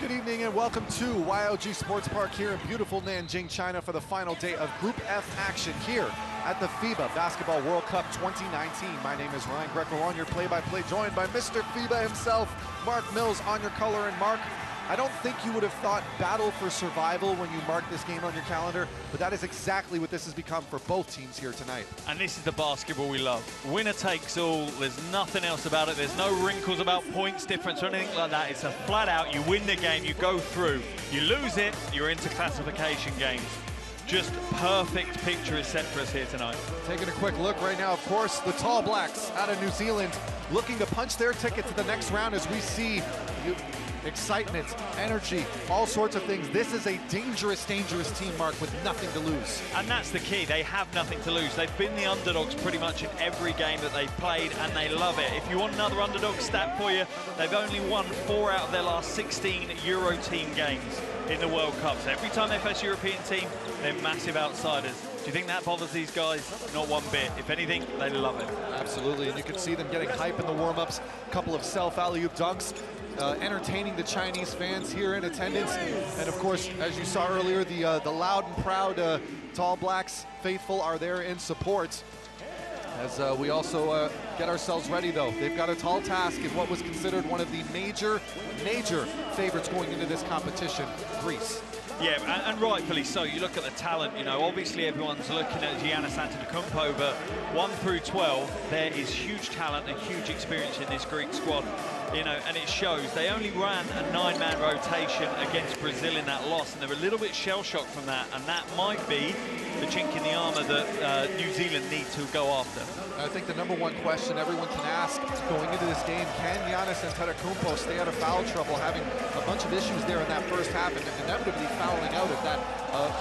Good evening and welcome to YOG Sports Park here in beautiful Nanjing, China for the final day of Group F action here at the FIBA Basketball World Cup 2019. My name is Ryan Greco on your play-by-play, joined by Mr. FIBA himself, Mark Mills on your color. And Mark, I don't think you would have thought battle for survival when you marked this game on your calendar, but that is exactly what this has become for both teams here tonight. And this is the basketball we love. Winner takes all, there's nothing else about it, there's no wrinkles about points difference or anything like that. It's a flat out, you win the game, you go through, you lose it, you're into classification games. Just perfect picture is set for us here tonight. Taking a quick look right now, of course, the Tall Blacks out of New Zealand looking to punch their ticket to the next round as we see excitement, energy, all sorts of things. This is a dangerous, dangerous team, Mark, with nothing to lose. And that's the key. They have nothing to lose. They've been the underdogs pretty much in every game that they've played, and they love it. If you want another underdog stat for you, they've only won 4 out of their last 16 Euro team games in the World Cup. So every time they face a European team, they're massive outsiders. Do you think that bothers these guys? Not one bit. If anything, they love it. Absolutely, and you can see them getting hype in the warm-ups. A couple of self-alley-oop dunks. Entertaining the Chinese fans here in attendance, and of course, as you saw earlier, the loud and proud Tall Blacks faithful are there in support. As we also get ourselves ready, though, they've got a tall task in what was considered one of the major favorites going into this competition, Greece. Yeah, and rightfully so. You look at the talent, you know, obviously everyone's looking at Giannis Antetokounmpo, but 1 through 12, there is huge talent and huge experience in this Greek squad, you know, and it shows. They only ran a 9-man rotation against Brazil in that loss, and they were a little bit shell-shocked from that, and that might be the chink in the armor that New Zealand need to go after. I think the number one question everyone can ask going into this game, can Giannis Antetokounmpo stay out of foul trouble, having a bunch of issues there in that first half and inevitably fouling out of that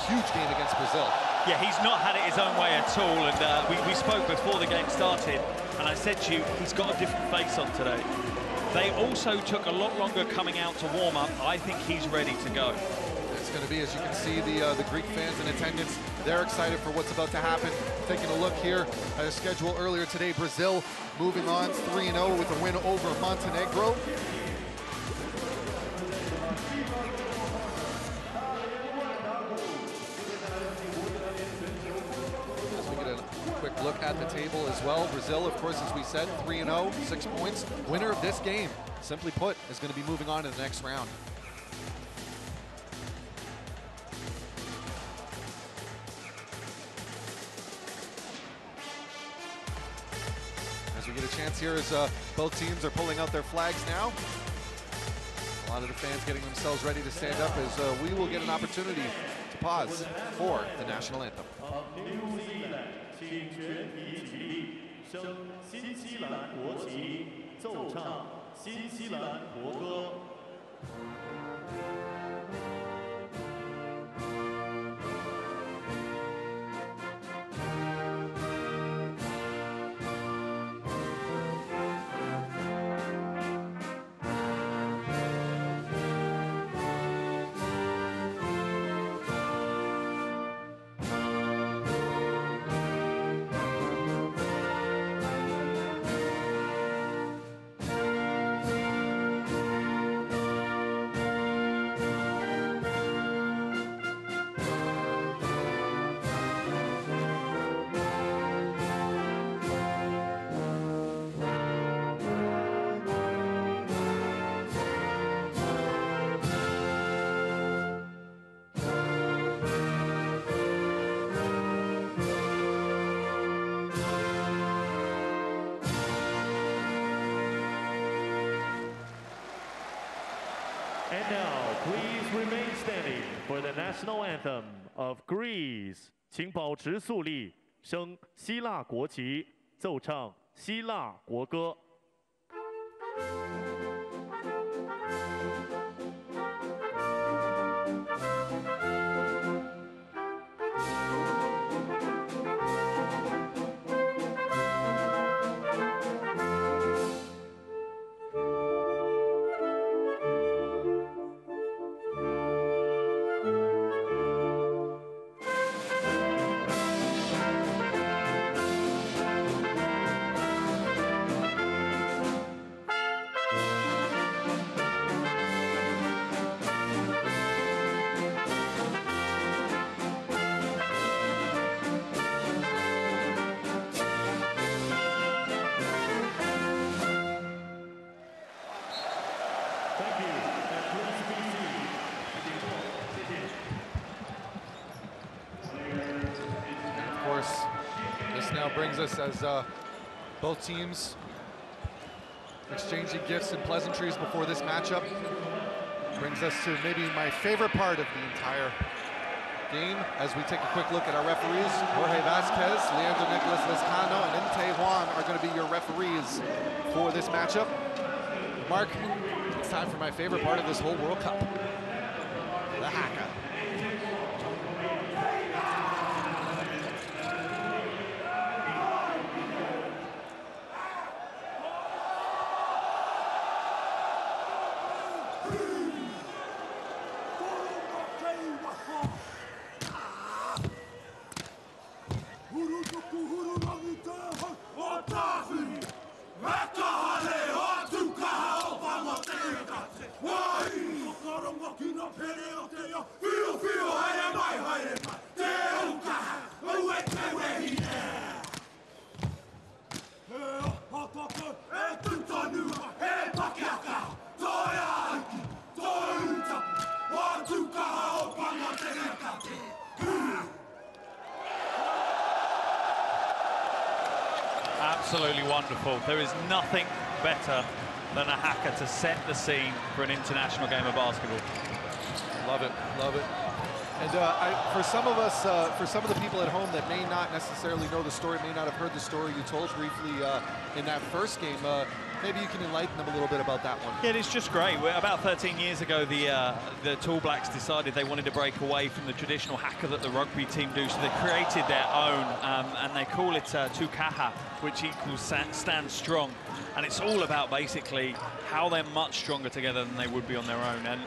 huge game against Brazil? Yeah, he's not had it his own way at all, and we spoke before the game started, and I said to you, he's got a different face on today. They also took a lot longer coming out to warm up. I think he's ready to go. It's going to be, as you can see, the Greek fans in attendance. They're excited for what's about to happen. Taking a look here at a schedule earlier today, Brazil moving on 3-0 with a win over Montenegro. As we get a quick look at the table as well, Brazil, of course, as we said, 3-0, 6 points. Winner of this game, simply put, is going to be moving on to the next round. Get a chance here as both teams are pulling out their flags now. A lot of the fans getting themselves ready to stand up as we will get an opportunity to pause for the national anthem. And now, please remain standing for the national anthem of Greece. 请保持肃立，升希腊国旗，奏唱希腊国歌。now brings us as both teams exchanging gifts and pleasantries before this matchup. Brings us to maybe my favorite part of the entire game as we take a quick look at our referees. Jorge Vasquez, Leandro Nicolas Lescano, and N.T. Juan are going to be your referees for this matchup. Mark, it's time for my favorite part of this whole World Cup, the haka. Absolutely wonderful. There is nothing better than a haka to set the scene for an international game of basketball. Love it, love it. And for some of us, for some of the people at home that may not necessarily know the story, may not have heard the story you told briefly in that first game, maybe you can enlighten them a little bit about that one. Yeah, it's just great. About 13 years ago, the Tall Blacks decided they wanted to break away from the traditional haka that the rugby team do, so they created their own, and they call it Tukaha, which equals stand strong. And it's all about basically how they're much stronger together than they would be on their own. And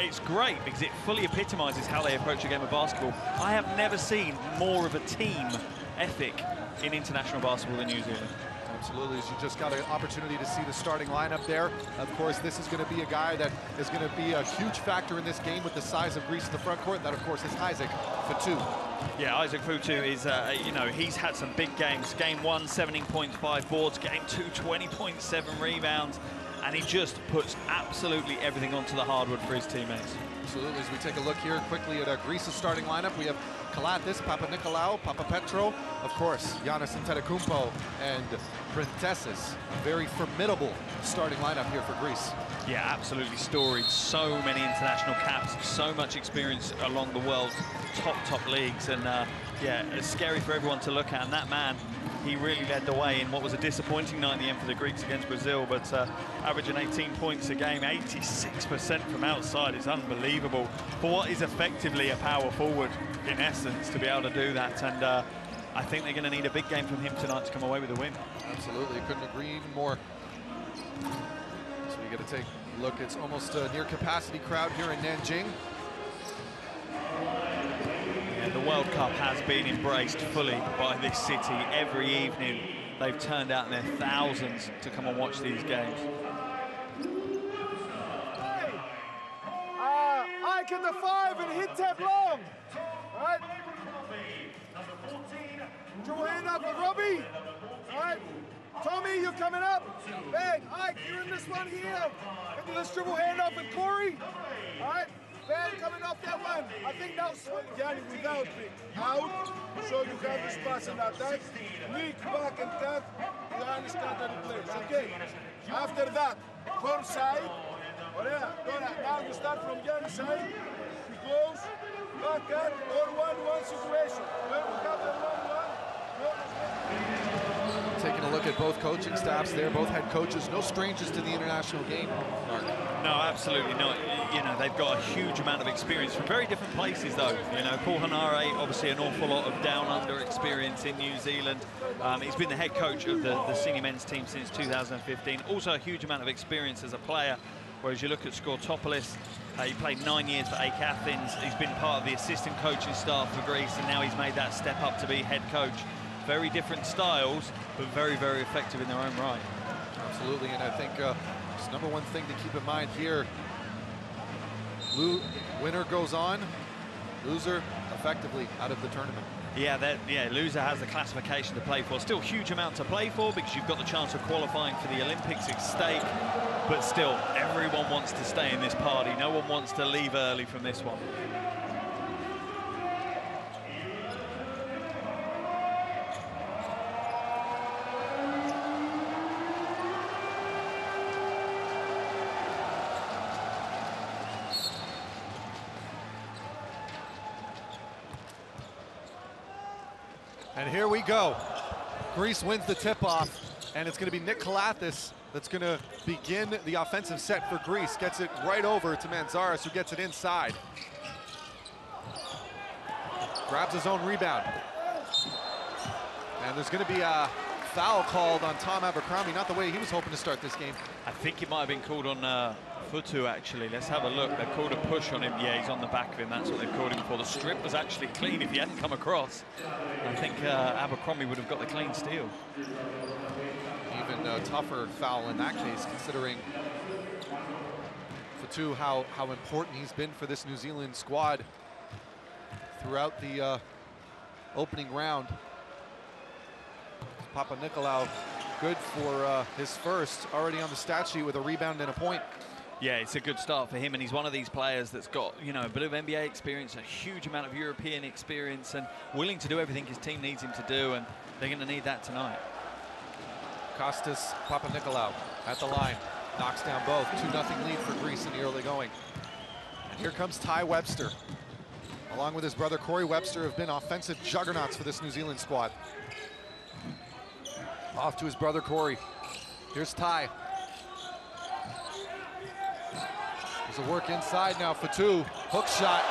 it's great because it fully epitomizes how they approach a game of basketball. I have never seen more of a team ethic in international basketball than New Zealand. Absolutely, as you just got an opportunity to see the starting lineup there. Of course, this is going to be a guy that is going to be a huge factor in this game with the size of Greece in the front court. That, of course, is Isaac Fotu. Yeah, Isaac Fotu is, you know, he's had some big games. Game one, 17.5 boards. Game two, 20.7 rebounds. And he just puts absolutely everything onto the hardwood for his teammates. Absolutely. As we take a look here quickly at Greece's starting lineup, we have Kalathis, Papanikolaou, Papapetrou, of course, Giannis Antetokounmpo, and Printezis. Very formidable starting lineup here for Greece. Yeah, absolutely storied. So many international caps, so much experience along the world's top leagues, and yeah, it's scary for everyone to look at. And that man, he really led the way in what was a disappointing night in the end for the Greeks against Brazil, but averaging 18 points a game, 86% from outside is unbelievable for what is effectively a power forward in essence to be able to do that. And I think they're going to need a big game from him tonight to come away with a win. Absolutely, couldn't agree more. So we got to take a look. It's almost a near capacity crowd here in Nanjing. The World Cup has been embraced fully by this city. Every evening, they've turned out in their thousands to come and watch these games. Ike in the five and hit tap long. All right. Joanne up with Robbie. All right. Tommy, you're coming up. Ben, Ike, you're in this one here. Into this dribble handoff with Corey. All right. Ben coming off that one. I think that was Yanni without me. Out. So you have this pass and attack. Leak back and cut. Yanni's cut and plays. Okay. After that, court side. Now you start from Yanni's side. He goes. Back up. Or 1-1 situation. When we have the 1-1. Taking a look at both coaching staffs there. Both head coaches. No strangers to the international game. No, absolutely not. You know, they've got a huge amount of experience from very different places, though. You know, Paul Henare, obviously an awful lot of down-under experience in New Zealand. He's been the head coach of the senior men's team since 2015. Also a huge amount of experience as a player, whereas you look at Skourtopoulos, he played 9 years for AEK Athens. He's been part of the assistant coaching staff for Greece, and now he's made that step up to be head coach. Very different styles, but very, very effective in their own right. Absolutely, and I think... number one thing to keep in mind here, winner goes on, loser effectively out of the tournament. Yeah, loser has the classification to play for. Still huge amount to play for because you've got the chance of qualifying for the Olympics at stake, but still, everyone wants to stay in this party. No one wants to leave early from this one. And here we go. Greece wins the tip-off, and it's going to be Nick Kalathis that's going to begin the offensive set for Greece. Gets it right over to Manzaris, who gets it inside. Grabs his own rebound. And there's going to be a foul called on Tom Abercrombie, not the way he was hoping to start this game. I think it might have been called on Fotu, actually. Let's have a look. They called a push on him. Yeah, he's on the back of him. That's what they've called him for. The strip was actually clean if he hadn't come across. I think Abercrombie would have got the clean steal. Even a tougher foul in that case, considering Fotu, how important he's been for this New Zealand squad throughout the opening round. Papanikolaou, good for his first, already on the stat sheet with a rebound and a point. Yeah, it's a good start for him, and he's one of these players that's got, you know, a bit of NBA experience, a huge amount of European experience, and willing to do everything his team needs him to do, and they're going to need that tonight. Kostas Papanikolaou at the line, knocks down both. 2-0 lead for Greece in the early going. And here comes Tai Webster, along with his brother Corey Webster, have been offensive juggernauts for this New Zealand squad. Off to his brother Corey. Here's Ty. There's a work inside now. Fotu, hook shot.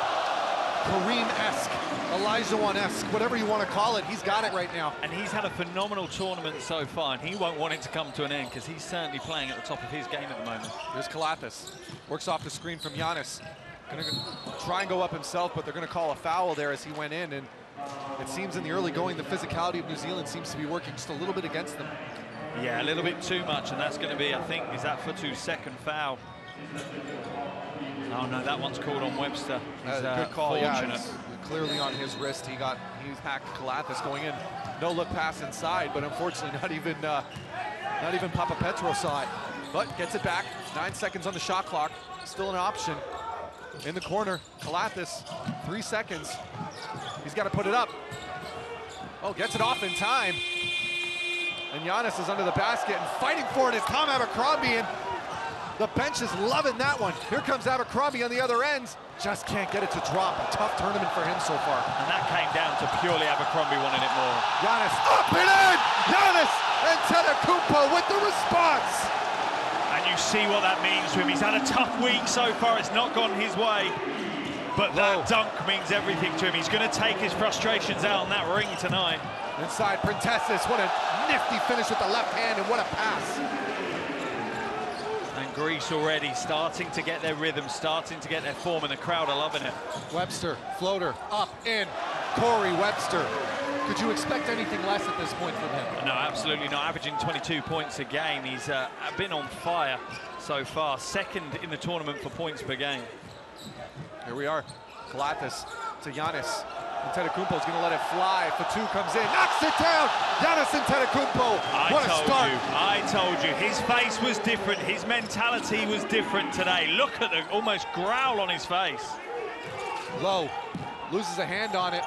Kareem-esque, Olajuwon-esque, whatever you want to call it. He's got it right now. And he's had a phenomenal tournament so far, and he won't want it to come to an end because he's certainly playing at the top of his game at the moment. Here's Kalathis. Works off the screen from Giannis. Going to try and go up himself, but they're going to call a foul there as he went in. And it seems in the early going, the physicality of New Zealand seems to be working just a little bit against them. Yeah, a little bit too much, and that's going to be, I think, is that Fotu's second foul? Oh no, that one's called on Webster. Good call, fortunate. Yeah. It's clearly on his wrist. He hacked Kalathis going in. No look pass inside, but unfortunately, not even Papapetrou saw it. But gets it back. 9 seconds on the shot clock. Still an option. In the corner, Kalathis, 3 seconds. He's got to put it up. Oh, gets it off in time. And Giannis is under the basket, and fighting for it is Tom Abercrombie, and the bench is loving that one. Here comes Abercrombie on the other end. Just can't get it to drop. A tough tournament for him so far. And that came down to purely Abercrombie wanting it more. Giannis up and in! Giannis Antetokounmpo with the response! And you see what that means to him. He's had a tough week so far. It's not gone his way. But that dunk means everything to him. He's going to take his frustrations out on that ring tonight. Inside, Printezis. What a nifty finish with the left hand, and what a pass. And Greece already starting to get their rhythm, starting to get their form, and the crowd are loving it. Webster, floater, up, in. Corey Webster. Could you expect anything less at this point from him? No, absolutely not. Averaging 22 points a game. He's been on fire so far. Second in the tournament for points per game. Here we are. Kalathis to Giannis. Antetokounmpo is going to let it fly. Fotu comes in, knocks it down. Giannis Antetokounmpo. What a start. I told you. His face was different. His mentality was different today. Look at the almost growl on his face. Low loses a hand on it.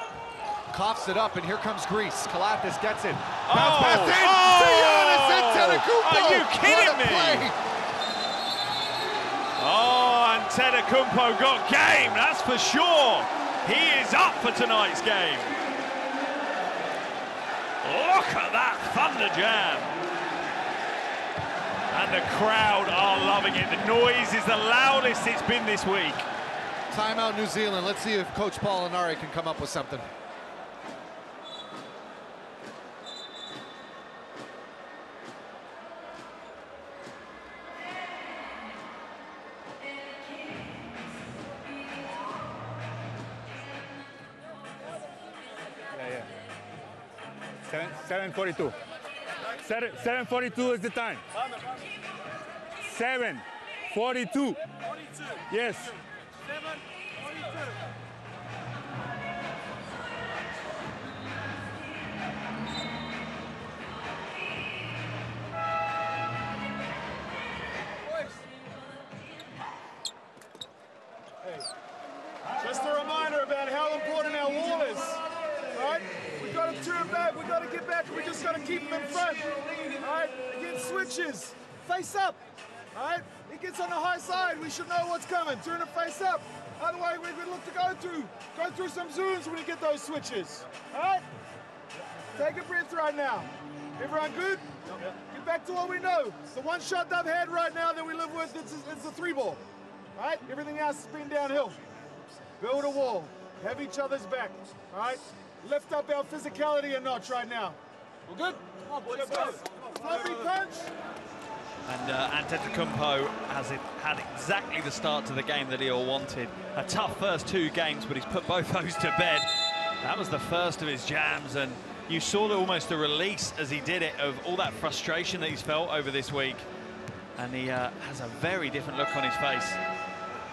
Coughs it up, and here comes Greece. Kalathis gets it. Bounce pass in to Giannis Antetokounmpo. Are you kidding me? Antetokounmpo got game, that's for sure. He is up for tonight's game. Look at that thunder jam. And the crowd are loving it. The noise is the loudest it's been this week. Timeout New Zealand. Let's see if Coach Paul Henare can come up with something. Yeah. 7:42. 7:42 is the time. 7:42. Yes. 7:42. Just a reminder about how important our wall is, right? We've got to turn back, we've got to get back, we just got to keep them in front, all right? Against switches, face up, all right? It gets on the high side, we should know what's coming, turn it face up. Otherwise, we're going to look to go through some zooms when we get those switches, all right? Take a breath right now. Everyone good? Yep. Get back to what we know. It's the one shot they've had right now that we live with. It's a three ball. All right? Everything else has been downhill. Build a wall. Have each other's back. All right? Lift up our physicality a notch right now. We're good? Come on, boys. Let's go. Fluffy punch. And Antetokounmpo has had exactly the start to the game that he all wanted. A tough first two games, but he's put both those to bed. That was the first of his jams, and you saw almost a release as he did it of all that frustration that he's felt over this week. And he has a very different look on his face.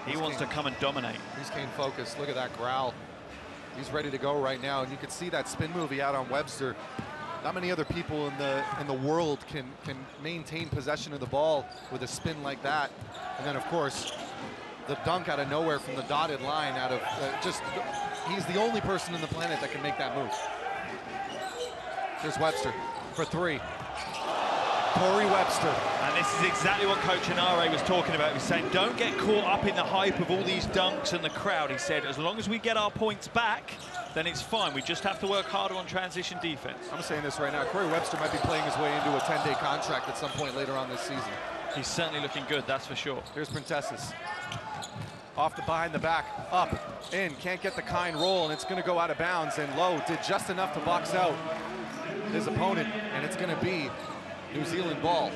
He wants to come and dominate. He's came focused. Look at that growl. He's ready to go right now, and you can see that spin move he had on Webster. Not many other people in the world can maintain possession of the ball with a spin like that. And then, of course, the dunk out of nowhere from the dotted line out of he's the only person on the planet that can make that move. Here's Webster for three. Corey Webster. And this is exactly what Coach Henare was talking about. He was saying, don't get caught up in the hype of all these dunks and the crowd. He said, as long as we get our points back, then it's fine. We just have to work harder on transition defense. I'm saying this right now. Corey Webster might be playing his way into a 10-day contract at some point later on this season. He's certainly looking good, that's for sure. Here's Printezis. Off the behind the back, up, in. Can't get the kind roll, and it's going to go out of bounds. And Loe did just enough to box out his opponent, and it's going to be New Zealand ball.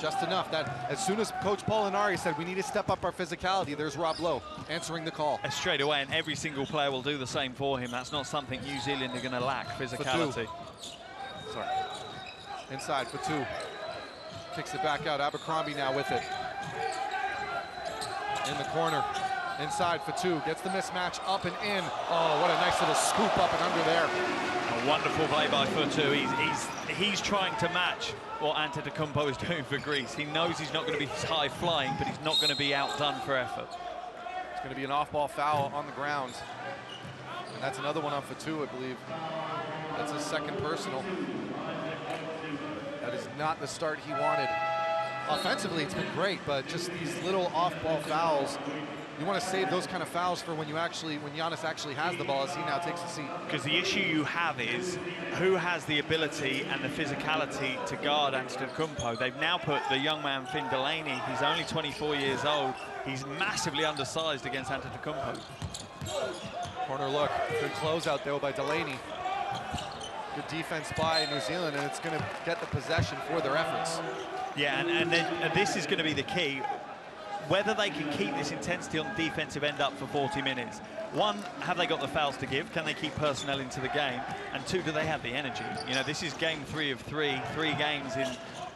Just enough. That as soon as Coach Paul Henare said we need to step up our physicality, there's Rob Loe answering the call. Straight away, and every single player will do the same for him. That's not something New Zealand are going to lack, physicality. Fotu. Sorry. Inside, Fotu. Kicks it back out. Abercrombie now with it. In the corner. Inside, Fotu. Gets the mismatch up and in. Oh, what a nice little scoop up and under there. A wonderful play by Fotu. He's trying to match what Antetokounmpo is doing for Greece. He knows he's not going to be high flying, but he's not going to be outdone for effort. It's going to be an off-ball foul on the ground. And that's another one on Fotu, I believe. That's his second personal. That is not the start he wanted. Offensively, it's been great, but just these little off-ball fouls. You want to save those kind of fouls for when you actually, when Giannis actually has the ball, as he now takes a seat. Because the issue you have is who has the ability and the physicality to guard Antetokounmpo. They've now put the young man Finn Delaney. He's only 24 years old. He's massively undersized against Antetokounmpo. Corner look, good closeout though by Delaney. Good defense by New Zealand, and it's going to get the possession for their efforts. Yeah, and this is going to be the key. Whether they can keep this intensity on the defensive end up for 40 minutes. One, have they got the fouls to give? Can they keep personnel into the game? And two, do they have the energy? You know, this is game three of three games in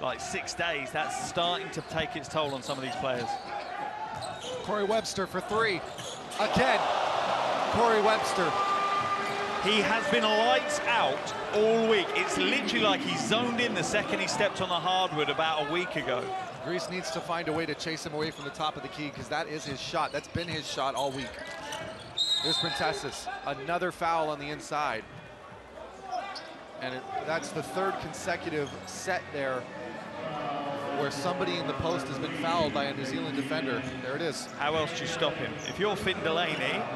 like 6 days. That's starting to take its toll on some of these players. Corey Webster for three. Again, Corey Webster. He has been lights out all week. It's literally like he zoned in the second he stepped on the hardwood about a week ago. Greece needs to find a way to chase him away from the top of the key, because that is his shot. That's been his shot all week. There's Printezis, another foul on the inside. And that's the third consecutive set there where somebody in the post has been fouled by a New Zealand defender. There it is. How else do you stop him? If you're Finn Delaney,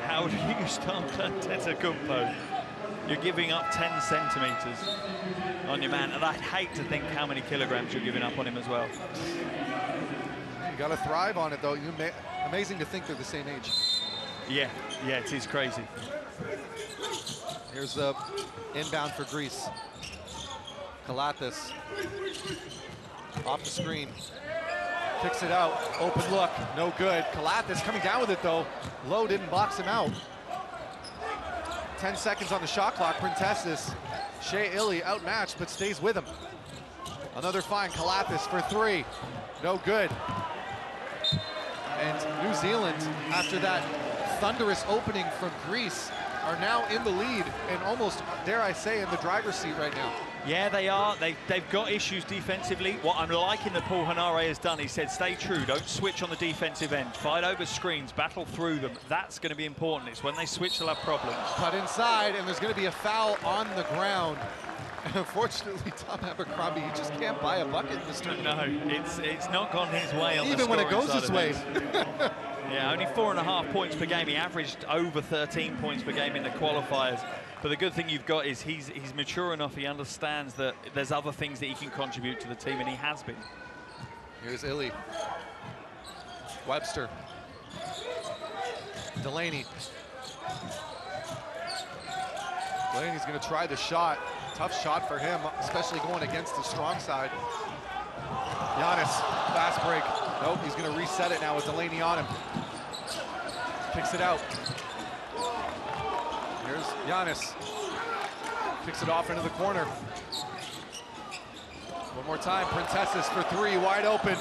how do you stop Antetokounmpo? You're giving up 10 centimeters on your man, and I'd hate to think how many kilograms you're giving up on him as well. You gotta thrive on it though. Amazing to think they're the same age. Yeah, it is crazy. Here's the inbound for Greece. Kalatis off the screen, kicks it out, open look, no good. Kalatis coming down with it though. Loe didn't box him out. 10 seconds on the shot clock. Printezis, Shea Ili outmatched, but stays with him. Another fine. Kalatis for three. No good. And New Zealand, after that thunderous opening from Greece, are now in the lead and almost, dare I say, in the driver's seat right now. Yeah, they are. They've got issues defensively. What I'm liking that Paul Henare has done, he said, stay true, don't switch on the defensive end. Fight over screens, battle through them. That's going to be important. It's when they switch, they'll have problems. Cut inside, and there's going to be a foul on the ground. And unfortunately, Tom Abercrombie, he just can't buy a bucket this time. No, it's not gone his way on the scoring side of things. Even when it goes his way. Yeah, only 4.5 points per game. He averaged over 13 points per game in the qualifiers. But the good thing you've got is he's mature enough, he understands that there's other things that he can contribute to the team, and he has been. Here's Ili. Webster. Delaney. Delaney's going to try the shot. Tough shot for him, especially going against the strong side. Giannis, fast break. Nope, he's going to reset it now with Delaney on him. Kicks it out. Here's Giannis. Kicks it off into the corner. One more time, Printezis for three, wide open.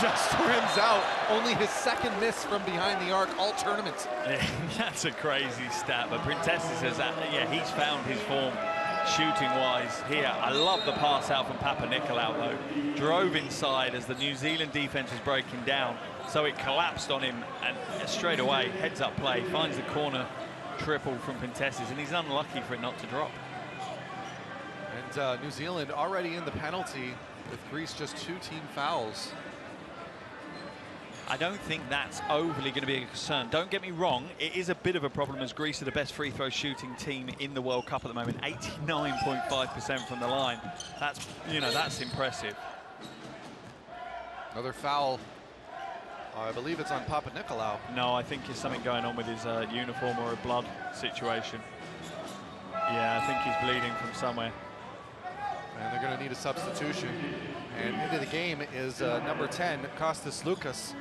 Just rims out. Only his second miss from behind the arc all tournaments. Yeah, that's a crazy stat, but Printezis has, yeah, he's found his form shooting-wise here. I love the pass out from Papanikolaou, though. Drove inside as the New Zealand defense was breaking down, so it collapsed on him, and straight away, heads-up play, finds the corner triple from Printezis, and he's unlucky for it not to drop. And New Zealand already in the penalty with Greece, just two team fouls. I don't think that's overly going to be a concern. Don't get me wrong, it is a bit of a problem as Greece are the best free throw shooting team in the World Cup at the moment, 89.5% from the line. That's, you know, that's impressive. Another foul. I believe it's on Papanikolaou. No, I think there's something going on with his uniform or a blood situation. Yeah, I think he's bleeding from somewhere. And they're going to need a substitution. And into the game is number 10, Kostas Sloukas.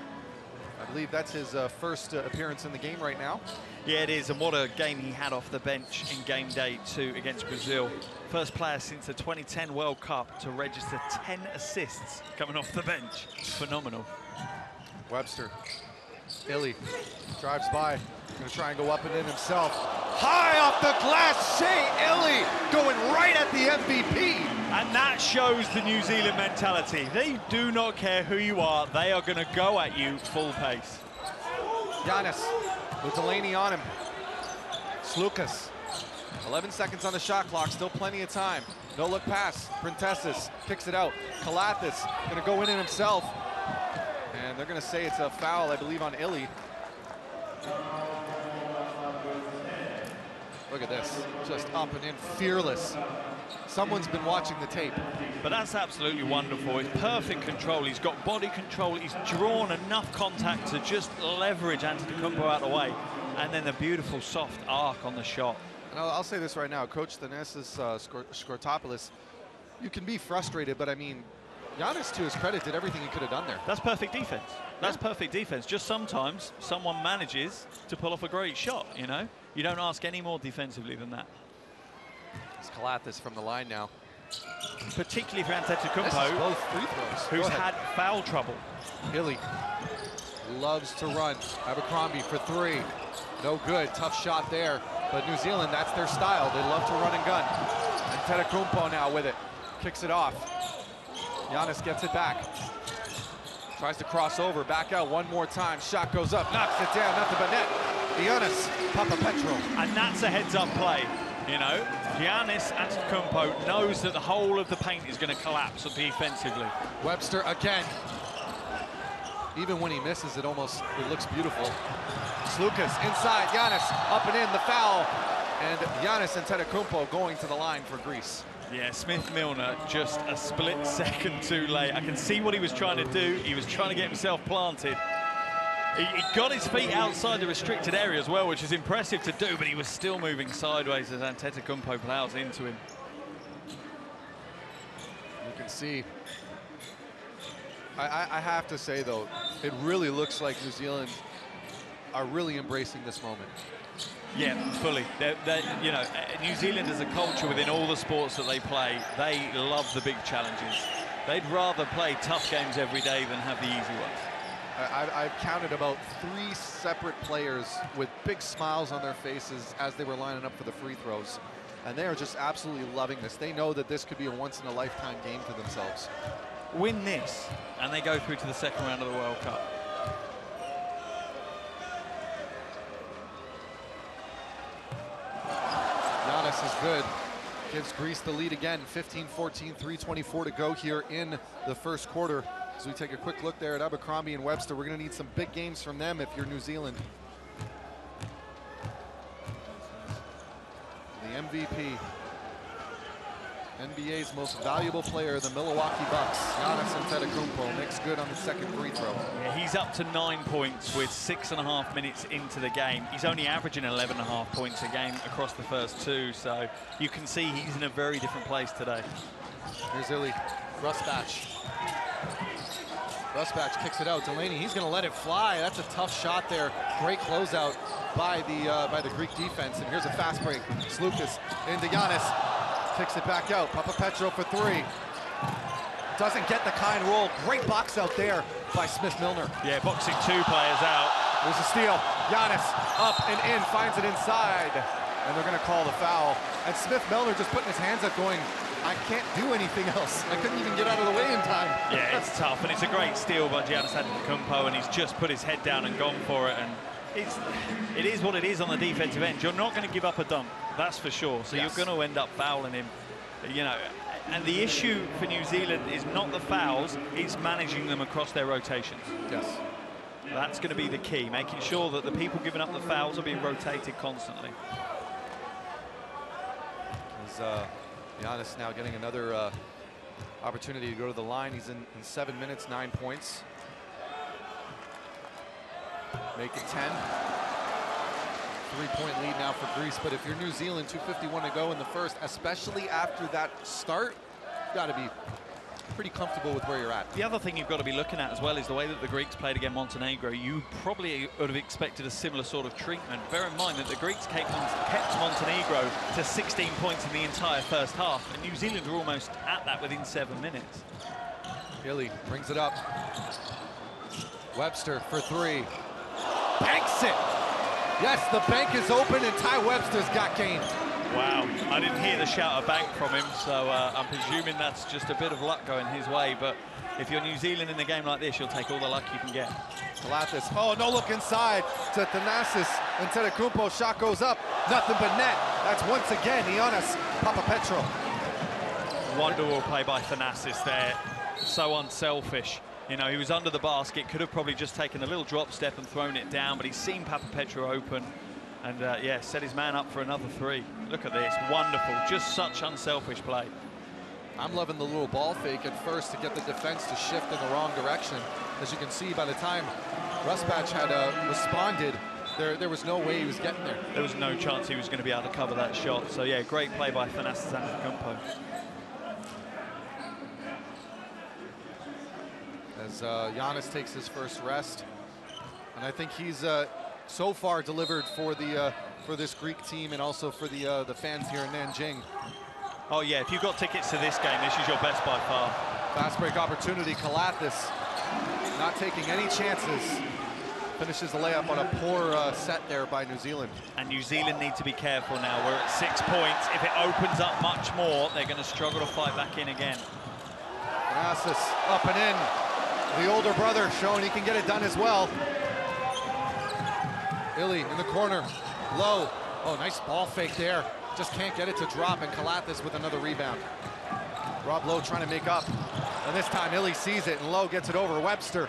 I believe that's his first appearance in the game right now. Yeah, it is, and what a game he had off the bench in game day 2 against Brazil. First player since the 2010 World Cup to register 10 assists coming off the bench. Phenomenal. Webster, Ili, drives by, gonna try and go up and in himself. High off the glass, Shea Ili going right at the MVP. And that shows the New Zealand mentality. They do not care who you are, they are gonna go at you full pace. Giannis with Delaney on him. Sloukas, 11 seconds on the shot clock, still plenty of time. No look pass, Printezis picks it out. Kalathis gonna go in himself. And they're going to say it's a foul, I believe, on Ili. Look at this, just up and in, fearless. Someone's been watching the tape. But that's absolutely wonderful. It's perfect control. He's got body control. He's drawn enough contact to just leverage Antetokounmpo out of the way. And then the beautiful soft arc on the shot. And I'll say this right now, Coach Thanasis Skourtopoulos, you can be frustrated, but I mean, Giannis, to his credit, did everything he could have done there. That's perfect defense. That's perfect defense. Just sometimes someone manages to pull off a great shot, you know? You don't ask any more defensively than that. It's Kalathis from the line now. Particularly for Antetokounmpo, both free throws. Who's had foul trouble. Ili loves to run. Abercrombie for three. No good. Tough shot there. But New Zealand, that's their style. They love to run and gun. Antetokounmpo now with it. Kicks it off. Giannis gets it back. Tries to cross over, back out one more time. Shot goes up, knocks it down, nothing but net. Giannis, Papapetrou. And that's a heads-up play, you know. Giannis Antetokounmpo knows that the whole of the paint is going to collapse defensively. Webster again. Even when he misses, it almost, it looks beautiful. Sloukas inside, Giannis up and in, the foul. And Giannis Antetokounmpo going to the line for Greece. Yeah, Smith Milner just a split second too late. I can see what he was trying to do. He was trying to get himself planted. He got his feet outside the restricted area as well, which is impressive to do, but he was still moving sideways as Antetokounmpo plows into him. You can see. I have to say, though, it really looks like New Zealand are really embracing this moment. Yeah, fully. You know, New Zealand is a culture within all the sports that they play. They love the big challenges. They'd rather play tough games every day than have the easy ones. I've counted about 3 separate players with big smiles on their faces as they were lining up for the free throws. And they are just absolutely loving this. They know that this could be a once-in-a-lifetime game for themselves. Win this, and they go through to the second round of the World Cup. Giannis is good, gives Greece the lead again, 15-14, 3:24 to go here in the first quarter. So we take a quick look there at Abercrombie and Webster. We're going to need some big games from them if you're New Zealand. the MVP, NBA's most valuable player, the Milwaukee Bucks, Giannis Antetokounmpo, makes good on the second free throw. Yeah, he's up to 9 points with 6.5 minutes into the game. He's only averaging 11.5 points a game across the first two, so you can see he's in a very different place today. Here's Ili, Russbatch kicks it out. Delaney, he's going to let it fly. That's a tough shot there. Great closeout by the Greek defense. And here's a fast break. Sloukas into Giannis. Kicks it back out. Papapetrou for three. Doesn't get the kind roll. Great box out there by Smith Milner. Yeah, boxing two players out. There's a steal. Giannis up and in, finds it inside. And they're going to call the foul. And Smith Milner just putting his hands up going, I can't do anything else. I couldn't even get out of the way in time. Yeah, it's tough, and it's a great steal by Giannis Antetokounmpo, and he's just put his head down and gone for it. And it is what it is on the defensive end. You're not going to give up a dump, that's for sure. So yes, you're going to end up fouling him, you know. And the issue for New Zealand is not the fouls; it's managing them across their rotations. Yes, that's going to be the key, making sure that the people giving up the fouls are being rotated constantly. Giannis now getting another opportunity to go to the line. He's in 7 minutes, 9 points. Make it 10. 3-point lead now for Greece. But if you're New Zealand, 2:51 to go in the first, especially after that start, you've got to be pretty comfortable with where you're at. The other thing you've got to be looking at as well is the way that the Greeks played against Montenegro. You probably would have expected a similar sort of treatment. Bear in mind that the Greeks kept Montenegro to 16 points in the entire first half, and New Zealand were almost at that within 7 minutes. Ili brings it up. Webster for three. Banks it! Yes, the bank is open, and Tai Webster's got game. Wow, I didn't hear the shout of bank from him, so I'm presuming that's just a bit of luck going his way, but if you're New Zealand in a game like this, you'll take all the luck you can get. Larentzakis, oh, no look inside to Thanasis Antetokounmpo, shot goes up, nothing but net. That's once again Giannis Papapetrou. Wonderful play by Thanasis there, so unselfish. You know, he was under the basket, could have probably just taken a little drop step and thrown it down, but he's seen Papapetrou open. And yeah, set his man up for another three. Look at this, wonderful, just such unselfish play. I'm loving the little ball fake at first to get the defense to shift in the wrong direction. As you can see, by the time Russbatch had responded, there was no way he was getting there. There was no chance he was going to be able to cover that shot. So yeah, great play by Thanasis Antetokounmpo. As Giannis takes his first rest, and I think he's so far delivered for the for this Greek team and also for the fans here in Nanjing. Oh yeah, if you've got tickets to this game, this is your best by far. Fast break opportunity, Kalathis not taking any chances. Finishes the layup on a poor set there by New Zealand. And New Zealand need to be careful now. We're at 6 points. If it opens up much more, they're going to struggle to fight back in again. Thanasis up and in. The older brother showing he can get it done as well. Ili in the corner, Loe. Oh, nice ball fake there. Just can't get it to drop, and Kalathis with another rebound. Rob Loe trying to make up, and this time Ili sees it, and Loe gets it over Webster.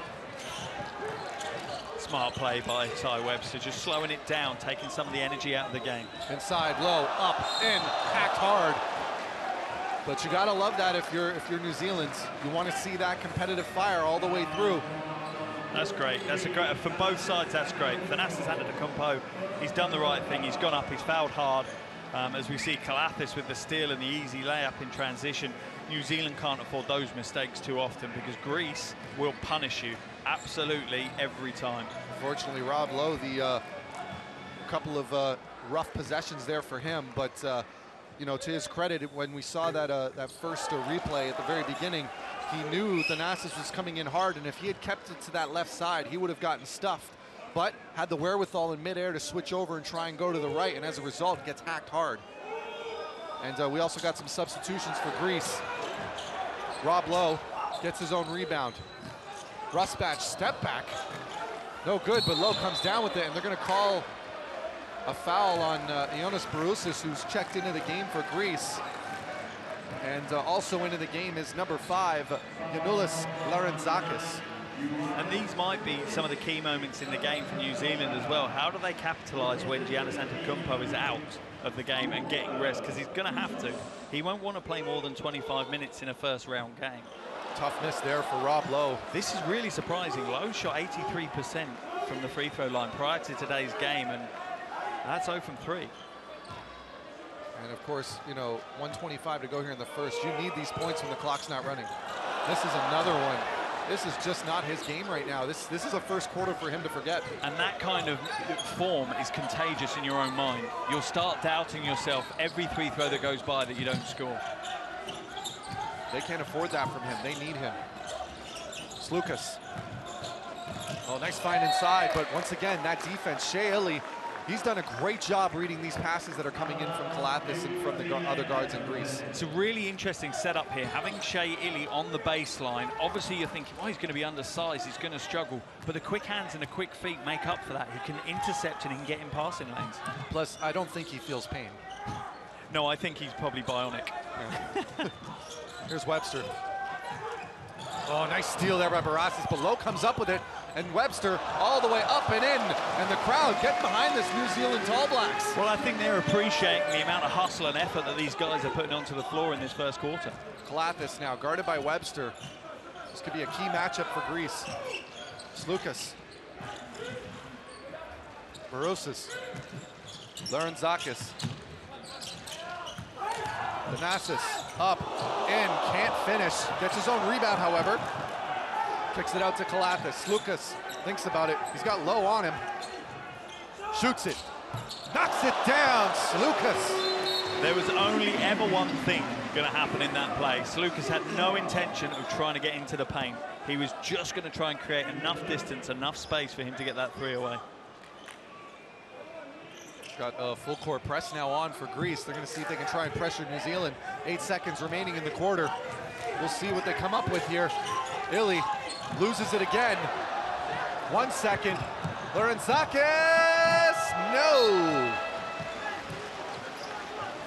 Smart play by Tai Webster, just slowing it down, taking some of the energy out of the game. Inside, Loe, up, in, packed hard. But you gotta love that if you're New Zealand. You want to see that competitive fire all the way through. That's great. That's a great from both sides. That's great. Thanasis Antetokounmpo, he's done the right thing. He's gone up. He's fouled hard. As we see, Kalathis with the steal and the easy layup in transition. New Zealand can't afford those mistakes too often because Greece will punish you absolutely every time. Unfortunately, Rob Loe, the couple of rough possessions there for him, but you know, to his credit, when we saw that that first replay at the very beginning, he knew Thanasis was coming in hard, and if he had kept it to that left side, he would have gotten stuffed, but had the wherewithal in midair to switch over and try and go to the right, and as a result, gets hacked hard. And we also got some substitutions for Greece. Rob Loe gets his own rebound. Russbatch step back. No good, but Loe comes down with it, and they're going to call a foul on Ioannis Bourousis, who's checked into the game for Greece. And also into the game is number 5, Giannoulis Larentzakis. And these might be some of the key moments in the game for New Zealand as well. How do they capitalise when Giannis Antetokounmpo is out of the game and getting rest? Because he's going to have to. He won't want to play more than 25 minutes in a first-round game. Toughness there for Rob Loe. This is really surprising. Loe shot 83% from the free throw line prior to today's game, and that's 0 from 3. And, of course, you know, 125 to go here in the first. You need these points when the clock's not running. This is another one. This is just not his game right now. This is a first quarter for him to forget. And that kind of form is contagious in your own mind. You'll start doubting yourself every free throw that goes by that you don't score. They can't afford that from him. They need him. Sloukas. Oh, nice find inside. But once again, that defense, Shea Ili, he's done a great job reading these passes that are coming in from Kalathis and from the other guards in Greece. It's a really interesting setup here, having Shea Ili on the baseline. Obviously, you're thinking, oh, he's going to be undersized, he's going to struggle. But the quick hands and the quick feet make up for that. He can intercept and he can get in passing lanes. Plus, I don't think he feels pain. No, I think he's probably bionic. Yeah. Here's Webster. Oh, nice steal there by Bourousis, but Loe comes up with it, and Webster all the way up and in, and the crowd get behind this New Zealand Tall Blacks. Well, I think they're appreciating the amount of hustle and effort that these guys are putting onto the floor in this first quarter. Kalathis now, guarded by Webster. This could be a key matchup for Greece. Sloukas. Bourousis. Larentzakis. Thanasis up, in, can't finish. Gets his own rebound, however. Kicks it out to Kalathis. Sloukas thinks about it. He's got Loe on him. Shoots it. Knocks it down, Sloukas. There was only ever one thing going to happen in that play. Sloukas had no intention of trying to get into the paint. He was just going to try and create enough distance, enough space for him to get that three away. Got a full court press now on for Greece. They're going to see if they can try and pressure New Zealand. 8 seconds remaining in the quarter. We'll see what they come up with here. Ili loses it again. 1 second. Larentzakis, no!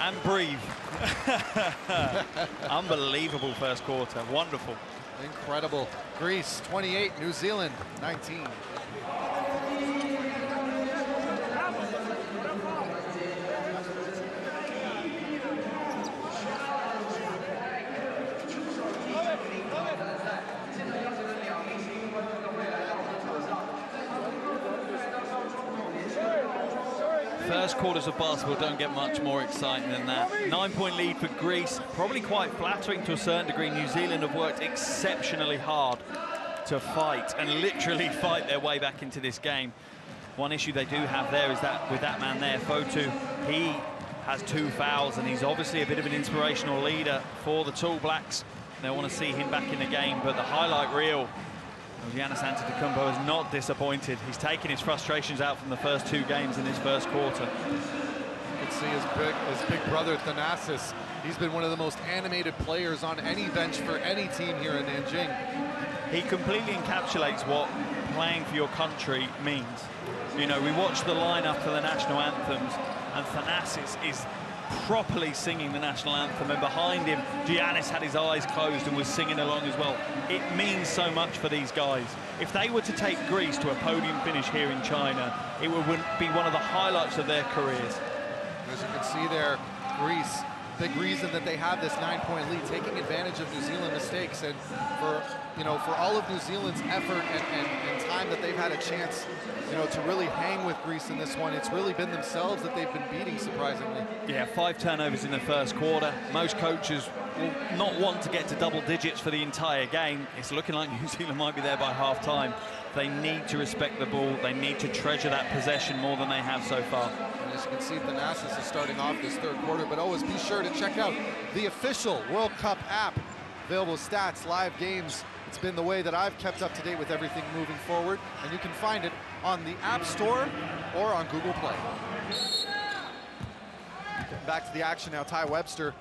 And breathe. Unbelievable first quarter. Wonderful. Incredible. Greece 28, New Zealand 19. First quarters of basketball don't get much more exciting than that. 9-point lead for Greece, probably quite flattering to a certain degree. New Zealand have worked exceptionally hard to fight and literally fight their way back into this game. One issue they do have there is that with that man there, Fotu, he has 2 fouls and he's obviously a bit of an inspirational leader for the Tall Blacks. They want to see him back in the game, but the highlight reel, Giannis Antetokounmpo is not disappointed. He's taken his frustrations out from the first 2 games in this first quarter. You can see his big brother, Thanasis. He's been one of the most animated players on any bench for any team here in Nanjing. He completely encapsulates what playing for your country means. You know, we watch the lineup for the national anthems, and Thanasis is properly singing the national anthem, and behind him Giannis had his eyes closed and was singing along as well. It means so much for these guys. If they were to take Greece to a podium finish here in China, it would be one of the highlights of their careers. As you can see there, Greece, big reason that they have this 9-point lead, taking advantage of New Zealand mistakes, and for all of New Zealand's effort and time that they've had a chance, you know, to really hang with Greece in this one, it's really been themselves that they've been beating, surprisingly. Yeah, 5 turnovers in the first quarter. Most coaches will not want to get to double digits for the entire game. It's looking like New Zealand might be there by half-time. They need to respect the ball. They need to treasure that possession more than they have so far. And as you can see, Thanasis is starting off this third quarter, but always be sure to check out the official World Cup app. Available stats, live games. It's been the way that I've kept up to date with everything moving forward, and you can find it on the App Store or on Google Play. Back to the action now, Tai Webster.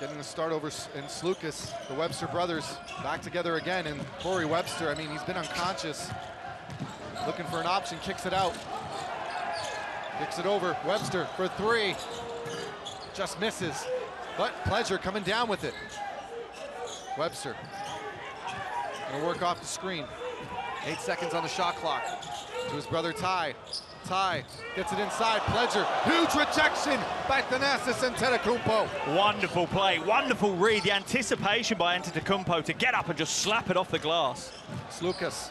Getting the start over in Sloukas. The Webster brothers back together again, and Corey Webster, I mean, he's been unconscious. Looking for an option, kicks it out. Kicks it over, Webster for 3. Just misses, but Pleasure coming down with it. Webster, Gonna work off the screen. 8 seconds on the shot clock. To his brother Tai. Tai gets it inside. Pledger, huge rejection by Thanasis Antetokounmpo. Wonderful play, wonderful read. The anticipation by Antetokounmpo to get up and just slap it off the glass. Sloukas.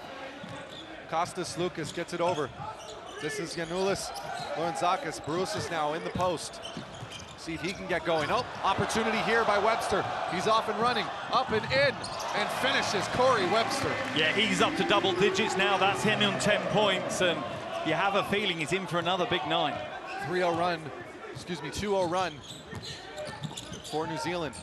Kostas Sloukas gets it over. This is Giannoulis Larentzakis. Bourousis now in the post. See if he can get going. Oh, opportunity here by Webster. He's off and running, up and in, and finishes. Corey Webster. Yeah, he's up to double digits now. That's him on 10 points, and you have a feeling he's in for another big night. 3-0 run, excuse me, 2-0 run for New Zealand.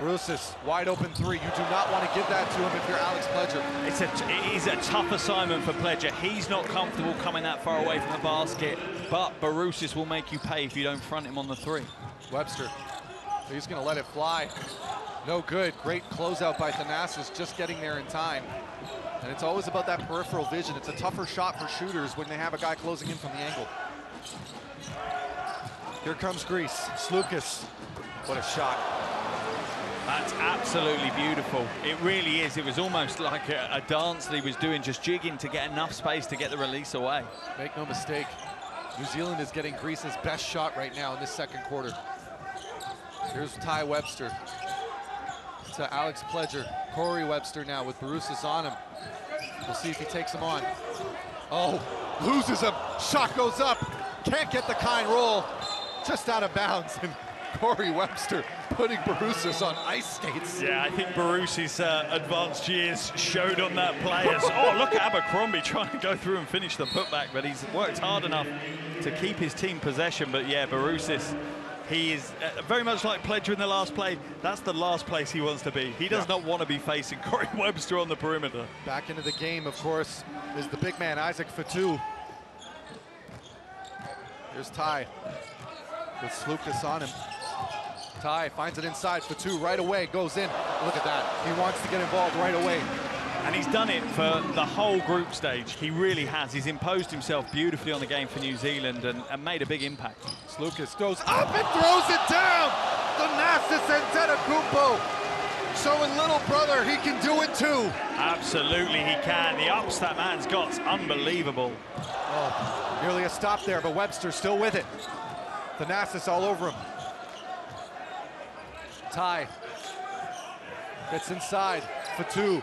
Bourousis, wide open three. You do not want to give that to him if you're Alex Pledger. It is a tough assignment for Pledger. He's not comfortable coming that far away from the basket, but Bourousis will make you pay if you don't front him on the three. Webster, he's going to let it fly. No good. Great closeout by Thanasis, just getting there in time. And it's always about that peripheral vision. It's a tougher shot for shooters when they have a guy closing in from the angle. Here comes Greece. Sloukas, what a shot. That's absolutely beautiful. It really is. It was almost like a dance that he was doing, just jigging to get enough space to get the release away. Make no mistake, New Zealand is getting Greece's best shot right now in this second quarter. Here's Tai Webster to Alex Pledger. Corey Webster now with Bourousis on him. We'll see if he takes him on. Oh, loses him. Shot goes up. Can't get the kind roll. Just out of bounds. And Corey Webster putting Bourousis on ice skates. Yeah, I think Bourousis' advanced years showed on that play. Oh, look at Abercrombie trying to go through and finish the putback, but he's worked hard enough to keep his team possession. But yeah, Bourousis, he is very much like Pledger in the last play. That's the last place he wants to be. He does not want to be facing Corey Webster on the perimeter. Back into the game, of course, is the big man, Isaac Fotu. Here's Tai with Sloukas on him. Tai finds it inside. Fotu right away goes in. Look at that. He wants to get involved right away. And he's done it for the whole group stage. He really has. He's imposed himself beautifully on the game for New Zealand and made a big impact. Sloukas goes up and throws it down. Thanasis Antetokounmpo showing little brother he can do it too. Absolutely he can. The ups that man's got's unbelievable. Oh, nearly a stop there, but Webster still with it. Thanasis all over him. Tai gets inside. Fotu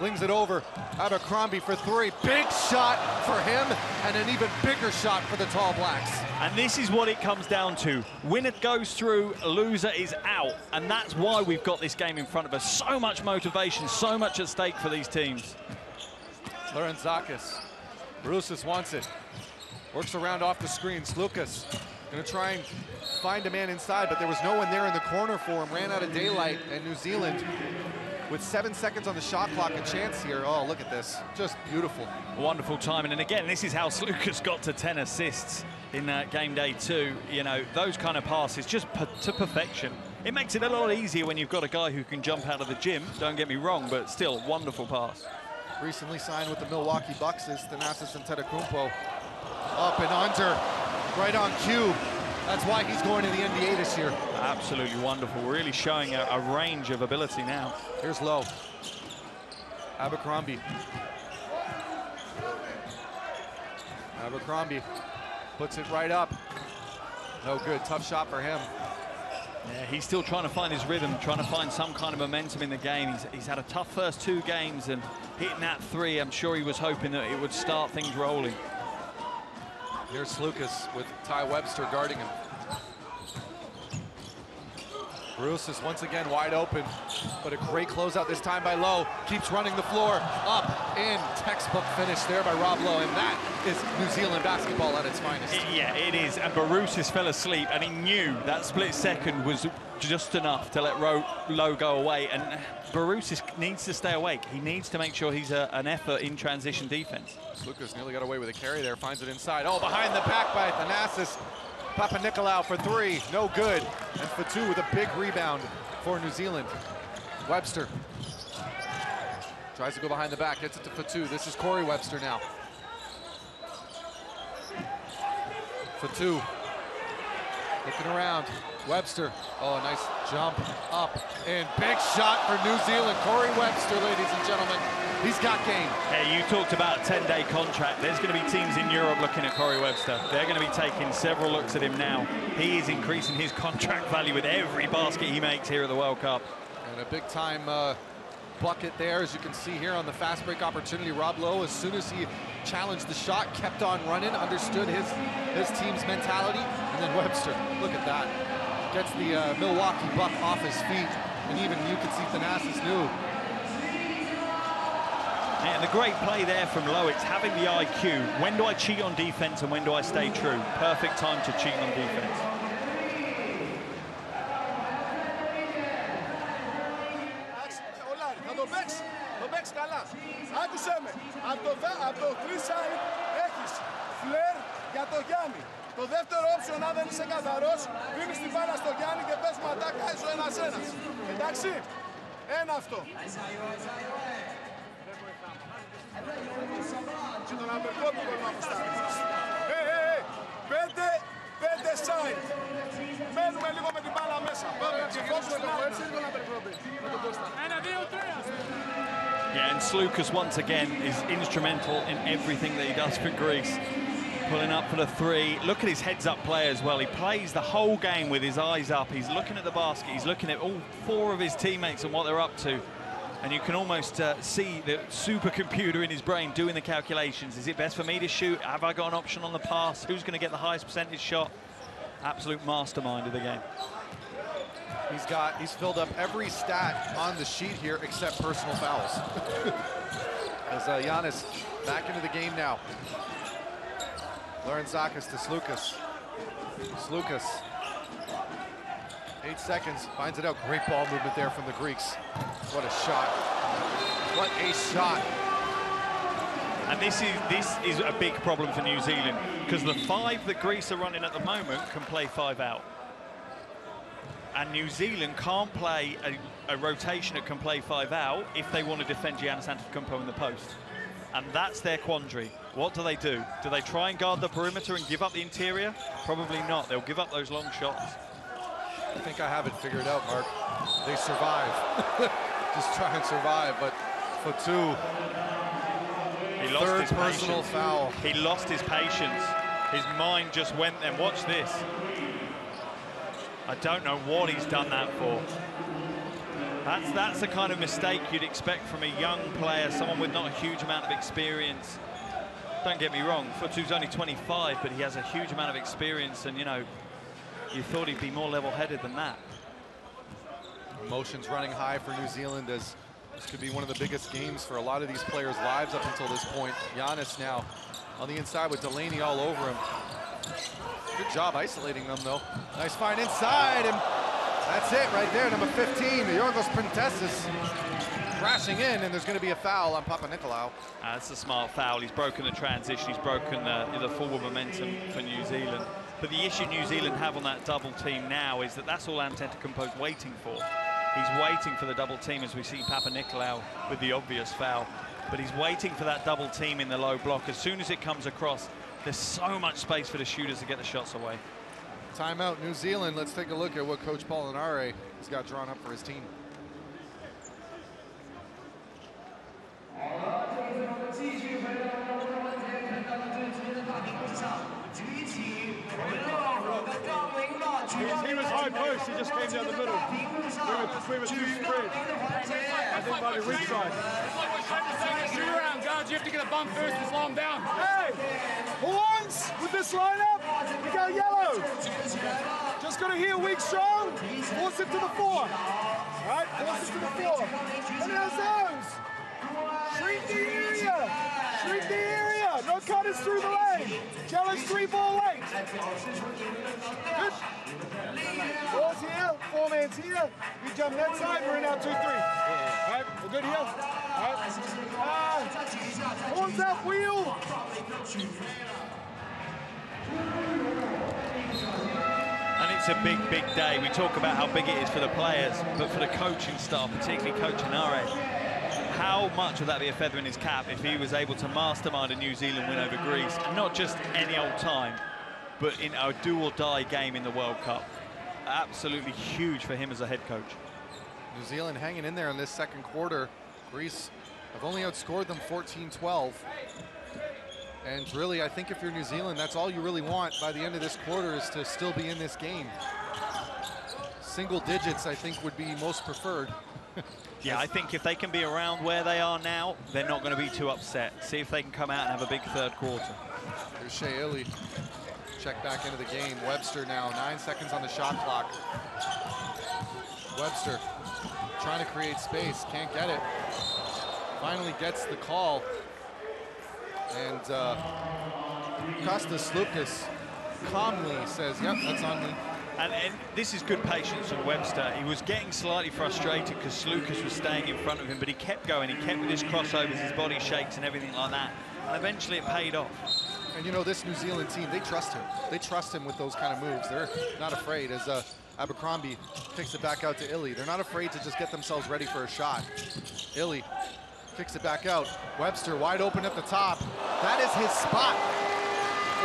flings it over. Abercrombie for three. Big shot for him, and an even bigger shot for the Tall Blacks. And this is what it comes down to. Winner goes through, loser is out. And that's why we've got this game in front of us. So much motivation, so much at stake for these teams. Larentzakis. Bourousis wants it. Works around off the screen. Sloukas gonna try and find a man inside, but there was no one there in the corner for him. Ran out of daylight, and New Zealand, with 7 seconds on the shot clock, a chance here. Oh, look at this. Just beautiful. Wonderful timing. And again, this is how Sloukas got to 10 assists in game day two. You know, those kind of passes just to perfection. It makes it a lot easier when you've got a guy who can jump out of the gym. Don't get me wrong, but still, wonderful pass. Recently signed with the Milwaukee Bucks is Thanasis Antetokounmpo. Up and under, right on cue. That's why he's going to the NBA this year. Absolutely wonderful. Really showing a range of ability now. Here's Loe. Abercrombie. Abercrombie puts it right up. No good. Tough shot for him. Yeah, he's still trying to find his rhythm, trying to find some kind of momentum in the game. He's had a tough first two games, and hitting that three, I'm sure he was hoping that it would start things rolling. Here's Sloukas with Tai Webster guarding him. Bourousis once again wide open, but a great closeout this time by Loe. Keeps running the floor, up, in, textbook finish there by Rob Loe, and that is New Zealand basketball at its finest. Yeah, it is, and Bourousis fell asleep, and he knew that split second was just enough to let Loe go away, and Bourousis needs to stay awake. He needs to make sure he's an effort in transition defense. Sloukas nearly got away with a carry there, finds it inside. Oh, behind the back by Thanasis. Papanikolaou for three, no good. And Fotu with a big rebound for New Zealand. Webster tries to go behind the back, gets it to Fotu. This is Corey Webster now. Fotu Looking around, Webster, oh, a nice jump up, and big shot for New Zealand. Corey Webster, ladies and gentlemen, he's got game. Hey, you talked about a 10-day contract. There's going to be teams in Europe looking at Corey Webster. They're going to be taking several looks at him now. He is increasing his contract value with every basket he makes here at the World Cup. And a big-time bucket there, as you can see here on the fast break opportunity. Rob Loe, as soon as he challenged the shot, kept on running, understood his team's mentality. And then Webster, look at that, gets the Milwaukee Buck off his feet, and even you can see Thanasis knew. And the great play there from Loe, it's having the IQ. When do I cheat on defense and when do I stay true? Perfect time to cheat on defense. Yeah, and Sloukas once again is instrumental in everything that he does for Greece. Pulling up for the three. Look at his heads-up play as well. He plays the whole game with his eyes up. He's looking at the basket. He's looking at all four of his teammates and what they're up to. And you can almost see the supercomputer in his brain doing the calculations. Is it best for me to shoot? Have I got an option on the pass? Who's going to get the highest percentage shot? Absolute mastermind of the game. He's filled up every stat on the sheet here except personal fouls. As Giannis back into the game now. Larentzakis to Sloukas. Sloukas, 8 seconds, finds it out. Great ball movement there from the Greeks. What a shot. What a shot. And this is a big problem for New Zealand, because the five that Greece are running at the moment can play five out. And New Zealand can't play a rotation that can play five out if they want to defend Giannis Antetokounmpo in the post. And that's their quandary. What do they do? Do they try and guard the perimeter and give up the interior? Probably not. They'll give up those long shots. I think I have it figured out, Mark. They survive. Just try and survive, but Fotu, he lost his personal foul. He lost his patience. His mind just went then. Watch this. I don't know what he's done that for. That's the kind of mistake you'd expect from a young player, someone with not a huge amount of experience. Don't get me wrong, Fotu's only 25, but he has a huge amount of experience, and, you know, you thought he'd be more level-headed than that. Emotions running high for New Zealand, as this could be one of the biggest games for a lot of these players' lives up until this point. Giannis now on the inside with Delaney all over him. Good job isolating them, though. Nice find inside, and that's it right there, number 15, Yorgos Printezis crashing in, and there's going to be a foul on Papanikolaou. That's a smart foul. He's broken the transition. He's broken the forward momentum for New Zealand. But the issue New Zealand have on that double team now is that that's all Antetokounmpo's waiting for. He's waiting for the double team, as we see Papanikolaou with the obvious foul. But he's waiting for that double team in the low block. As soon as it comes across, there's so much space for the shooters to get the shots away. Timeout, New Zealand. Let's take a look at what Coach Paul Henare has got drawn up for his team. He was high post, he just came down the middle. We were too spread. And then by the weak side. Shoot around, guards, you have to get a bump first and slow him down. Hey! Horns with this lineup, we go yellow. Just got to hear weak, strong. Force it to the four. Right, force it to the four. Look at those zones. Shrink the area! Shrink the area! No cutters through the lane! Challenge 3-ball late! Good! Ball's here, four man's here. We jump that side, we're in our 2-3. Alright, we're good here. Alright. Horns up, wheel! And it's a big, big day. We talk about how big it is for the players, but for the coaching staff, particularly Coach Henare. How much would that be a feather in his cap if he was able to mastermind a New Zealand win over Greece? And not just any old time, but in a do-or-die game in the World Cup. Absolutely huge for him as a head coach. New Zealand hanging in there in this second quarter. Greece have only outscored them 14-12. And really, I think if you're New Zealand, that's all you really want by the end of this quarter is to still be in this game. Single digits, I think, would be most preferred. Yeah, I think if they can be around where they are now, they're not going to be too upset. See if they can come out and have a big third quarter. Here's Shea Ili. Check back into the game. Webster now, 9 seconds on the shot clock. Webster trying to create space, can't get it. Finally gets the call. And Kostas Sloukas calmly says, yep, that's on me. And this is good patience from Webster. He was getting slightly frustrated because Sloukas was staying in front of him, but he kept going. He kept with his crossovers, his body shakes and everything like that. And eventually it paid off. And you know, this New Zealand team, they trust him. They trust him with those kind of moves. They're not afraid. As Abercrombie kicks it back out to Ili, they're not afraid to just get themselves ready for a shot. Ili kicks it back out. Webster wide open at the top. That is his spot.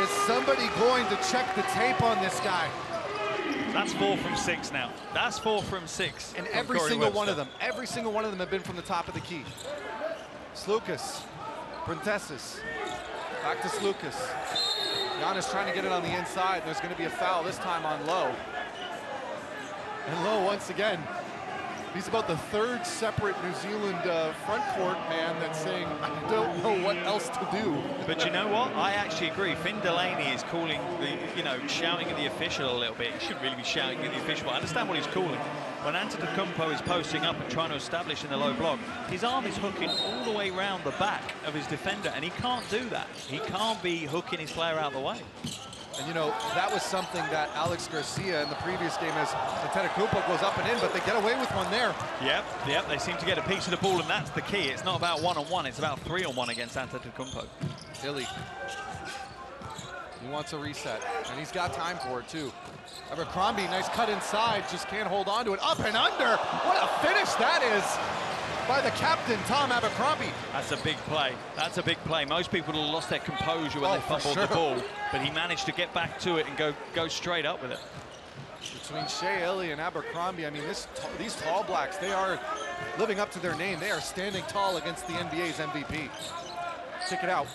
Is somebody going to check the tape on this guy? That's 4 from 6 now. That's 4 from 6. And every single one of them, every single one of them have been from the top of the key. Sloukas, Printezis, back to Sloukas. Giannis trying to get it on the inside. There's going to be a foul this time on Loe. And Loe once again, he's about the third separate New Zealand front court man that's saying, I don't know what else to do. But you know what? I actually agree. Finn Delaney is calling, shouting at the official a little bit. He shouldn't really be shouting at the official, but I understand what he's calling. When Antetokounmpo is posting up and trying to establish in the low block, his arm is hooking all the way around the back of his defender, and he can't do that. He can't be hooking his player out of the way. And, you know, that was something that Alex Garcia in the previous game as Antetokounmpo goes up and in, but they get away with one there. Yep, they seem to get a piece of the ball, and that's the key. It's not about one-on-one, it's about three-on-one against Antetokounmpo. Ili, he wants a reset, and he's got time for it, too. Abercrombie, nice cut inside, just can't hold on to it. Up and under, what a finish that is by the captain, Tom Abercrombie. That's a big play. That's a big play. Most people would have lost their composure when they fumbled the ball, but he managed to get back to it and go straight up with it. Between Shea Ili and Abercrombie, I mean, these Tall Blacks, they are living up to their name. They are standing tall against the NBA's MVP. Kick it out.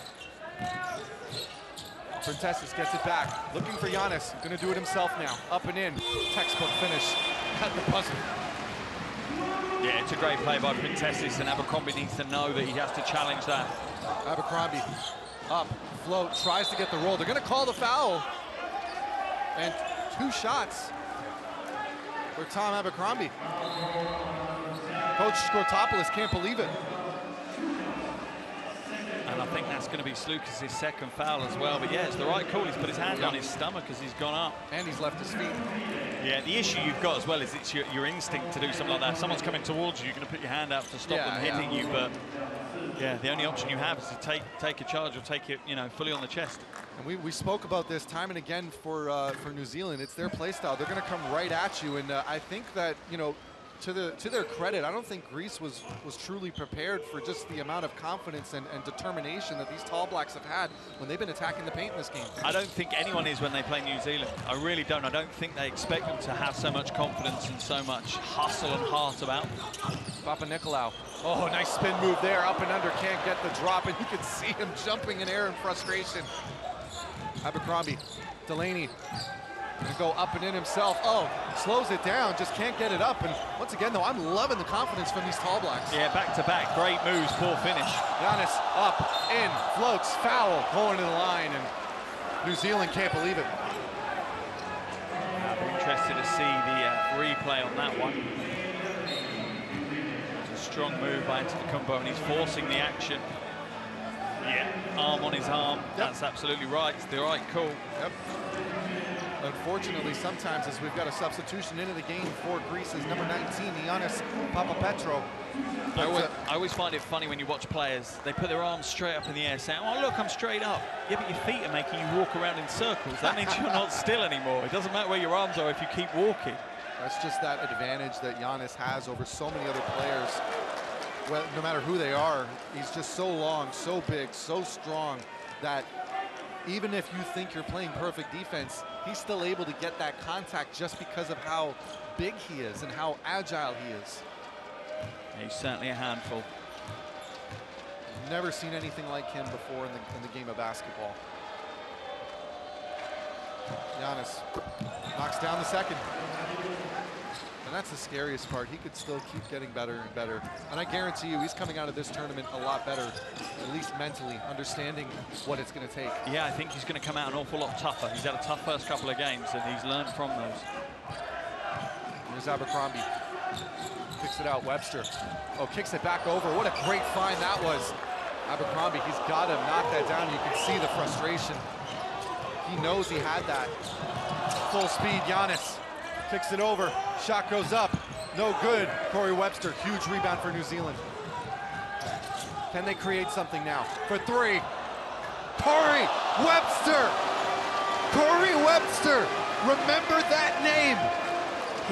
Printezis gets it back. Looking for Giannis. Going to do it himself now. Up and in. Textbook finish at the buzzer. Yeah, it's a great play by Printezis, and Abercrombie needs to know that he has to challenge that. Abercrombie up, float, tries to get the roll. They're going to call the foul. And 2 shots for Tom Abercrombie. Coach Skourtopoulos can't believe it. And I think that's going to be Sloukas' second foul as well. But yeah, it's the right call. He's put his hand on his stomach as he's gone up. And he's left his feet. Yeah, the issue you've got as well is it's your instinct to do something like that. If someone's coming towards you, you're going to put your hand out to stop them hitting you. But yeah, the only option you have is to take a charge or take it, fully on the chest. And we spoke about this time and again for New Zealand. It's their play style. They're going to come right at you. And I think that, to their credit, I don't think Greece was truly prepared for just the amount of confidence and determination that these Tall Blacks have had when they've been attacking the paint in this game. I don't think anyone is when they play New Zealand. I really don't. I don't think they expect them to have so much confidence and so much hustle and heart about them. Papanikolaou. Oh, nice spin move there. Up and under, can't get the drop, and you can see him jumping in air in frustration. Abercrombie, Delaney. Gonna go up and in himself. Oh, slows it down, just can't get it up. And once again, though, I'm loving the confidence from these Tall Blacks. Yeah, back-to-back, great moves, poor finish. Giannis up, in, floats, foul, going to the line, and New Zealand can't believe it. I'll be interested to see the replay on that one. It's a strong move by Antetokounmpo, and he's forcing the action. Yeah, arm on his arm. Yep. That's absolutely right. It's the right call. Yep. Unfortunately, sometimes as we've got a substitution into the game for Greece's number 19, Giannis Papapetrou. I always find it funny when you watch players, they put their arms straight up in the air saying, oh, look, I'm straight up. Yeah, but your feet are making you walk around in circles. That means you're not still anymore. It doesn't matter where your arms are if you keep walking. That's just that advantage that Giannis has over so many other players. Well, no matter who they are, he's just so long, so big, so strong that even if you think you're playing perfect defense, he's still able to get that contact just because of how big he is and how agile he is. He's certainly a handful. Never seen anything like him before in the game of basketball. Giannis knocks down the second. And that's the scariest part. He could still keep getting better and better. And I guarantee you, he's coming out of this tournament a lot better, at least mentally, understanding what it's going to take. Yeah, I think he's going to come out an awful lot tougher. He's had a tough first couple of games, and he's learned from those. Here's Abercrombie. Kicks it out, Webster. Oh, kicks it back over. What a great find that was. Abercrombie, he's got to knock that down. You can see the frustration. He knows he had that. Full speed, Giannis. Kicks it over, shot goes up. No good, Corey Webster. Huge rebound for New Zealand. Can they create something now? For three, Corey Webster! Corey Webster, remember that name.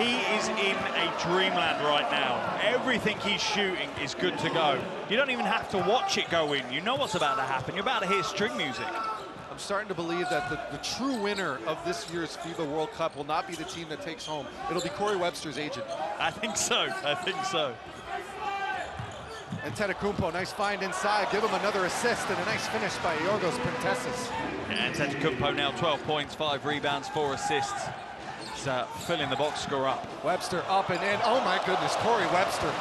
He is in a dreamland right now. Everything he's shooting is good to go. You don't even have to watch it go in. You know what's about to happen. You're about to hear string music. I'm starting to believe that the true winner of this year's FIBA World Cup will not be the team that takes home. It'll be Corey Webster's agent. I think so. I think so. And Antetokounmpo, nice find inside. Give him another assist and a nice finish by Yorgos Printezis. And Antetokounmpo now 12 points, 5 rebounds, 4 assists. He's filling the box score up. Webster up and in. Oh, my goodness, Corey Webster.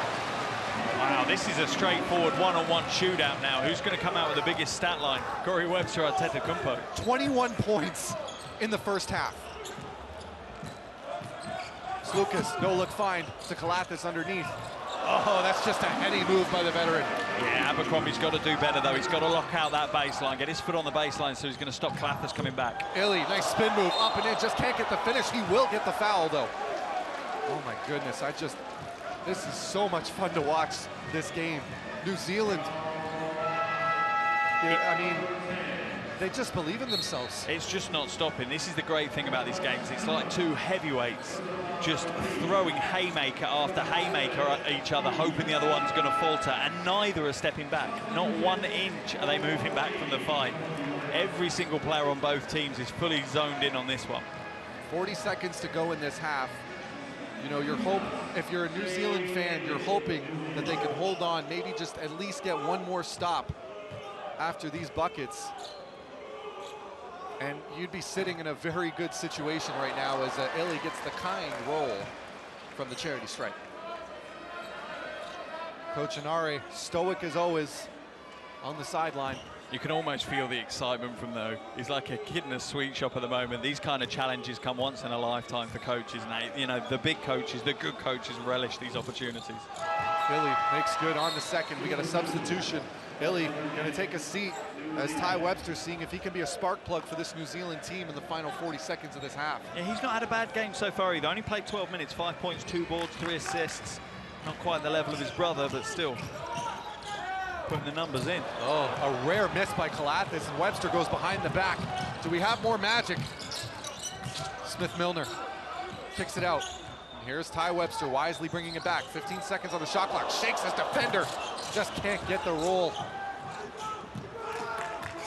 Wow, this is a straightforward one-on-one shootout now. Who's going to come out with the biggest stat line? Corey Webster or Antetokounmpo? 21 points in the first half. Sloukas, no-look find to Kalathis underneath. Oh, that's just a heady move by the veteran. Yeah, Abercrombie's got to do better, though. He's got to lock out that baseline, get his foot on the baseline, so he's going to stop Kalathis coming back. Ili, nice spin move, up and in, just can't get the finish. He will get the foul, though. Oh, my goodness, this is so much fun to watch this game. New Zealand, I mean, they just believe in themselves. It's just not stopping. This is the great thing about these games. It's like two heavyweights just throwing haymaker after haymaker at each other, hoping the other one's going to falter, and neither are stepping back. Not one inch are they moving back from the fight. Every single player on both teams is fully zoned in on this one. 40 seconds to go in this half. You know, your hope, if you're a New Zealand fan, you're hoping that they can hold on, maybe just at least get one more stop after these buckets. And you'd be sitting in a very good situation right now as Ili gets the kind roll from the charity stripe. Coach Henare, stoic as always, on the sideline. You can almost feel the excitement from though. He's like a kid in a sweet shop at the moment. These kind of challenges come once in a lifetime for coaches, and you know the big coaches, the good coaches relish these opportunities. Ili makes good on the second. We got a substitution. Ili going to take a seat as Tai Webster, seeing if he can be a spark plug for this New Zealand team in the final 40 seconds of this half. Yeah, he's not had a bad game so far either. Only played 12 minutes, 5 points, 2 boards, 3 assists. Not quite the level of his brother, but still. Putting the numbers in. Oh, a rare miss by Kalathis, and Webster goes behind the back. Do we have more magic? Smith Milner kicks it out. And here's Tai Webster wisely bringing it back. 15 seconds on the shot clock. Shakes his defender. Just can't get the roll.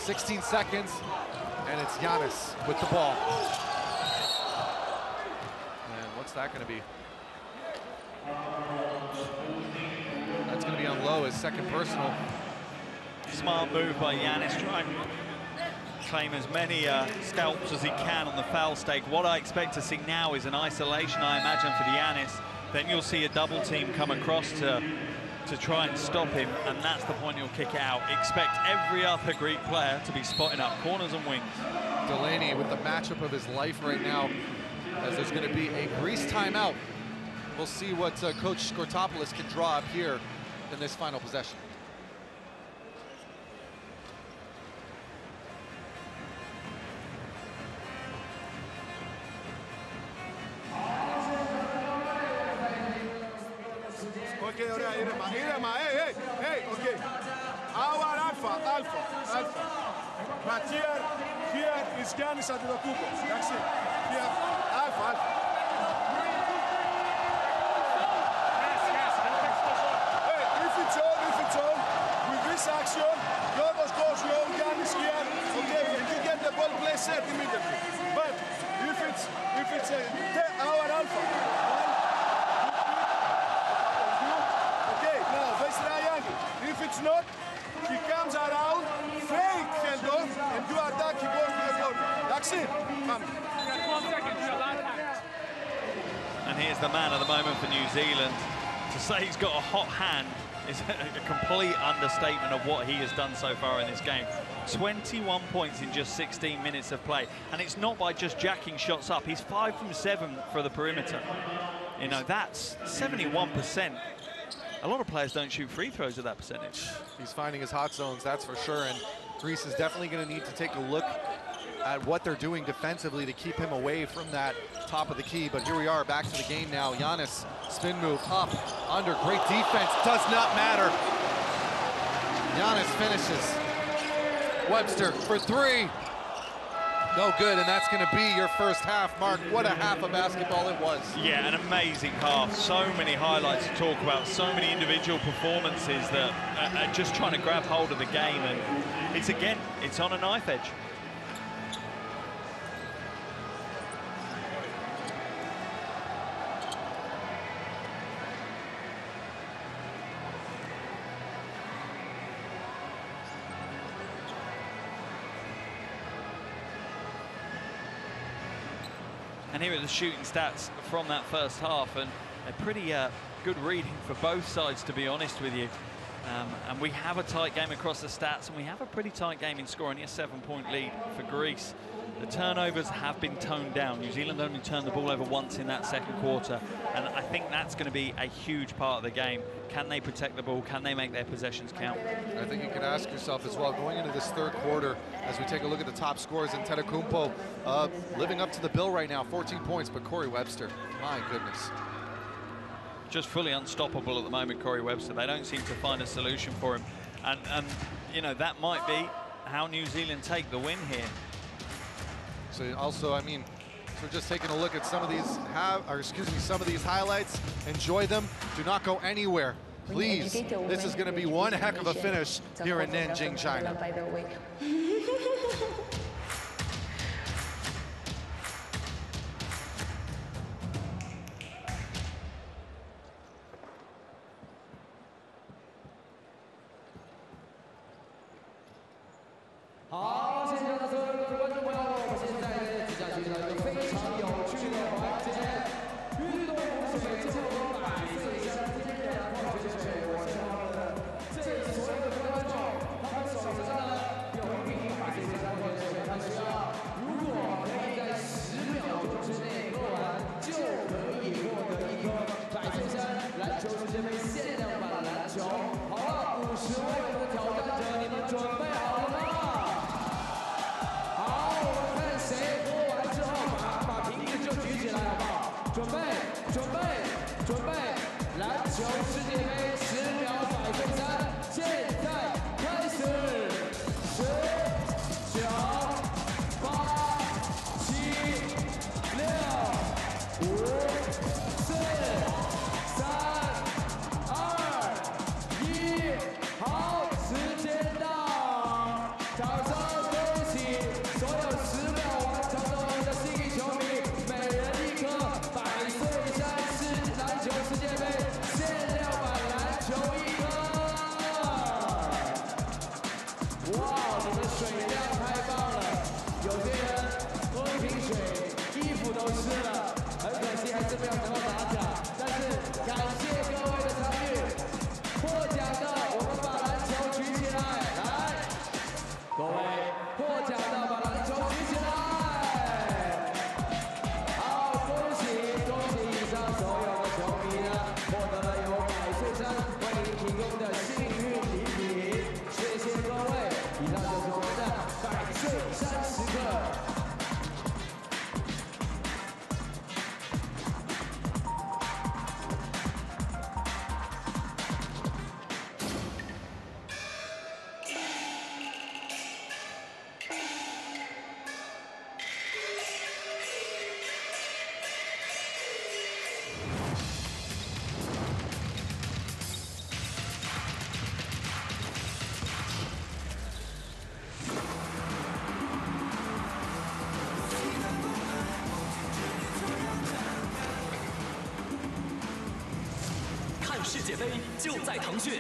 16 seconds, and it's Giannis with the ball. And what's that going to be? That's going to be on Loe, his second personal. Smart move by Giannis, trying to claim as many scalps as he can on the foul stake. What I expect to see now is an isolation, I imagine, for Giannis. Then you'll see a double team come across to try and stop him, and that's the point you'll kick out. Expect every other Greek player to be spotting up corners and wings. Delaney with the matchup of his life right now, as there's going to be a Greece timeout. We'll see what Coach Skourtopoulos can draw up here in this final possession. Okay, all right, hey, hey, hey, okay. Our alpha. But here is Giannis Antetokounmpo. That's it. Here, alpha. Action, Yorgos goes, Giannis here, okay, if you get the ball, they said immediately. But if it's a 10-hour alpha, okay, now face Ryan. If it's not, he comes around, fake handoff, and you attack, he goes to the floor. That's it. Come. 12 seconds, you're allowed hands. And here's the man at the moment for New Zealand. To say he's got a hot hand is a complete understatement of what he has done so far in this game. 21 points in just 16 minutes of play, and it's not by just jacking shots up. He's 5 from 7 for the perimeter. You know, that's 71%. A lot of players don't shoot free throws at that percentage. He's finding his hot zones, that's for sure, and Greece is definitely going to need to take a look at what they're doing defensively to keep him away from that top of the key. But here we are, back to the game now. Giannis, spin move, up, under, great defense, does not matter. Giannis finishes. Webster for three. No good, and that's going to be your first half, Mark. What a half of basketball it was. Yeah, an amazing half. So many highlights to talk about, so many individual performances that are just trying to grab hold of the game. And it's, again, it's on a knife edge. And here are the shooting stats from that first half, and a pretty good reading for both sides, to be honest with you. And we have a tight game across the stats, and we have a pretty tight game in scoring. A 7-point lead for Greece. The turnovers have been toned down. New Zealand only turned the ball over once in that second quarter, and I think that's going to be a huge part of the game. Can they protect the ball? Can they make their possessions count? I think you can ask yourself as well, going into this third quarter, as we take a look at the top scorers, and Antetokounmpo living up to the bill right now, 14 points, but Corey Webster, my goodness. Just fully unstoppable at the moment, Corey Webster. They don't seem to find a solution for him. And you know, that might be how New Zealand take the win here. So also, I mean, so just taking a look at some of these highlights. Enjoy them. Do not go anywhere, please. This is going to be one heck of a finish here in Nanjing, China. 界杯就在腾讯。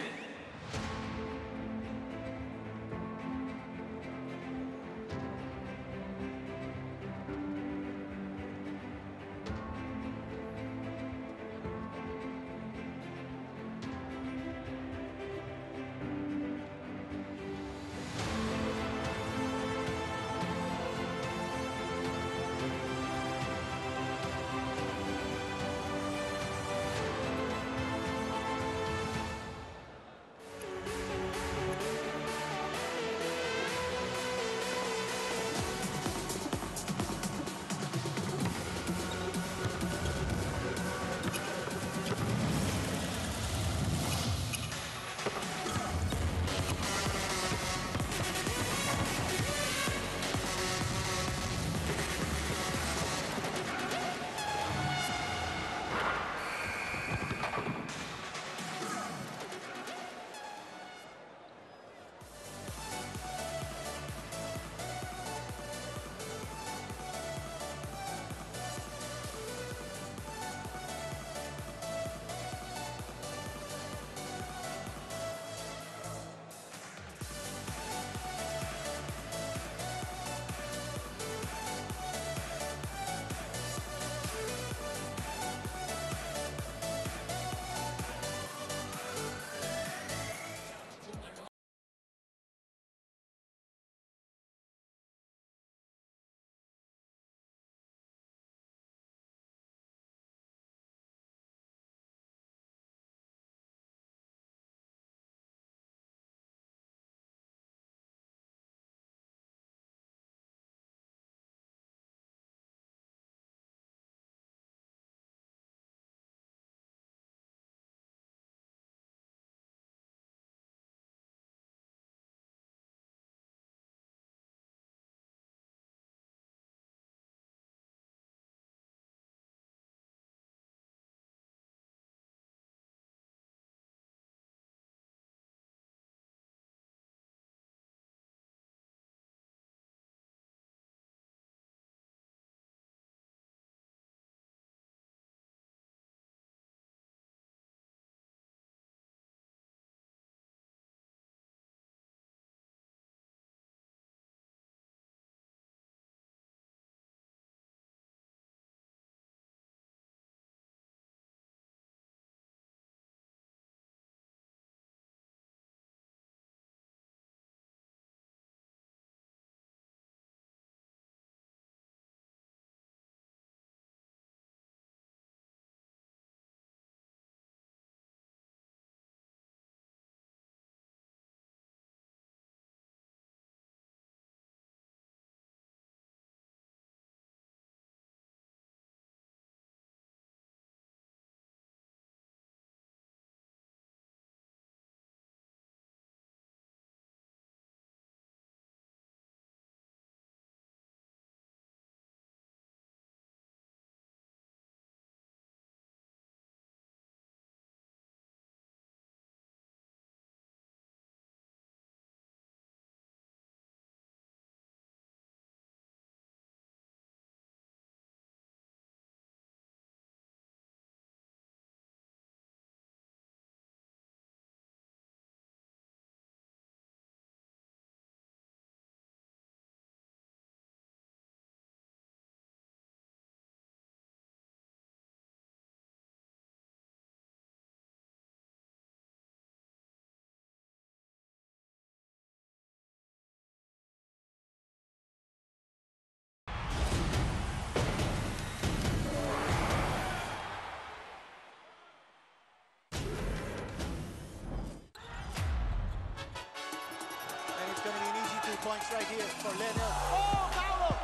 Points right here for Leonard. Oh, Paolo!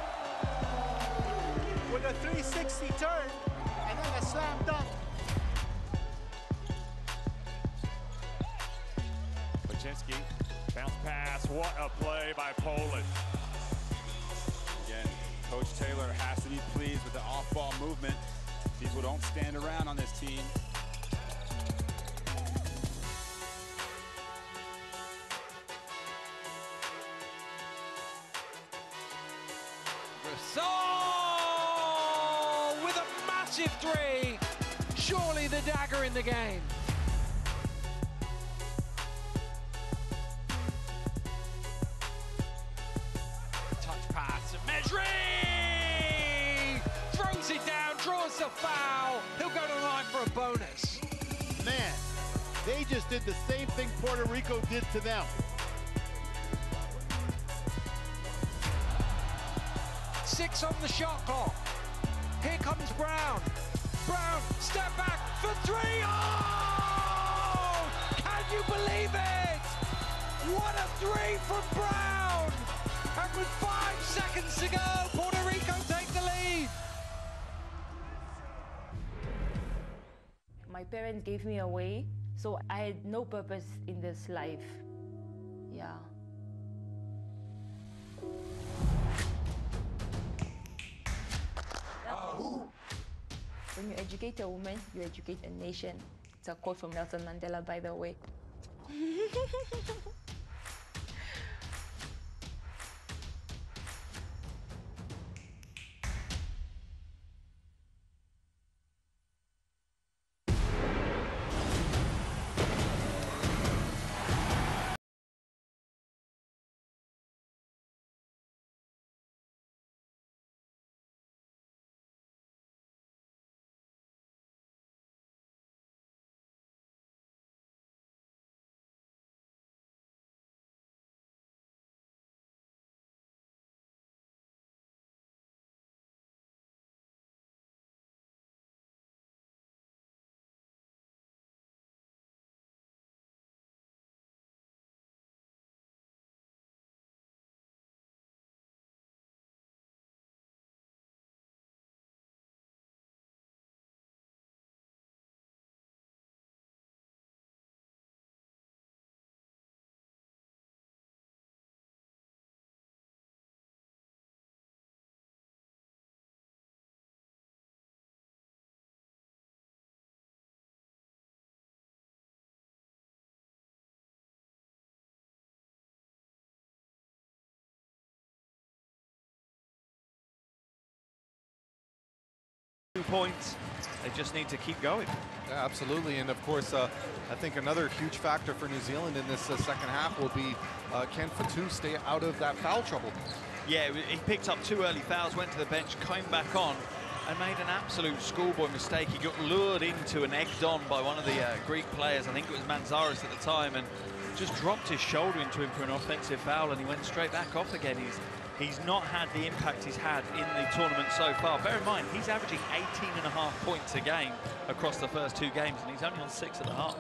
With a 360 turn and then a slam dunk. Paczynski, bounce pass. What a play by Poland. Again, Coach Taylor has to be pleased with the off-ball movement. People don't stand around on this team. With a massive three, surely the dagger in the game. wants a foul. He'll go to the line for a bonus. Man, they just did the same thing Puerto Rico did to them. Six on the shot clock. Here comes Brown. Brown, step back for three. Oh! Can you believe it? What a three from Brown. And with 5 seconds to go, Puerto Rico take the lead. My parents gave me away, so I had no purpose in this life. Yeah. When you educate a woman, you educate a nation. It's a quote from Nelson Mandela, by the way. Points. They just need to keep going. Yeah, absolutely. And of course, I think another huge factor for New Zealand in this second half will be can Fotu stay out of that foul trouble? Yeah, he picked up two early fouls, went to the bench, came back on and made an absolute schoolboy mistake. He got lured into and egged on by one of the Greek players. I think it was Manzaris at the time, and just dropped his shoulder into him for an offensive foul, and he went straight back off again. He's not had the impact he's had in the tournament so far. Bear in mind, he's averaging 18.5 points a game across the first two games, and he's only on 6.5.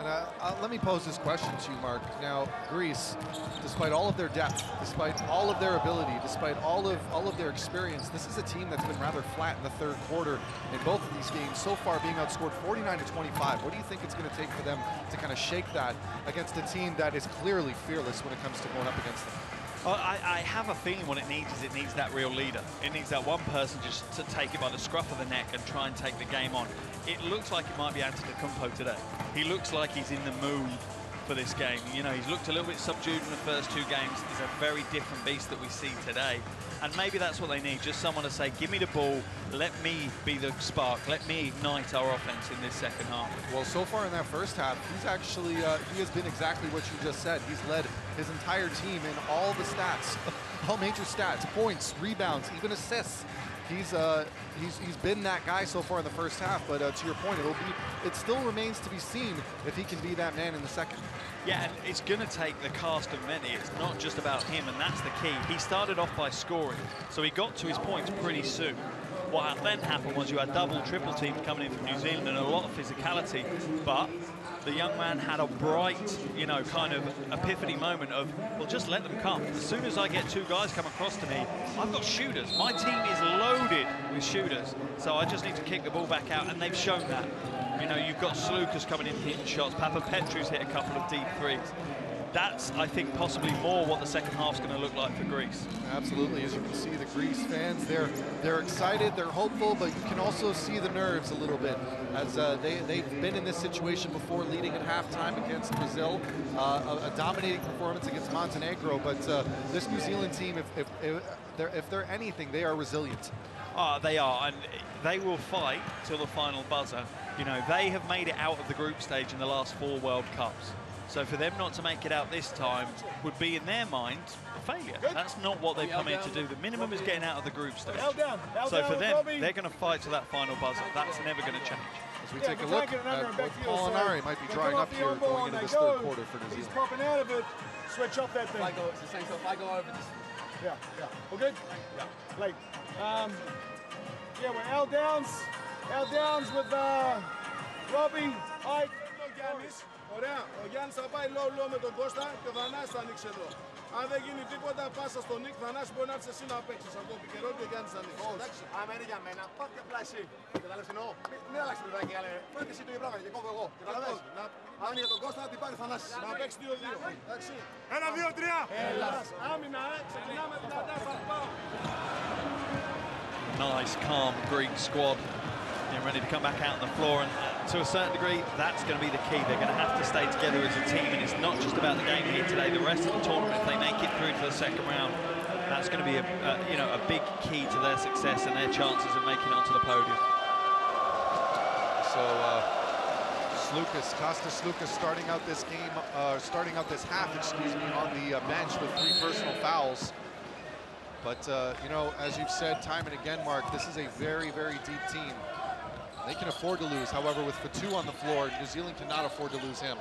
And let me pose this question to you, Mark. Now, Greece, despite all of their depth, despite all of their ability, despite all of their experience, this is a team that's been rather flat in the third quarter in both of these games so far, being outscored 49-25. What do you think it's going to take for them to kind of shake that against a team that is clearly fearless when it comes to going up against them? I have a feeling what it needs is it needs that real leader. It needs that one person just to take it by the scruff of the neck and try and take the game on. It looks like it might be Antetokounmpo today. He looks like he's in the mood for this game. You know, he's looked a little bit subdued in the first two games. It's a very different beast that we see today. And maybe that's what they need, just someone to say, give me the ball, let me be the spark, let me ignite our offense in this second half. Well, so far in that first half, he's actually, he has been exactly what you just said. He's led his entire team in all the stats, all major stats, points, rebounds, even assists. He's been that guy so far in the first half, but to your point, it still remains to be seen if he can be that man in the second. Yeah, and it's going to take the cast of many. It's not just about him, and that's the key. He started off by scoring, so he got to his points pretty soon. What then happened was you had double, triple teams coming in from New Zealand and a lot of physicality, but the young man had a bright, you know, kind of epiphany moment of, well, just let them come. As soon as I get two guys come across to me, I've got shooters. My team is loaded with shooters, so I just need to kick the ball back out, and they've shown that. You know, you've got Sloukas coming in hitting shots. Papapetrou hit a couple of deep threes. That's, I think, possibly more what the second half's going to look like for Greece. Absolutely. As you can see, the Greece fans, they're excited, they're hopeful, but you can also see the nerves a little bit, as they've been in this situation before, leading at halftime against Brazil, a dominating performance against Montenegro. But this New Zealand team, if they're anything, they are resilient. They are, and they will fight till the final buzzer. You know, they have made it out of the group stage in the last 4 World Cups. So for them not to make it out this time would be, in their mind, a failure. That's not what they've come here to do. The minimum is getting out of the group stage. So for them, they're going to fight to that final buzzer. That's never going to change. As we take a look at what Paul Henare might be drawing up here going into this third quarter for New Zealand. He's popping out of it. Switch up that thing. If I go over this. Yeah. We're good? Yeah. Late. Yeah, we're out downs. Out downs with Robbie, Ike, Giannis. Ωραία, ο Γιάννης θα πάει low low με τον Κώστα και ο Θανάσης θα ανοίξει εδώ. Αν δεν γίνει τίποτα, πάσα στον Νίκ, Θανάση μπορεί να έρθει εσύ να παίξεις. Αν το πικερό και ο Γιάννης θα ανοίξει. Εντάξει. Άμα είναι για μένα, πάρτε απλά εσύ. Καταλάβεις εννοώ. Μην αλλάξει το πράγμα και άλλα. Πρέπει εσύ το ίδιο πράγμα και κόβω εγώ. Καταλάβεις. Αν είναι για τον Κώστα, να την πάρει Θανάση. Να παίξει 2-2. Εντάξει. 1-2-3. Έλα. Άμυνα, ξεκινάμε δυνατά στα πάω. Nice, calm Greek squad. And ready to come back out on the floor, and to a certain degree that's going to be the key. They're going to have to stay together as a team, and it's not just about the game here today. The rest of the tournament, if they make it through to the second round, that's going to be a big key to their success and their chances of making it onto the podium. So Kostas Sloukas starting out this game, starting out this half, excuse me, on the bench with 3 personal fouls. But you know, as you've said time and again, Mark, this is a very, very deep team. They can afford to lose. However, with Fotu on the floor, New Zealand cannot afford to lose him.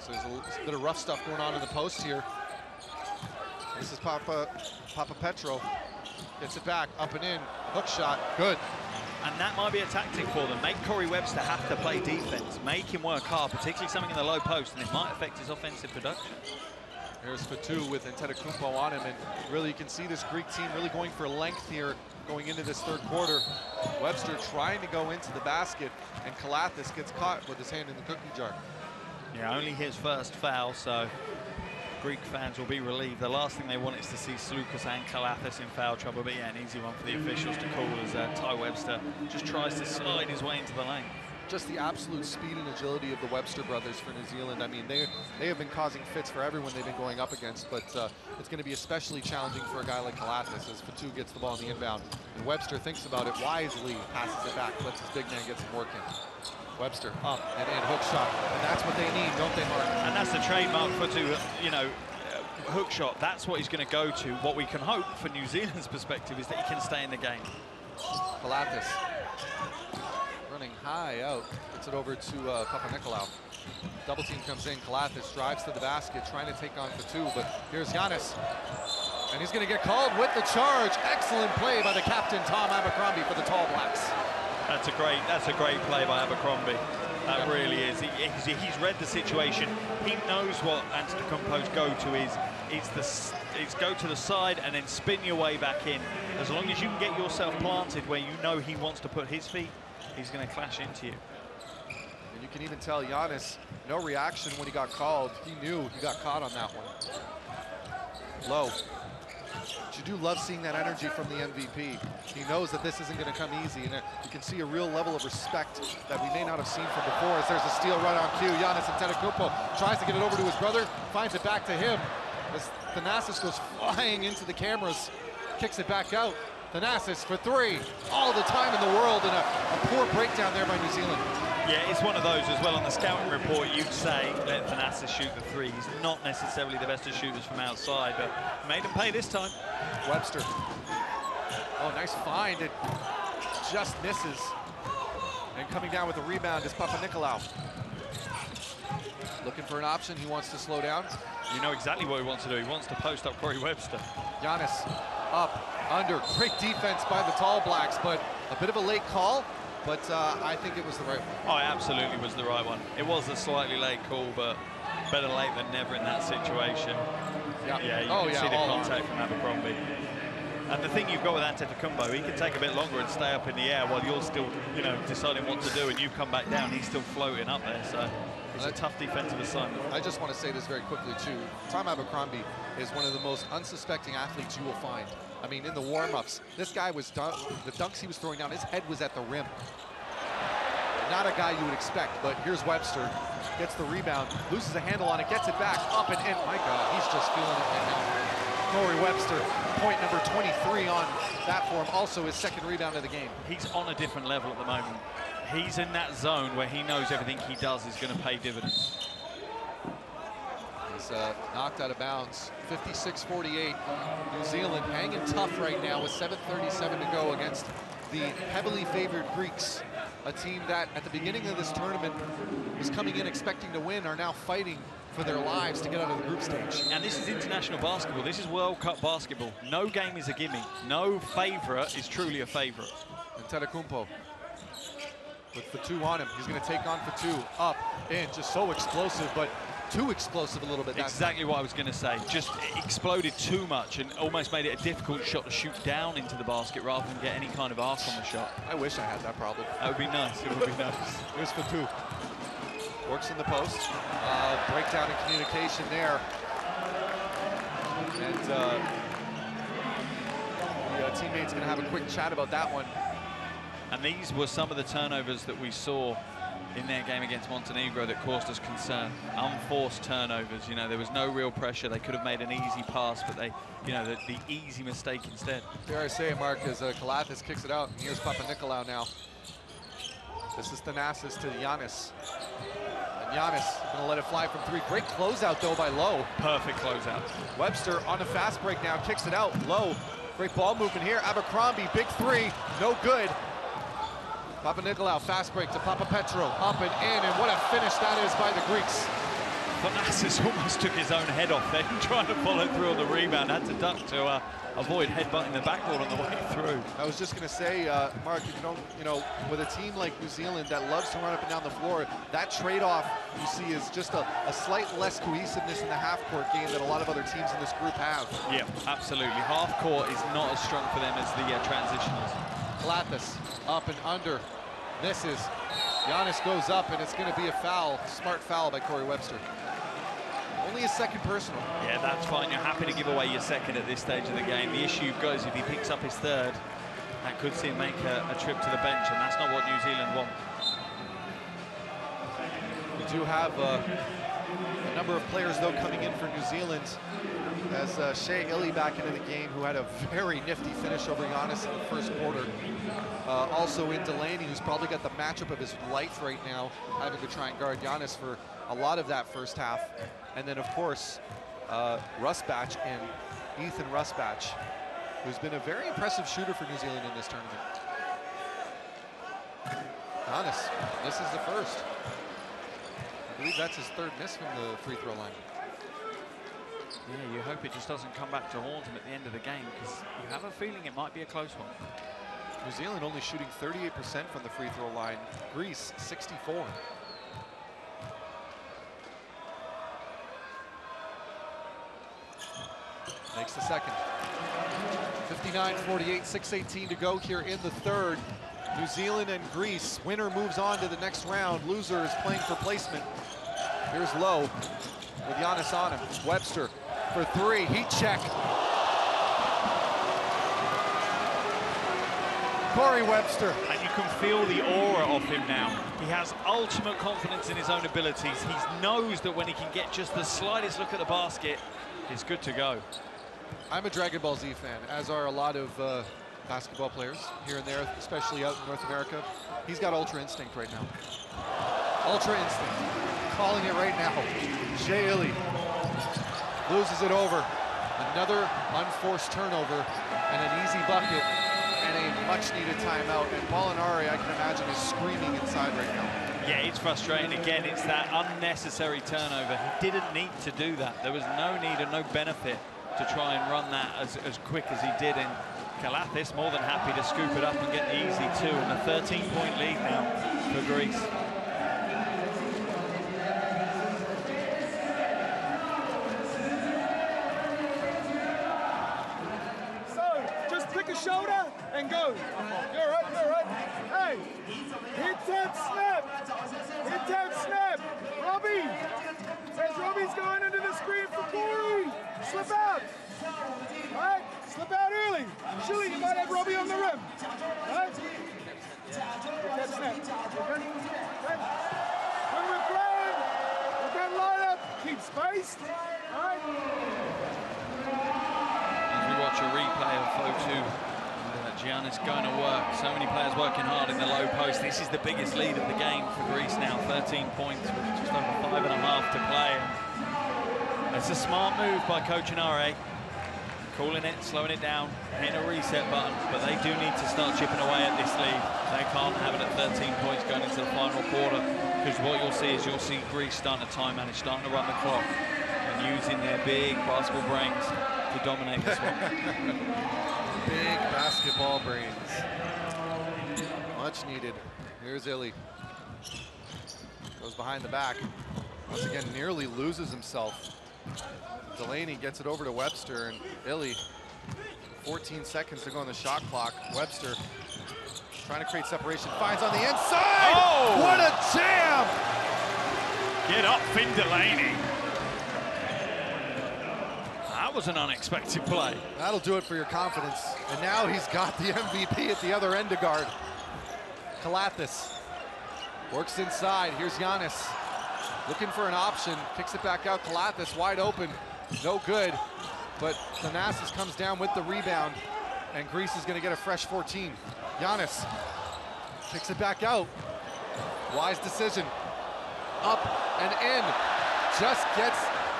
So there's a bit of rough stuff going on in the post here. This is Papapetrou. Gets it back, up and in, hook shot, good. And that might be a tactic for them. Make Corey Webster have to play defense. Make him work hard, particularly something in the low post, and it might affect his offensive production. Here's Fotu with Antetokounmpo on him, and really you can see this Greek team really going for length here going into this third quarter. Webster trying to go into the basket, and Kalathis gets caught with his hand in the cookie jar. Yeah, only his first foul, so Greek fans will be relieved. The last thing they want is to see Sloukas and Kalathis in foul trouble, but yeah, an easy one for the officials to call as Tai Webster just tries to slide his way into the lane. Just the absolute speed and agility of the Webster brothers for New Zealand. I mean, they have been causing fits for everyone they've been going up against, but it's going to be especially challenging for a guy like Kalathis as Fotu gets the ball in the inbound. And Webster thinks about it wisely, passes it back, lets his big man get some work in. Webster up and in, hook shot. And that's what they need, don't they, Mark? And that's the trademark Fotu, you know, hook shot. That's what he's going to go to. What we can hope for New Zealand's perspective is that he can stay in the game. Kalathis. Running high out, gets it over to Papanikolaou. Double team comes in, Kalathis drives to the basket, trying to take on Fotu, but here's Giannis. And he's gonna get called with the charge. Excellent play by the captain, Tom Abercrombie, for the Tall Blacks. That's a great play by Abercrombie. That really is. He's read the situation. He knows what Antetokounmpo's go-to is. It's go to the side and then spin your way back in. As long as you can get yourself planted where you know he wants to put his feet, he's going to clash into you. And you can even tell Giannis, no reaction when he got called. He knew he got caught on that one. Low. But you do love seeing that energy from the MVP. He knows that this isn't going to come easy, and you can see a real level of respect that we may not have seen from before as there's a steal right on cue. Giannis Antetokounmpo tries to get it over to his brother, finds it back to him. As Thanasis goes flying into the cameras, kicks it back out. Thanasis for 3, all the time in the world, and a poor breakdown there by New Zealand. Yeah, it's one of those as well. On the scouting report, you'd say let Thanasis shoot the 3. He's not necessarily the best of shooters from outside, but made him pay this time. Webster. Oh, nice find. It just misses. And coming down with a rebound is Papanikolaou. Looking for an option. He wants to slow down. You know exactly what he wants to do. He wants to post up Corey Webster. Giannis up. Under great defense by the Tall Blacks, but a bit of a late call, but I think it was the right one. Oh, it absolutely was the right one. It was a slightly late call, but better late than never in that situation. Yep. Yeah, you can see the contact from Abercrombie. And the thing you've got with Antetokounmpo, he can take a bit longer and stay up in the air while you're still, you know, deciding what to do, and you come back down, he's still floating up there, so it's a tough defensive assignment. I just want to say this very quickly, too. Tom Abercrombie is one of the most unsuspecting athletes you will find. I mean, in the warm-ups, this guy was the dunks he was throwing down, his head was at the rim. Not a guy you would expect, but here's Webster. Gets the rebound, loses a handle on it, gets it back, up and in. My God, he's just feeling it right now. Corey Webster. point number 23 on that for him. Also his second rebound of the game. He's on a different level at the moment. He's in that zone where he knows everything he does is going to pay dividends. He's knocked out of bounds. 56-48. New Zealand hanging tough right now with 7:37 to go against the heavily favored Greeks, a team that at the beginning of this tournament was coming in expecting to win, are now fighting for their lives to get out of the group stage. And this is international basketball. This is World Cup basketball. No game is a gimme. No favorite is truly a favorite. Antetokounmpo with Fotu on him. He's going to take on Fotu up in. Just so explosive, but too explosive a little bit. Exactly what I was going to say. Just exploded too much and almost made it a difficult shot to shoot down into the basket rather than get any kind of arc on the shot. I wish I had that problem. That would be nice. It would be nice. Here's Fotu. Works in the post. Breakdown in communication there. And the teammate's going to have a quick chat about that one. And these were some of the turnovers that we saw in their game against Montenegro that caused us concern. Unforced turnovers, you know, there was no real pressure. They could have made an easy pass, but they, you know, the easy mistake instead. Dare I say, Mark, as Kalathis kicks it out, and here's Papanikolaou now. This is Thanasis to Giannis. And Giannis gonna let it fly from three. Great closeout, though, by Loe. Perfect closeout. Webster on a fast break now, kicks it out. Loe, great ball movement here. Abercrombie, big three, no good. Papanikolaou, fast break to Papapetrou, up and in, and what a finish that is by the Greeks. Thanasis almost took his own head off then, trying to follow through on the rebound, had to duck to avoid headbutting the backboard on the way through. I was just going to say, Mark, you know, with a team like New Zealand that loves to run up and down the floor, that trade-off you see is just a slight less cohesiveness in the half-court game that a lot of other teams in this group have. Yeah, absolutely. Half-court is not as strong for them as the transitionals. Kalathis up and under. This is Giannis goes up, and it's going to be a foul. Smart foul by Corey Webster. Only his second personal. Yeah, that's fine. You're happy to give away your second at this stage of the game. The issue goes if he picks up his third, that could see him make a trip to the bench, and that's not what New Zealand want. We do have a number of players, though, coming in for New Zealand. As Shea Ili back into the game, who had a very nifty finish over Giannis in the first quarter. Also in Delaney, who's probably got the matchup of his life right now, having to try and guard Giannis for a lot of that first half. And then, of course, Russbatch and Ethan Russbatch, who's been a very impressive shooter for New Zealand in this tournament. Giannis, this is the first. I believe that's his third miss from the free throw line. Yeah, you hope it just doesn't come back to haunt him at the end of the game, because you have a feeling it might be a close one. New Zealand only shooting 38% from the free throw line. Greece, 64. Makes the second. 59-48, 6:18 to go here in the third. New Zealand and Greece. Winner moves on to the next round. Loser is playing for placement. Here's Loe. With Giannis on him, Webster for three, heat check. Corey Webster. And you can feel the aura of him now. He has ultimate confidence in his own abilities. He knows that when he can get just the slightest look at the basket, he's good to go. I'm a Dragon Ball Z fan, as are a lot of basketball players here and there, especially out in North America. He's got ultra instinct right now. Ultra instinct. Calling it right now. Shea Ili loses it over. Another unforced turnover and an easy bucket and a much-needed timeout. And Paul Henare, I can imagine, is screaming inside right now. Yeah, it's frustrating. Again, it's that unnecessary turnover. He didn't need to do that. There was no need and no benefit to try and run that as quick as he did. And Kalathis more than happy to scoop it up and get the easy two. And a 13-point lead now for Greece. Shoulder and go. You're right, you're right. Hey, hit that snap. Hit that snap. Robbie. Says Robbie's going into the screen for Corey. Slip out. All right, slip out early. Shilly, you might have Robbie on the rim. All right? Hit that snap. When we're playing, with that lineup, keep spaced. All right? watch a replay of Fotu and Giannis going to work. So many players working hard in the low post. This is the biggest lead of the game for Greece now, 13 points with just over 5.5 to play. It's a smart move by Coach Henare, calling it, slowing it down, hitting a reset button, but they do need to start chipping away at this lead. They can't have it at 13 points going into the final quarter, because what you'll see is you'll see Greece starting to time manage, starting to run the clock, and using their big basketball brains to dominate this one. Big basketball brains. Much needed. Here's Ili. Goes behind the back. Once again, nearly loses himself. Delaney gets it over to Webster, and Ili, 14 seconds to go on the shot clock. Webster trying to create separation, finds on the inside! Oh! What a jam! Get up, Finn Delaney. That was an unexpected play. That'll do it for your confidence. And now he's got the MVP at the other end to guard. Kalathis works inside. Here's Giannis, looking for an option, kicks it back out. Kalathis wide open, no good. But Thanasis comes down with the rebound, and Greece is gonna get a fresh 14. Giannis kicks it back out. Wise decision. Up and in, just gets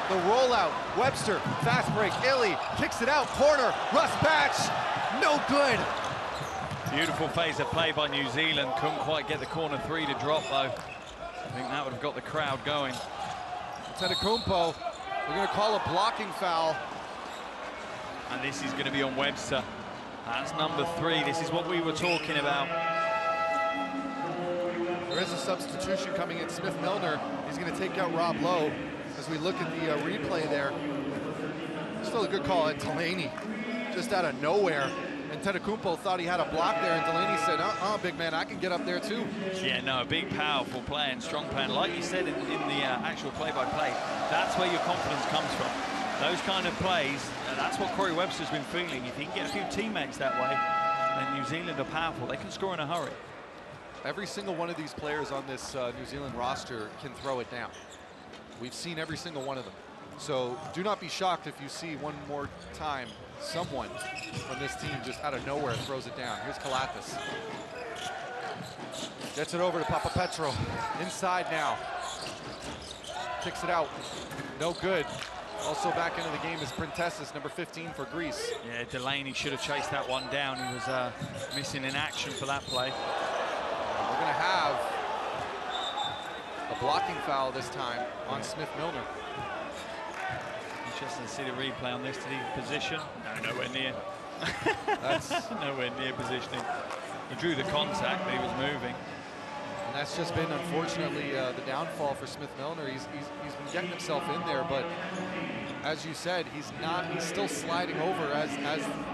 the rollout. Webster, fast break, Ili kicks it out, corner, Russbatch, no good. Beautiful phase of play by New Zealand. Couldn't quite get the corner three to drop though. I think that would have got the crowd going. Antetokounmpo, we're going to call a blocking foul. And this is going to be on Webster. That's number 3. This is what we were talking about. There is a substitution coming in. Smith Milner, he's going to take out Rob Loe. As we look at the replay there, still a good call at Delaney, just out of nowhere. And Antetokounmpo thought he had a block there, and Delaney said, oh, big man, I can get up there too. Yeah, no, a big, powerful play and strong play. And like you said in the actual play-by-play, that's where your confidence comes from. Those kind of plays, that's what Corey Webster's been feeling. If he can get a few teammates that way, then New Zealand are powerful. They can score in a hurry. Every single one of these players on this New Zealand roster can throw it down. We've seen every single one of them. So do not be shocked if you see one more time someone from this team just out of nowhere throws it down. Here's Kalathis. Gets it over to Papapetrou. Inside now. Kicks it out. No good. Also back into the game is Printezis, number 15 for Greece. Yeah, Delaney should have chased that one down. He was missing in action for that play. And we're going to have a blocking foul this time on Smith Milner. Interesting to see the replay on this. Did he position? No, nowhere near. That's nowhere near positioning. He drew the contact, but he was moving. And that's just been, unfortunately, the downfall for Smith Milner. He's been getting himself in there, but as you said, he's still sliding over. As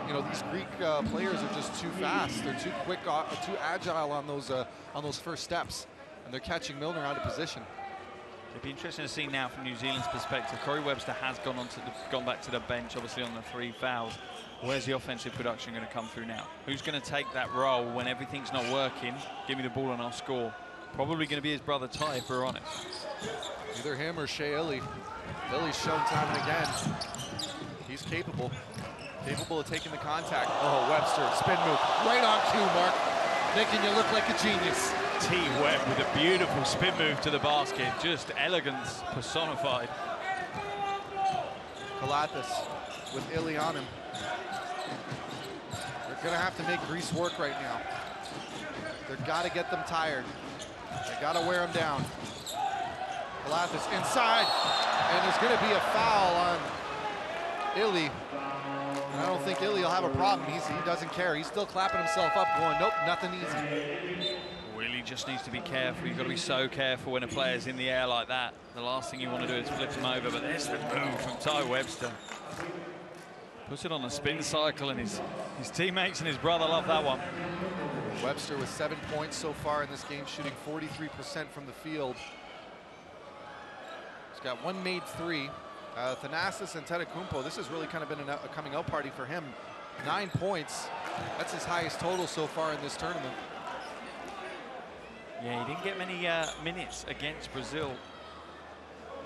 you know, these Greek players are just too fast. They're too quick, too agile on those first steps. And they're catching Milner out of position. It'd be interesting to see now from New Zealand's perspective. Corey Webster has gone back to the bench, obviously on the 3 fouls. Where's the offensive production going to come through now? Who's going to take that role when everything's not working? Give me the ball and I'll score. Probably going to be his brother Tai, if we're honest. Either him or Shea Ili. Ili's shown time and again he's capable of taking the contact. Oh, Webster, spin move, right on cue, Mark, making you look like a genius. T Webb with a beautiful spin move to the basket, just elegance personified. Kalathis with Ili on him. They're gonna have to make Greece work right now. They've got to get them tired. They got to wear them down. Kalathis inside, and there's gonna be a foul on Ili. I don't think Ili will have a problem. He doesn't care. He's still clapping himself up, going, nope, nothing easy. Really just needs to be careful. You've got to be so careful when a player's in the air like that. The last thing you want to do is flip him over, but there's the move from Tai Webster. Puts it on the spin cycle, and his teammates and his brother love that one. Webster with 7 points so far in this game, shooting 43% from the field. He's got one made 3. Thanasis Antetokounmpo, this has really kind of been a coming out party for him. 9 points, that's his highest total so far in this tournament. Yeah, he didn't get many minutes against Brazil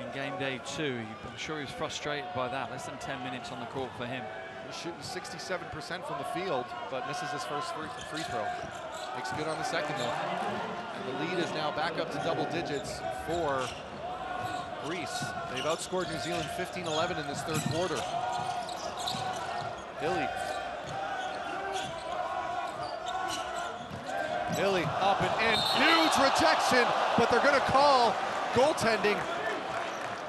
in game day 2. I'm sure he was frustrated by that. Less than 10 minutes on the court for him. He's shooting 67% from the field, but misses his first free throw. Makes good on the second, though. And the lead is now back up to double digits for Greece. They've outscored New Zealand 15-11 in this third quarter. Ili up and in. Huge rejection, but they're going to call goaltending.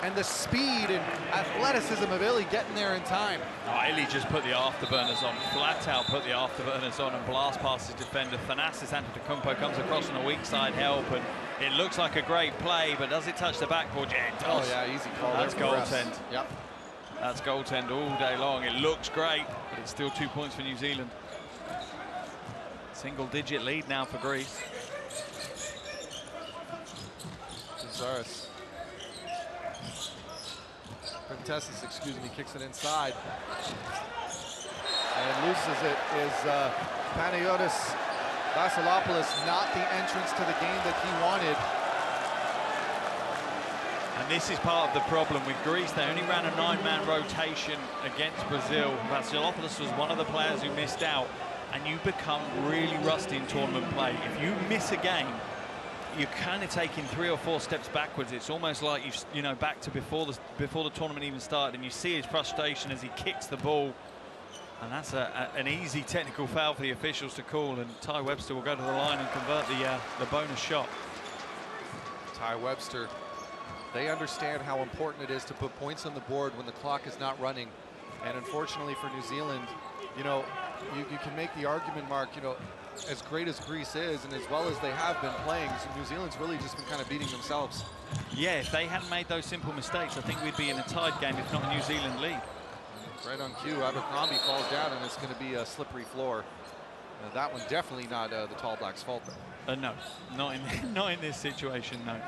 And the speed and athleticism of Ili getting there in time. Oh, Ili just put the afterburners on, flat out put the afterburners on and blast past his defender. Thanasis Antetokounmpo comes across on a weak side help, and it looks like a great play, but does it touch the backboard? Yeah, it does. Oh yeah, easy call. That's goaltend. Yep. That's goaltend all day long. It looks great, but it's still 2 points for New Zealand. Single-digit lead now for Greece. Cesaris. Printezis, excuse me, kicks it inside. And loses it is Panagiotis Vasilopoulos, not the entrance to the game that he wanted. And this is part of the problem with Greece. They only ran a 9-man rotation against Brazil. Vasilopoulos was one of the players who missed out. And you become really rusty in tournament play. If you miss a game, you're kind of taking 3 or 4 steps backwards. It's almost like you know, back to before the tournament even started, and you see his frustration as he kicks the ball, and that's an easy technical foul for the officials to call. And Tai Webster will go to the line and convert the bonus shot. Tai Webster, they understand how important it is to put points on the board when the clock is not running, and unfortunately for New Zealand, you know, you can make the argument, Mark, you know, as great as Greece is and as well as they have been playing, New Zealand's really just been kind of beating themselves. Yeah, if they hadn't made those simple mistakes, I think we'd be in a tied game, if not a New Zealand lead. Right on cue, Abercrombie falls down, and it's going to be a slippery floor. That one definitely not the Tall Blacks' fault, though. No, not in this situation, no.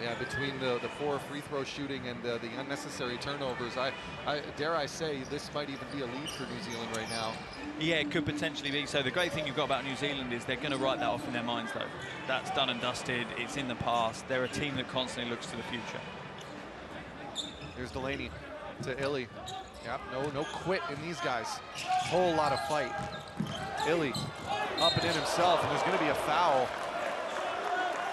Yeah, between the poor free throw shooting and the unnecessary turnovers, I dare I say this might even be a lead for New Zealand right now. Yeah, it could potentially be. So the great thing you've got about New Zealand is they're going to write that off in their minds, though. That's done and dusted. It's in the past. They're a team that constantly looks to the future. Here's Delaney to Ili. Yep, no quit in these guys. Whole lot of fight. Ili up and in himself, and there's going to be a foul.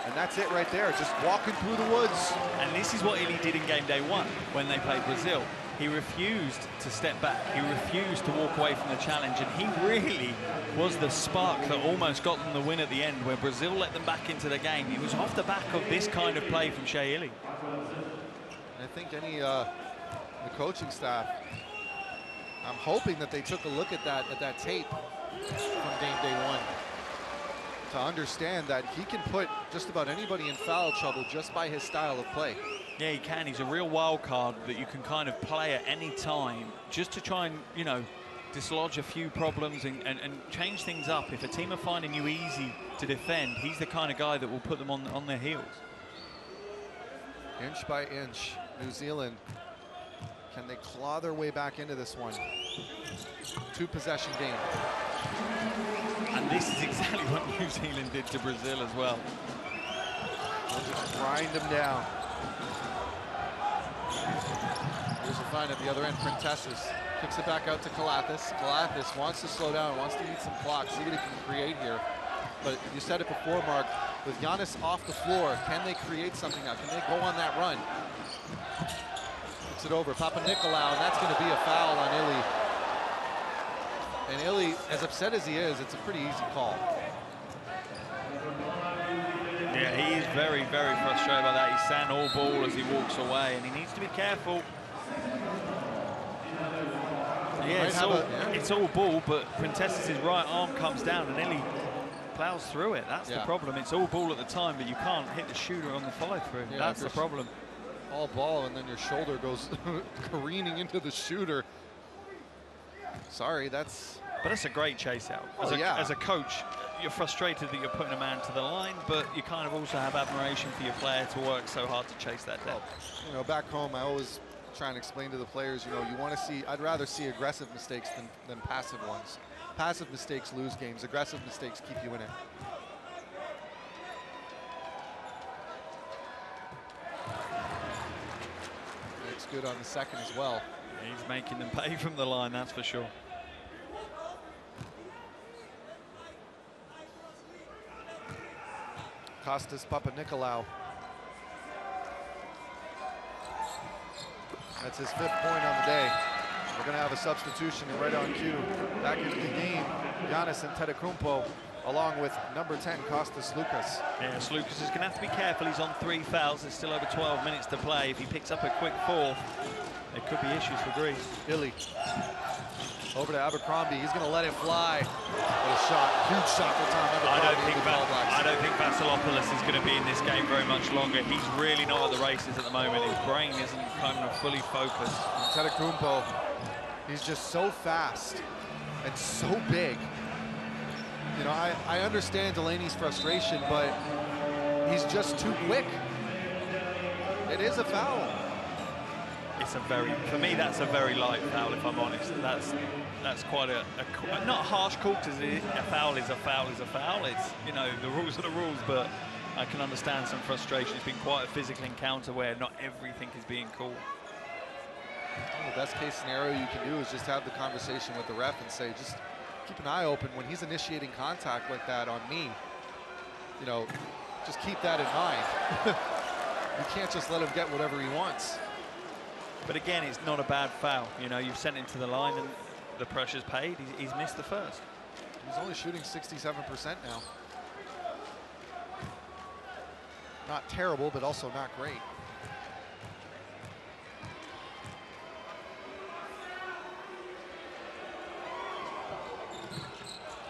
And that's it right there, just walking through the woods. And this is what Ili did in game 1 when they played Brazil. He refused to step back. He refused to walk away from the challenge. And he really was the spark that almost got them the win at the end, where Brazil let them back into the game. It was off the back of this kind of play from Shea Ili. I think the coaching staff, I'm hoping that they took a look at that tape from game 1. To understand that he can put just about anybody in foul trouble just by his style of play. Yeah, he can. He's a real wild card that you can kind of play at any time just to try and, you know, dislodge a few problems and change things up. If a team are finding you easy to defend, he's the kind of guy that will put them on their heels. Inch by inch, New Zealand, can they claw their way back into this one? 2-possession game. And this is exactly what New Zealand did to Brazil as well. They'll just grind them down. Here's a find at the other end. Printezis kicks it back out to Kalathis. Kalathis wants to slow down, wants to eat some clock, see what he can create here. But you said it before, Mark, with Giannis off the floor, can they create something now? Can they go on that run? Kicks it over. Papanikolaou, and that's going to be a foul on Ili. And Ili, as upset as he is, it's a pretty easy call. Yeah, he is very, very frustrated by that. He's sand all ball as he walks away, and he needs to be careful. Yeah, it's all ball, but Printezis' right arm comes down, and Ili plows through it. That's the problem. It's all ball at the time, but you can't hit the shooter on the follow-through. Yeah, that's the problem. All ball, and then your shoulder goes careening into the shooter. Sorry, but that's a great chase out. As a coach, you're frustrated that you're putting a man to the line, but you kind of also have admiration for your player to work so hard to chase that down. You know, back home, I always try and explain to the players, you know, you want to see, I'd rather see aggressive mistakes than passive ones. Passive mistakes lose games. Aggressive mistakes keep you in it. It's good on the second as well. He's making them pay from the line, that's for sure. Kostas Papanikolaou. That's his 5th point on the day. We're going to have a substitution right on cue. Back into the game, Giannis Antetokounmpo, along with number 10, Kostas Sloukas. Yeah, Sloukas is going to have to be careful. He's on 3 fouls. There's still over 12 minutes to play. If he picks up a quick 4, there could be issues for Greece. Ili over to Abercrombie. He's going to let it fly. What a shot. Huge shot for Tom Abercrombie. I don't think Vasilopoulos is going to be in this game very much longer. He's really not at the races at the moment. His brain isn't kind of fully focused. Antetokounmpo, he's just so fast and so big. You know, I understand Delaney's frustration, but he's just too quick. It is a foul. It's a very, for me, that's a very light foul, if I'm honest. That's quite a not harsh call, because a foul is a foul is a foul. It's, you know, the rules are the rules, but I can understand some frustration. It's been quite a physical encounter where not everything is being called. Well, the best case scenario you can do is just have the conversation with the ref and say, just keep an eye open when he's initiating contact like that on me. You know, just keep that in mind. You can't just let him get whatever he wants. But again, it's not a bad foul. You know, you've sent him to the line and the pressure's paid. He's missed the first. He's only shooting 67% now. Not terrible, but also not great.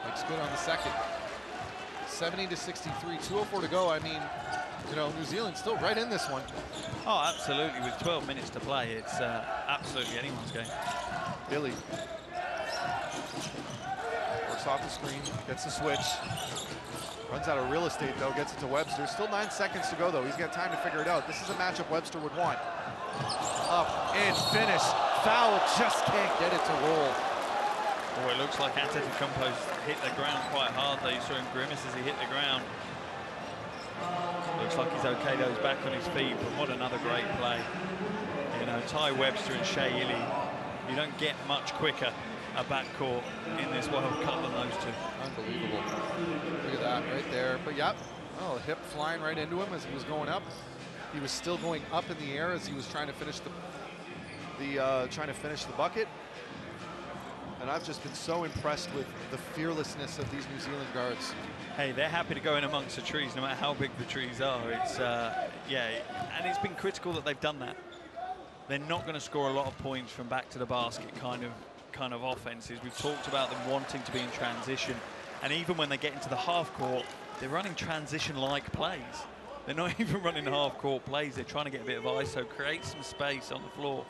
Looks good on the second. 70 to 63, 2:04 to go. I mean, you know, New Zealand's still right in this one. Oh, absolutely. With 12 minutes to play, it's absolutely anyone's game. Ili works off the screen, gets the switch. Runs out of real estate, though, gets it to Webster. Still 9 seconds to go, though. He's got time to figure it out. This is a matchup Webster would want. Up and finish. Foul, just can't get it to roll. Oh, it looks like Antetokounmpo's hit the ground quite hard, though. You saw him grimace as he hit the ground. Looks like he's okay, though. He's back on his feet, but what another great play. You know, Tai Webster and Shea Ili, you don't get much quicker a backcourt in this World Cup than those two. Unbelievable. Look at that right there. But, yep, oh, hip flying right into him as he was going up. He was still going up in the air as he was trying to finish the bucket. And I've just been so impressed with the fearlessness of these New Zealand guards. Hey, they're happy to go in amongst the trees, no matter how big the trees are. It's, yeah, and it's been critical that they've done that. They're not going to score a lot of points from back to the basket kind of offenses. We've talked about them wanting to be in transition. And even when they get into the half court, they're running transition-like plays. They're not even running half-court plays. They're trying to get a bit of ISO, create some space on the floor.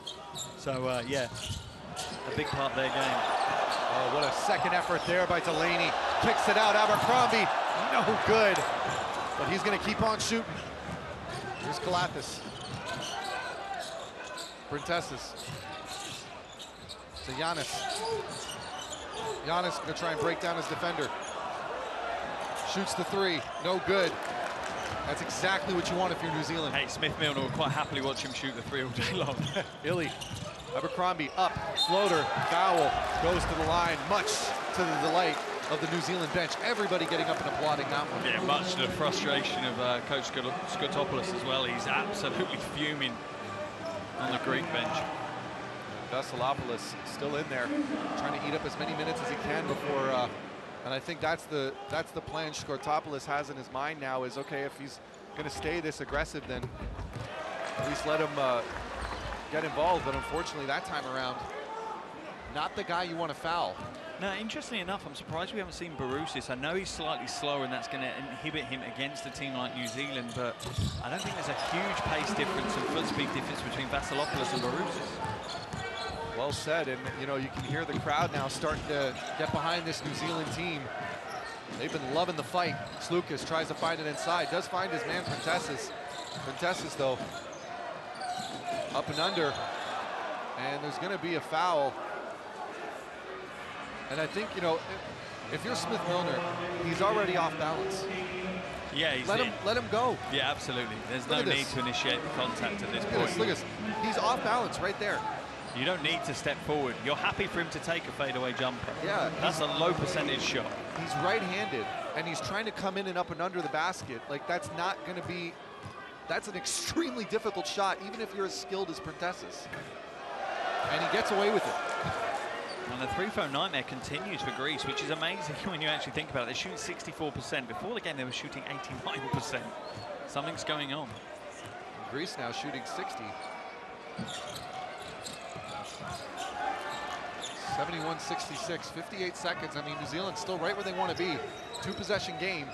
So, yeah. A big part of their game. Oh, what a second effort there by Delaney. Kicks it out, Abercrombie, no good. But he's gonna keep on shooting. Here's Kalathis. Printezis. To Giannis. Giannis gonna try and break down his defender. Shoots the 3, no good. That's exactly what you want if you're New Zealand. Hey, Smith Milner will quite happily watch him shoot the 3 all day long. Ili. Abercrombie up, floater, foul, goes to the line, much to the delight of the New Zealand bench. Everybody getting up and applauding that one. Yeah, much to the frustration of Coach Skourtopoulos as well. He's absolutely fuming on the Greek bench. Vasilopoulos still in there, trying to eat up as many minutes as he can before, and I think that's the plan Skourtopoulos has in his mind now is, okay, if he's gonna stay this aggressive, then at least let him get involved, but unfortunately that time around, not the guy you want to foul. Now, interestingly enough, I'm surprised we haven't seen Bourousis. I know he's slightly slower, and that's going to inhibit him against a team like New Zealand, but I don't think there's a huge pace difference and foot speed difference between Vasilopoulos and Bourousis. Well said, and you know, you can hear the crowd now starting to get behind this New Zealand team. They've been loving the fight. Sloukas tries to find it inside, does find his man Printezis. Printezis, though, up and under, and there's going to be a foul. And I think, you know, if you're Smith Milner, he's already off balance. Yeah, he's let him go. Yeah, absolutely. There's no need to initiate the contact at this point. Look at this. He's off balance right there. You don't need to step forward. You're happy for him to take a fadeaway jumper. Yeah. That's a low percentage shot. He's right-handed, and he's trying to come in and up and under the basket. Like, that's not going to be... That's an extremely difficult shot, even if you're as skilled as Printezis. And he gets away with it. And the three-throw nightmare continues for Greece, which is amazing when you actually think about it. They're shooting 64%. Before the game, they were shooting 89%. Something's going on. And Greece now shooting 60. 71-66, 58 seconds. I mean, New Zealand's still right where they want to be. Two-possession game.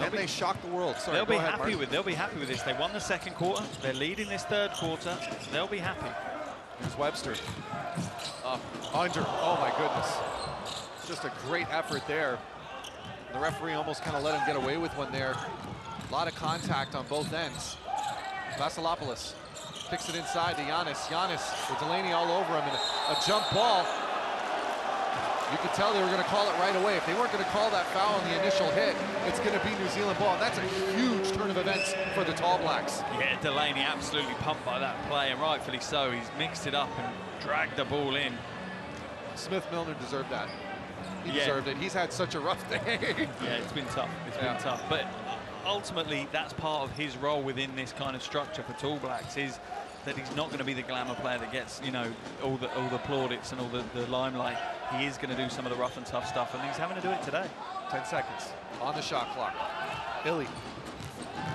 And they shock the world. Sorry, they'll be happy with this. They won the second quarter. They're leading this third quarter. They'll be happy. Here's Webster. Up, under. Oh, my goodness. Just a great effort there. The referee almost kind of let him get away with one there. A lot of contact on both ends. Vasilopoulos picks it inside to Giannis. Giannis with Delaney all over him and a jump ball. You could tell they were going to call it right away. If they weren't going to call that foul on the initial hit, it's going to be New Zealand ball. And that's a huge turn of events for the Tall Blacks. Yeah, Delaney absolutely pumped by that play, and rightfully so. He's mixed it up and dragged the ball in. Smith Milner deserved that. He deserved it. He's had such a rough day. Yeah, it's been tough. It's been tough. But ultimately, that's part of his role within this kind of structure for Tall Blacks is that he's not going to be the glamour player that gets, you know, all the plaudits and all the limelight. He is going to do some of the rough and tough stuff, and he's having to do it today. 10 seconds on the shot clock. Ili,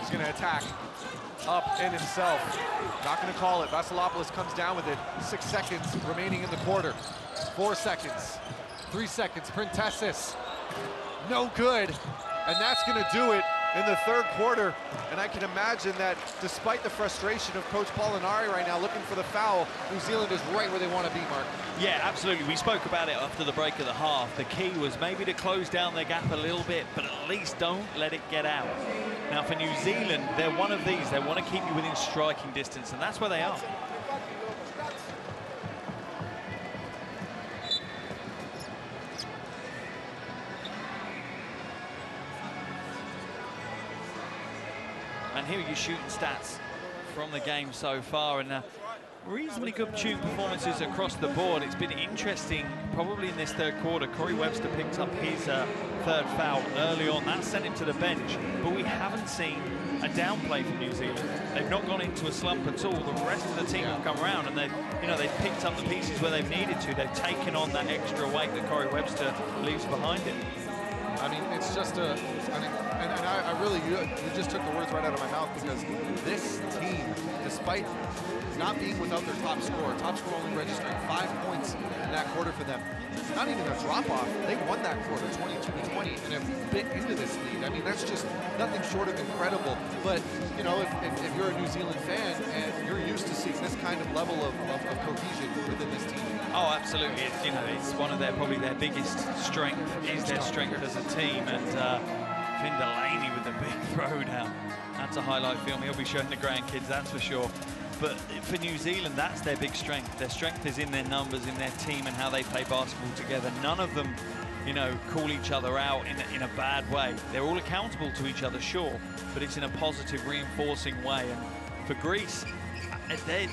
he's going to attack up in himself. Not going to call it. Vasilopoulos comes down with it. 6 seconds remaining in the quarter. 4 seconds. 3 seconds. Printezis, no good, and that's going to do it in the third quarter. And I can imagine that despite the frustration of Coach Paul Henare right now looking for the foul, New Zealand is right where they want to be, Mark. Yeah, absolutely. We spoke about it after the break of the half. The key was maybe to close down their gap a little bit, but at least don't let it get out. Now for New Zealand, they're one of these. They want to keep you within striking distance, and that's where they are. And here are your shooting stats from the game so far, and reasonably good shooting performances across the board. It's been interesting, probably in this third quarter. Corey Webster picked up his third foul early on. That sent him to the bench, but we haven't seen a downplay from New Zealand. They've not gone into a slump at all. The rest of the team have come around, and they've picked up the pieces where they've needed to. They've taken on that extra weight that Corey Webster leaves behind him. I mean, it's just a... I mean, you just took the words right out of my mouth, because this team, despite not being without their top scorer only registering 5 points in that quarter for them. Not even a drop-off. They won that quarter, 22-20, and have bit into this lead. I mean, that's just nothing short of incredible. But, you know, if you're a New Zealand fan, and you're used to seeing this kind of level of cohesion within this team. Oh, absolutely. It's, you know, it's one of their, probably their biggest strength, is their strength as a team. And Finn Delaney with the big throw down. That's a highlight film. He'll be showing the grandkids, that's for sure. But for New Zealand, that's their big strength. Their strength is in their numbers, in their team, and how they play basketball together. None of them, you know, call each other out in a bad way. They're all accountable to each other, sure, but it's in a positive, reinforcing way. And for Greece,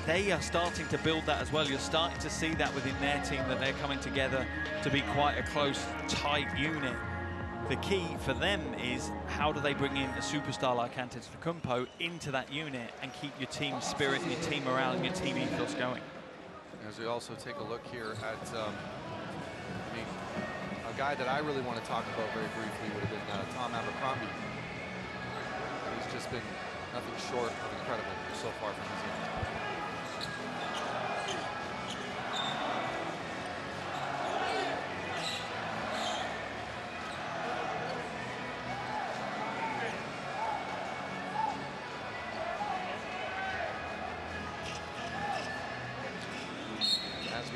they are starting to build that as well. You're starting to see that within their team, that they're coming together to be quite a close, tight unit. The key for them is how do they bring in a superstar like Antetokounmpo into that unit and keep your team spirit, your team morale, and your team ethos going. As we also take a look here at, I mean, a guy that I really want to talk about very briefly would have been Tom Abercrombie. He's just been nothing short of incredible so far for New Zealand.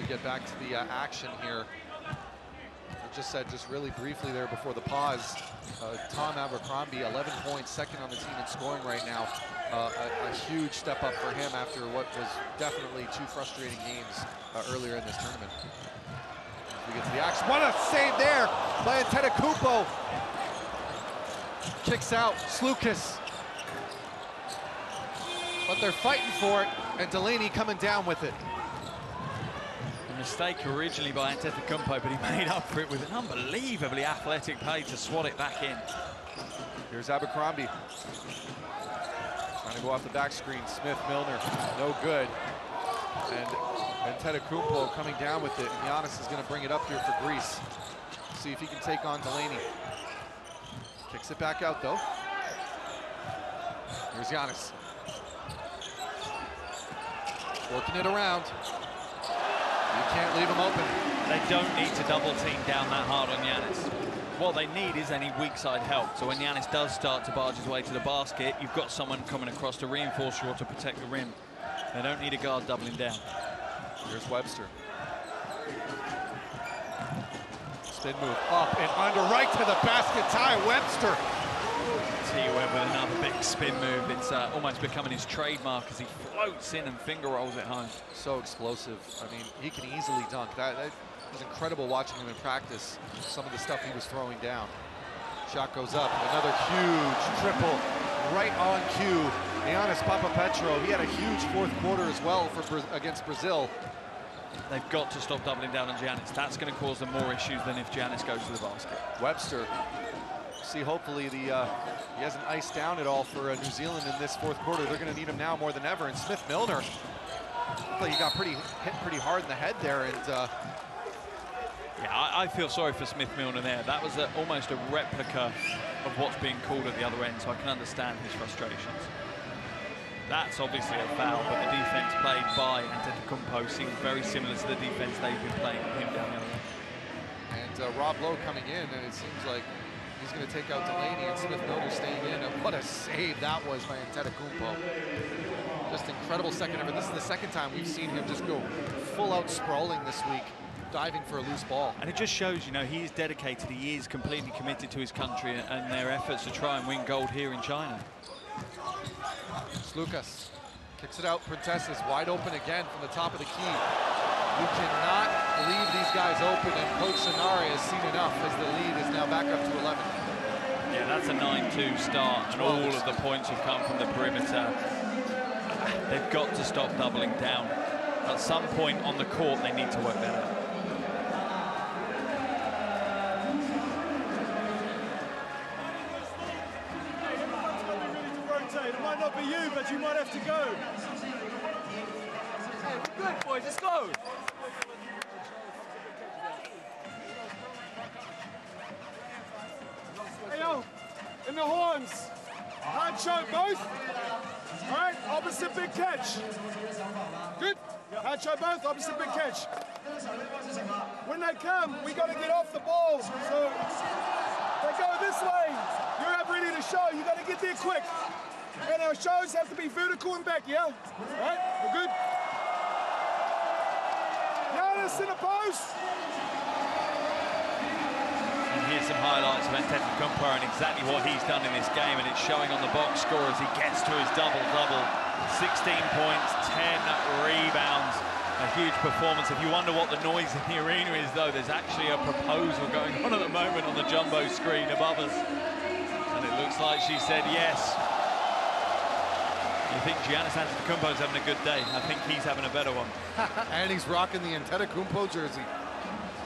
Get back to the action here. I just said just really briefly there before the pause, Tom Abercrombie, 11 points, second on the team in scoring right now. A huge step up for him after what was definitely two frustrating games earlier in this tournament. We get to the action. What a save there by Antetokounmpo. Kicks out Sloukas. but they're fighting for it, and Delaney coming down with it. A mistake originally by Antetokounmpo, but he made up for it with an unbelievably athletic play to swat it back in. Here's Abercrombie. Trying to go off the back screen. Smith Milner, no good. And Antetokounmpo coming down with it, and Giannis is gonna bring it up here for Greece. See if he can take on Delaney. Kicks it back out though. Here's Giannis. Working it around. You can't leave him open. They don't need to double team down that hard on Giannis. What they need is any weak side help. So when Giannis does start to barge his way to the basket, you've got someone coming across to reinforce you or to protect the rim. They don't need a guard doubling down. Here's Webster. Spin move up and under, right to the basket, Tai Webster. T Web with another big spin move. It's almost becoming his trademark as he floats in and finger rolls it home. So explosive. I mean, he can easily dunk. That was incredible watching him in practice, some of the stuff he was throwing down. Shot goes up, another huge triple right on cue. Giannis Papapetrou, he had a huge fourth quarter as well for against Brazil. They've got to stop doubling down on Giannis. That's going to cause them more issues than if Giannis goes to the basket. Webster, see, hopefully he hasn't iced down at all for New Zealand in this fourth quarter. They're going to need him now more than ever. And Smith Milner, looked like he got hit pretty hard in the head there. And I feel sorry for Smith Milner there. That was almost a replica of what's being called at the other end, so I can understand his frustrations. That's obviously a foul, but the defense played by Antetokounmpo seems very similar to the defense they've been playing him down the other end. And Rob Loe coming in, and it seems like he's going to take out Delaney, and Smith Milner staying in. And what a save that was by Antetokounmpo. Just incredible second effort. This is the second time we've seen him just go full-out sprawling this week, diving for a loose ball. And it just shows, you know, he is dedicated. He is completely committed to his country and their efforts to try and win gold here in China. Sloukas kicks it out. Printezis wide open again from the top of the key. You cannot leave these guys open, and Coach Henare has seen enough as the lead is now back up to 11. Yeah, that's a 9-2 start, and all of the points have come from the perimeter. They've got to stop doubling down. At some point on the court, they need to work that out. You, but you might have to go. Good boys, let's go. Hey yo, in the horns. Hard choke both. All right, opposite big catch. Good. Hard choke both, opposite big catch. When they come, we got to get off the ball. So they go this way. You're up ready to show. You got to get there quick. And our shows have to be vertical and back, yeah? All right, we're good. Giannis in the post. And here's some highlights of Antetokounmpo and exactly what he's done in this game, and it's showing on the box score as he gets to his double-double. 16 points, 10 rebounds. A huge performance. If you wonder what the noise in the arena is, though, there's actually a proposal going on at the moment on the jumbo screen above us. And it looks like she said yes. I think Giannis Antetokounmpo's having a good day. I think he's having a better one. And he's rocking the Antetokounmpo jersey.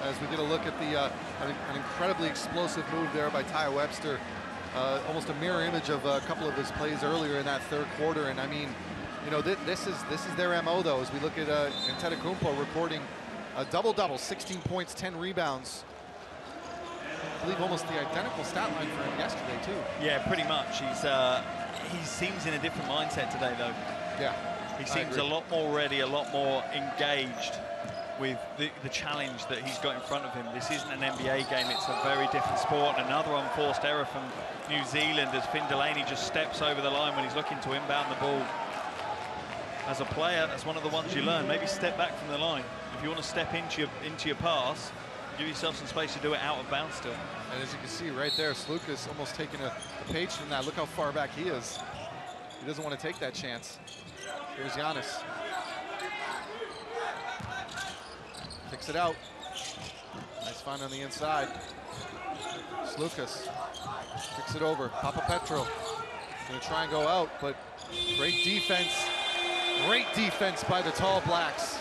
As we get a look at the an incredibly explosive move there by Tai Webster. Almost a mirror image of a couple of his plays earlier in that third quarter. And I mean, you know, this is their MO though. As we look at Antetokounmpo recording a double-double, 16 points, 10 rebounds. I believe almost the identical stat line for him yesterday too. Yeah, pretty much. He seems in a different mindset today, though. Yeah, he seems a lot more ready, a lot more engaged with the challenge that he's got in front of him. This isn't an NBA game. It's a very different sport. Another unforced error from New Zealand as Finn Delaney just steps over the line when he's looking to inbound the ball. As a player, that's one of the ones you learn. Maybe step back from the line. If you want to step into your pass, give yourself some space to do it out of bounds still. And as you can see right there, Sloukas almost taking a page from that. Look how far back he is. He doesn't want to take that chance. Here's Giannis. Kicks it out. Nice find on the inside. Sloukas kicks it over. Papapetrou going to try and go out, but great defense. Great defense by the Tall Blacks.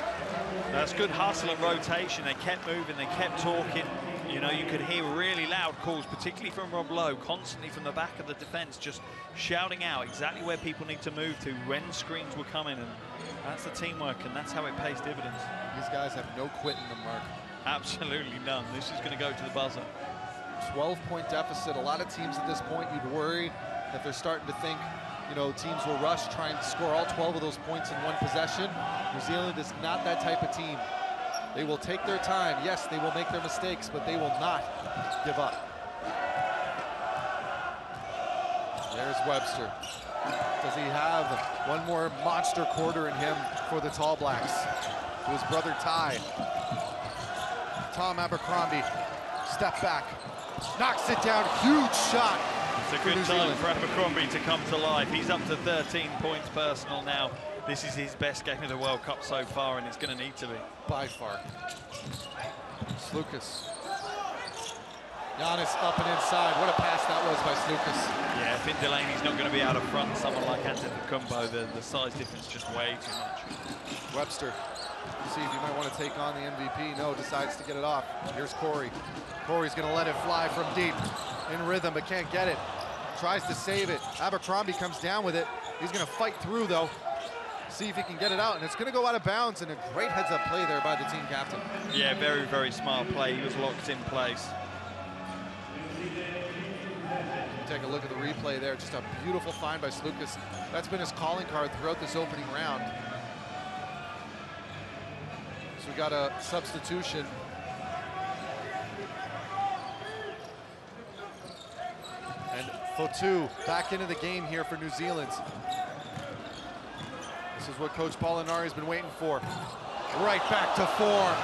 That's good hustle and rotation. They kept moving, they kept talking. You know, you could hear really loud calls, particularly from Rob Loe, constantly from the back of the defense, just shouting out exactly where people need to move to, when screens were coming. And that's the teamwork, and that's how it pays dividends. These guys have no quit in them, Mark. Absolutely none. This is going to go to the buzzer. 12-point deficit. A lot of teams at this point, you'd worry that they're starting to think, you know, teams will rush, try and score all 12 of those points in one possession. New Zealand is not that type of team. They will take their time. Yes, they will make their mistakes, but they will not give up. There's Webster. Does he have one more monster quarter in him for the Tall Blacks? To his brother Ty. Tom Abercrombie, step back, knocks it down, huge shot. It's a good time for Abercrombie to come to life. He's up to 13 points personal now. This is his best game of the World Cup so far, and it's going to need to be. By far. Sloukas. Giannis up and inside. What a pass that was by Sloukas. Yeah, Finn Delaney's not going to be out of front. Someone like Antetokounmpo, the size difference just way too much. Webster. See if you might want to take on the MVP. No, decides to get it off. Here's Corey. Corey's going to let it fly from deep. In rhythm, but can't get it. Tries to save it. Abercrombie comes down with it. He's going to fight through, though. See if he can get it out, and it's going to go out of bounds, and a great heads-up play there by the team captain. Yeah, very, very smart play. He was locked in place. Take a look at the replay there. Just a beautiful find by Sloukas. That's been his calling card throughout this opening round. So we got a substitution. And Fotu back into the game here for New Zealand. This is what Coach Paul Henare has been waiting for. Right back to form.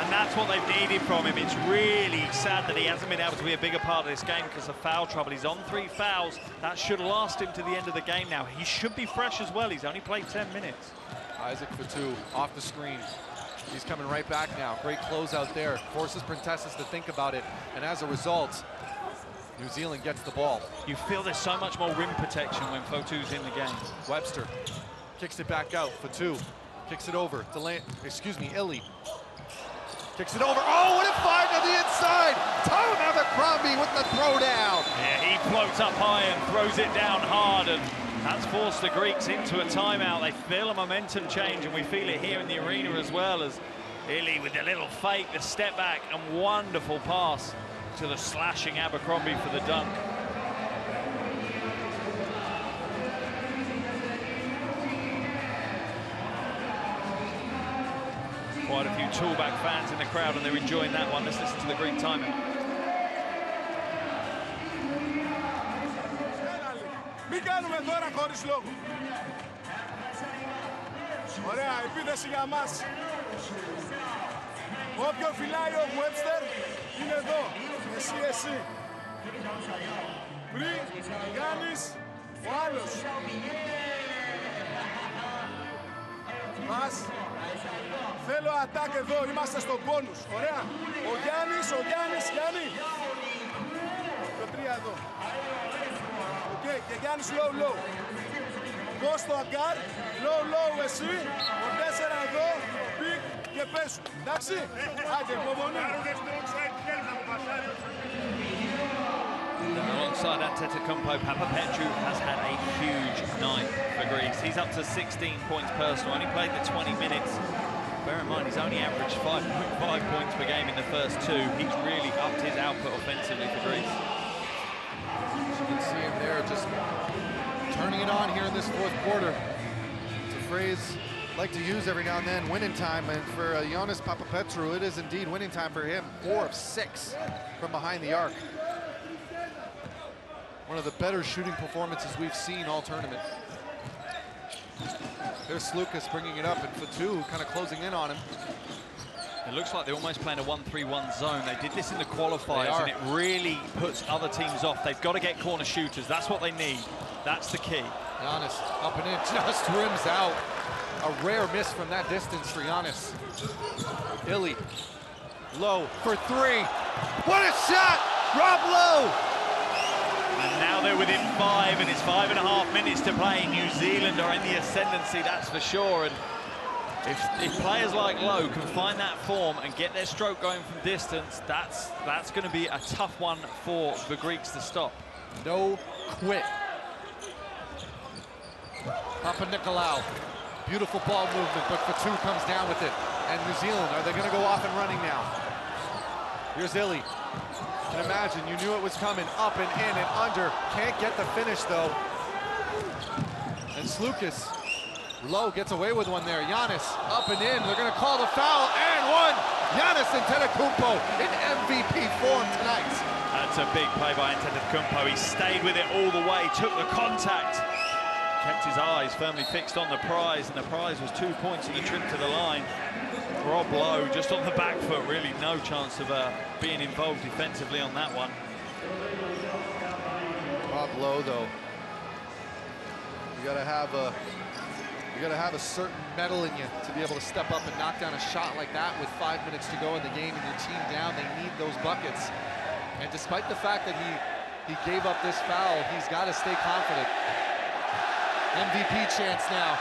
And that's what they've needed from him. It's really sad that he hasn't been able to be a bigger part of this game because of foul trouble. He's on 3 fouls. That should last him to the end of the game now. He should be fresh as well. He's only played 10 minutes. Isaac Fotu off the screen. He's coming right back now. Great close out there. Forces Printezis to think about it. And as a result, New Zealand gets the ball. You feel there's so much more rim protection when Fotu's in the game. Webster kicks it back out. Fotu kicks it over. Ili kicks it over. Oh, what a find on the inside! Tom Abercrombie with the throwdown. Yeah, he floats up high and throws it down hard, and that's forced the Greeks into a timeout. They feel a momentum change, and we feel it here in the arena as well, as Ili with the little fake, the step back, and wonderful pass to the slashing Abercrombie for the dunk. Quite a few tallback fans in the crowd, and they're enjoying that one. Let's listen to the Greek timing. Εσύ. Πριν κάνεις, ο άλλος. Μας, θέλω attack εδώ, είμαστε στο bonus, ωραία. Ο Γιάννης. Το 3 εδώ. Οκ, και Γιάννης low. Πώς το αγκάρ, low εσύ, ο 4 εδώ, pick και πες. Εντάξει, άντε, υπομονή. Alongside Antetokounmpo, Papapetrou has had a huge night for Greece. He's up to 16 points personal, only played the 20 minutes. Bear in mind, he's only averaged 5.5 points per game in the first 2. He's really upped his output offensively for Greece. You can see him there just turning it on here in this 4th quarter. It's a phrase I like to use every now and then, winning time, and for Giannis Papapetrou, it is indeed winning time for him. 4 of 6 from behind the arc. One of the better shooting performances we've seen all tournament. There's Sloukas bringing it up, and Fotu kind of closing in on him. It looks like they're almost playing a 1-3-1 zone. They did this in the qualifiers, and it really puts other teams off. They've got to get corner shooters. That's what they need. That's the key. Giannis up and in, just rims out. A rare miss from that distance for Giannis. Ili, Loe for 3. What a shot! Rob Loe! And Now they're within five, and it's 5.5 minutes to play. New Zealand are in the ascendancy, that's for sure. And if players like Loe can find that form and get their stroke going from distance, that's going to be a tough one for the Greeks to stop. No quit. Papanikolaou, beautiful ball movement, but Fotu comes down with it. And New Zealand, are they going to go off and running now? Here's Ili. You can imagine, you knew it was coming, up and in and under. Can't get the finish, though. And Sloukas, Loe gets away with one there. Giannis, up and in, they're going to call the foul, and one! Giannis Antetokounmpo in MVP form tonight. That's a big play by Antetokounmpo. He stayed with it all the way, took the contact, kept his eyes firmly fixed on the prize, and the prize was 2 points in the trip to the line. Rob Loe just on the back foot, really no chance of being involved defensively on that one. Rob Loe, though, you gotta have a certain metal in you to be able to step up and knock down a shot like that with 5 minutes to go in the game and your team down. They need those buckets. And despite the fact that he gave up this foul, he's got to stay confident. MVP chance now.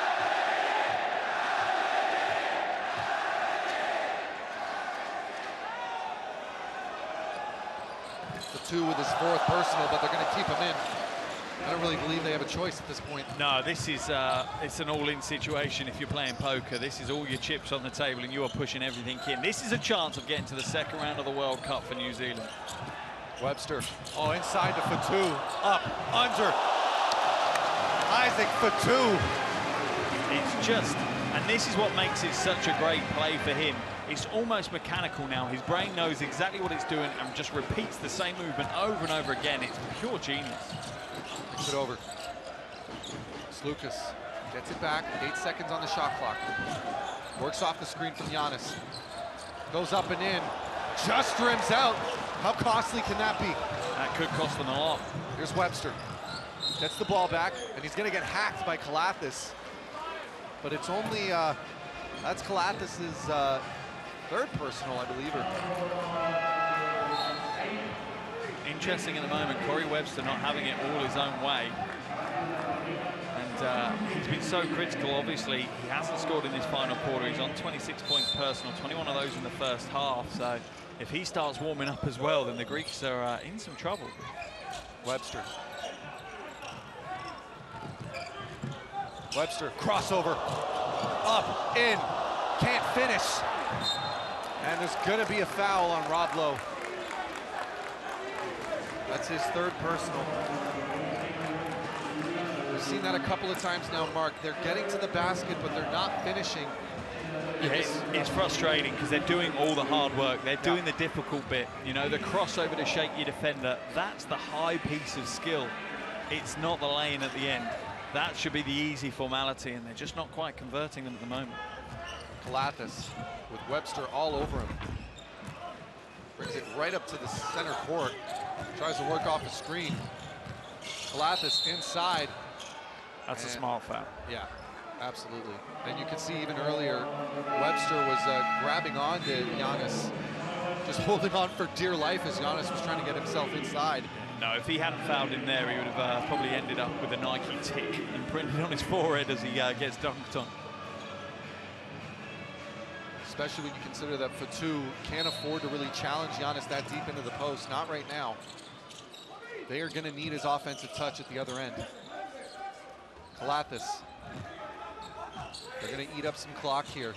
Two with his fourth personal, but they're going to keep him in. I don't really believe they have a choice at this point. No, this is it's an all-in situation if you're playing poker. This is all your chips on the table and you are pushing everything in. This is a chance of getting to the second round of the World Cup for New Zealand. Webster, oh, inside to Fotu, up, under. Isaac Fotu. It's just, and this is what makes it such a great play for him. It's almost mechanical now. His brain knows exactly what it's doing and just repeats the same movement over and over again. It's pure genius. Puts it over. Sloukas gets it back. 8 seconds on the shot clock. Works off the screen from Giannis. Goes up and in. Just rims out. How costly can that be? That could cost them a lot. Here's Webster. Gets the ball back, and he's going to get hacked by Kalathis. But it's only... that's Kalathis's... third personal, I believe. Interesting at the moment, Corey Webster not having it all his own way. And he's been so critical, obviously. He hasn't scored in this final quarter. He's on 26 points personal, 21 of those in the first half. So if he starts warming up as well, then the Greeks are in some trouble. Webster. Webster, crossover. Up, in, can't finish. And there's gonna be a foul on Rob Loe. That's his third personal. We've seen that a couple of times now, Mark. They're getting to the basket, but they're not finishing. Yeah, it's frustrating because they're doing all the hard work. They're doing the difficult bit. You know, the crossover to shake your defender, that's the high piece of skill. It's not the lay-in at the end. That should be the easy formality, and they're just not quite converting them at the moment. Kalathis with Webster all over him. Brings it right up to the center court. Tries to work off the screen. Kalathis inside. That's a small foul. Yeah, absolutely. And you can see even earlier, Webster was grabbing on to Giannis. Just holding on for dear life as Giannis was trying to get himself inside. No, if he hadn't fouled him there, he would have probably ended up with a Nike tick imprinted on his forehead as he gets dunked on. Especially when you consider that Fotu can't afford to really challenge Giannis that deep into the post. Not right now. They are going to need his offensive touch at the other end. Kalathis. They're going to eat up some clock here.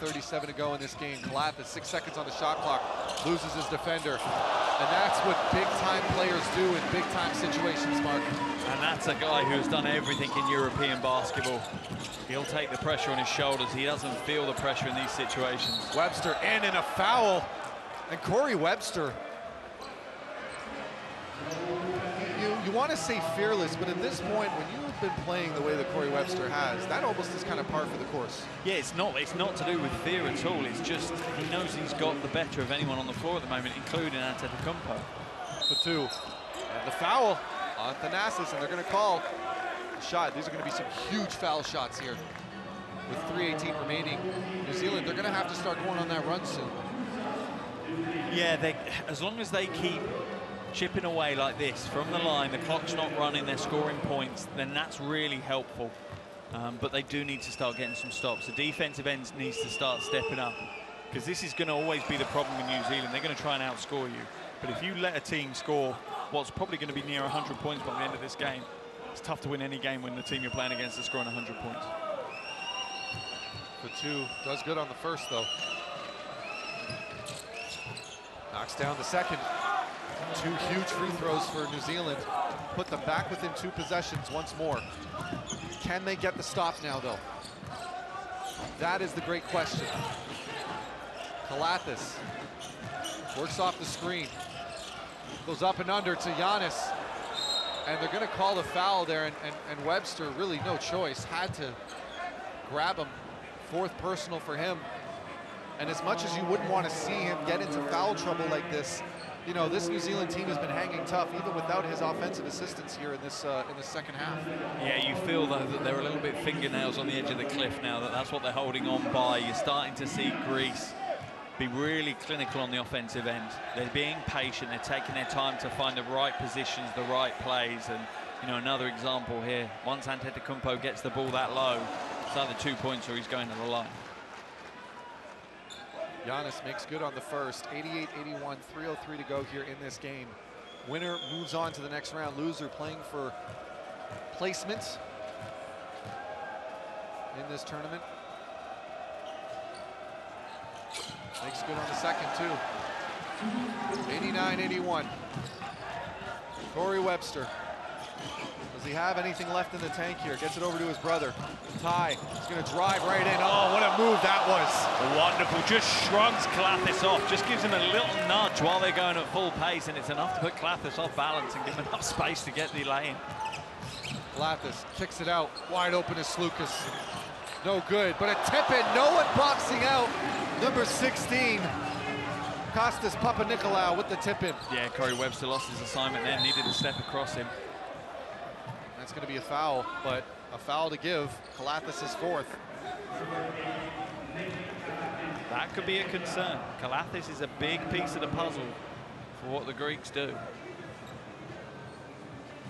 3:37 to go in this game. Kalathis, 6 seconds on the shot clock, loses his defender. And that's what big-time players do in big-time situations, Mark. And that's a guy who's done everything in European basketball. He'll take the pressure on his shoulders. He doesn't feel the pressure in these situations. Webster in a foul. And Corey Webster. You want to say fearless, but at this point, when you've been playing the way that Corey Webster has, that almost is kind of par for the course. Yeah, it's not to do with fear at all. It's just he knows he's got the better of anyone on the floor at the moment, including Antetokounmpo. Fotu, and the foul on Thanasis, and they're going to call a shot. These are going to be some huge foul shots here. With 3:18 remaining, New Zealand, they're going to have to start going on that run soon. Yeah, as long as they keep chipping away like this from the line, the clock's not running, they're scoring points, then that's really helpful. But they do need to start getting some stops. The defensive ends needs to start stepping up, because this is going to always be the problem with New Zealand. They're going to try and outscore you. But if you let a team score what's probably going to be near 100 points by the end of this game, it's tough to win any game when the team you're playing against is scoring 100 points. Fotu does good on the first, though. Knocks down the second. Two huge free throws for New Zealand. Put them back within two possessions once more. Can they get the stop now, though? That is the great question. Kalathis works off the screen. Goes up and under to Giannis. And they're going to call the foul there, and Webster, really no choice, had to grab him. Fourth personal for him. And as much as you wouldn't want to see him get into foul trouble like this, you know, this New Zealand team has been hanging tough, even without his offensive assistance here in the second half. Yeah, you feel, though, that they're a little bit fingernails on the edge of the cliff now, that's what they're holding on by. You're starting to see Greece be really clinical on the offensive end. They're being patient, they're taking their time to find the right positions, the right plays, and, you know, another example here. Once Antetokounmpo gets the ball that low, it's either 2 points or he's going to the line. Giannis makes good on the first. 88-81, 3:03 to go here in this game. Winner moves on to the next round. Loser playing for placement in this tournament. Makes good on the second, too. 89-81. Corey Webster. Does he have anything left in the tank here? Gets it over to his brother. Tai, he's going to drive right in. Oh, what a move that was. Wonderful. Just shrugs Kalathis off. Just gives him a little nudge while they're going at full pace, and it's enough to put Kalathis off balance and give him enough space to get the lane. Kalathis kicks it out. Wide open is Sloukas. No good, but a tip in. No one boxing out. Number 16. Kostas Papanikolaou with the tip in. Yeah, Corey Webster lost his assignment there. Needed to step across him. That's going to be a foul, but a foul to give. Kalathis is fourth. That could be a concern. Kalathis is a big piece of the puzzle for what the Greeks do.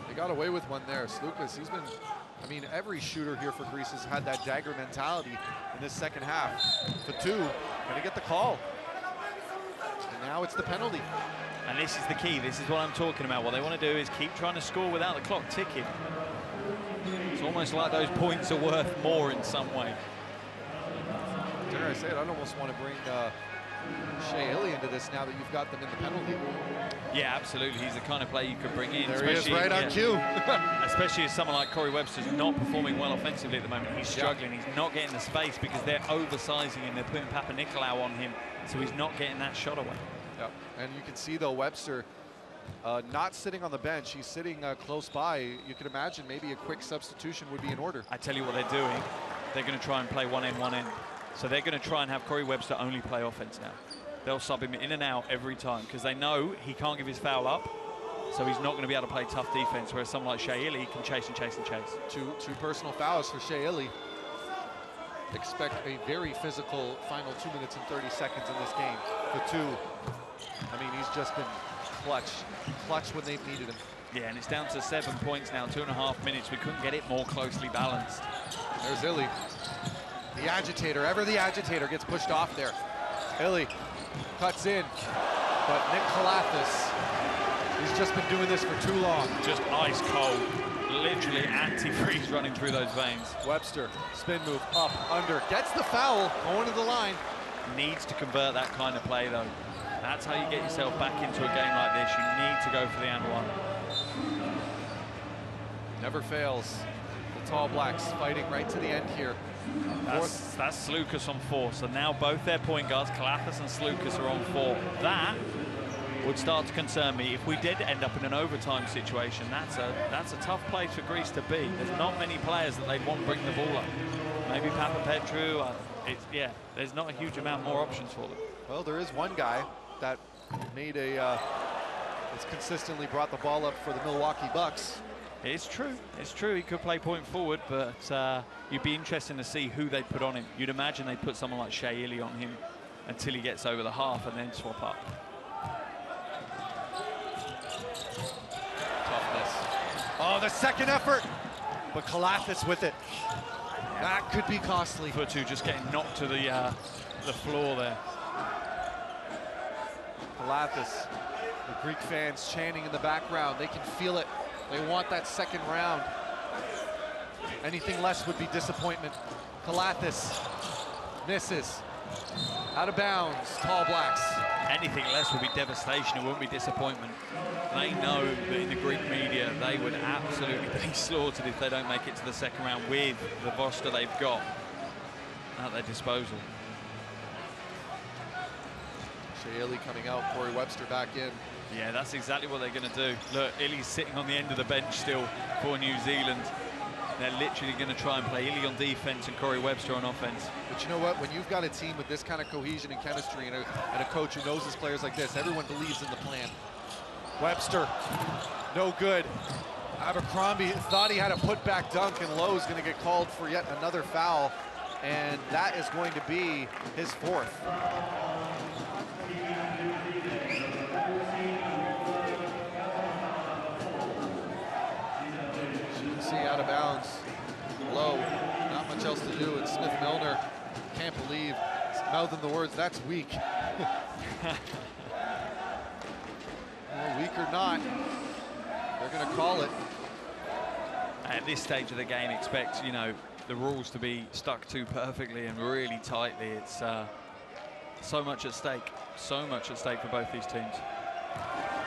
They got away with one there. Sloukas, he's been, I mean, every shooter here for Greece has had that dagger mentality in this second half. Fotu, going to get the call. And now it's the penalty. And this is the key. This is what I'm talking about. What they want to do is keep trying to score without the clock ticking. It's almost like those points are worth more in some way. Dare I say it, I'd almost want to bring Shea Ili into this now that you've got them in the penalty. Yeah, absolutely. He's the kind of player you could bring in. There he is, right on cue. Especially as someone like Corey Webster's not performing well offensively at the moment. He's struggling. He's not getting the space because they're oversizing him. They're putting Papanikolaou on him, so he's not getting that shot away. And you can see, though, Webster not sitting on the bench. He's sitting close by. You can imagine maybe a quick substitution would be in order. I tell you what they're doing. They're going to try and play one in, one in. So they're going to try and have Corey Webster only play offense now. They'll sub him in and out every time because they know he can't give his foul up, so he's not going to be able to play tough defense, whereas someone like Shea Ili can chase and chase and chase. Two personal fouls for Shea Ili. Expect a very physical final 2 minutes and 30 seconds in this game. Fotu, I mean, he's just been clutch when they've needed him. Yeah, and it's down to 7 points now, 2.5 minutes. We couldn't get it more closely balanced. There's Ili. The agitator, ever the agitator, gets pushed off there. Ili cuts in, but Nick Kalathis, he's just been doing this for too long. Just ice cold. Literally antifreeze running through those veins. Webster, spin move, up, under, gets the foul, going to the line. Needs to convert that kind of play, though. That's how you get yourself back into a game like this. You need to go for the and one. Never fails. The Tall Blacks fighting right to the end here. That's Sloukas on four. So now both their point guards, Kalathis and Sloukas, are on four. That would start to concern me. If we did end up in an overtime situation, that's a tough place for Greece to be. There's not many players that they'd want to bring the ball up. Maybe Papapetrou. Yeah, there's not a huge amount more options for them. Well, there is one guy that made a, that's consistently brought the ball up for the Milwaukee Bucks. It's true. It's true. He could play point forward, but you'd be interested to see who they put on him. You'd imagine they'd put someone like Shea Ili on him until he gets over the half and then swap up. the second effort, but Kalathis with it. That could be costly. Fotu just getting knocked to the floor there. Kalathis, the Greek fans chanting in the background. They can feel it. They want that second round. Anything less would be disappointment. Kalathis misses. Out of bounds, Tall Blacks. Anything less would be devastation, it wouldn't be disappointment. They know that in the Greek media, they would absolutely be slaughtered if they don't make it to the second round with the roster they've got at their disposal. Shea Ili coming out, Corey Webster back in. Yeah, that's exactly what they're going to do. Look, Ili's sitting on the end of the bench still for New Zealand. They're literally going to try and play Ili on defense and Corey Webster on offense. But you know what? When you've got a team with this kind of cohesion and chemistry and a coach who knows his players like this, everyone believes in the plan. Webster, no good. Abercrombie thought he had a putback dunk, and Lowe's going to get called for yet another foul, and that is going to be his fourth. Out of bounds, Low, not much else to do, and Smith Milner, can't believe, mouthing the words, that's weak. Well, weak or not, they're going to call it. At this stage of the game, expect, you know, the rules to be stuck to perfectly and really tightly. It's so much at stake for both these teams.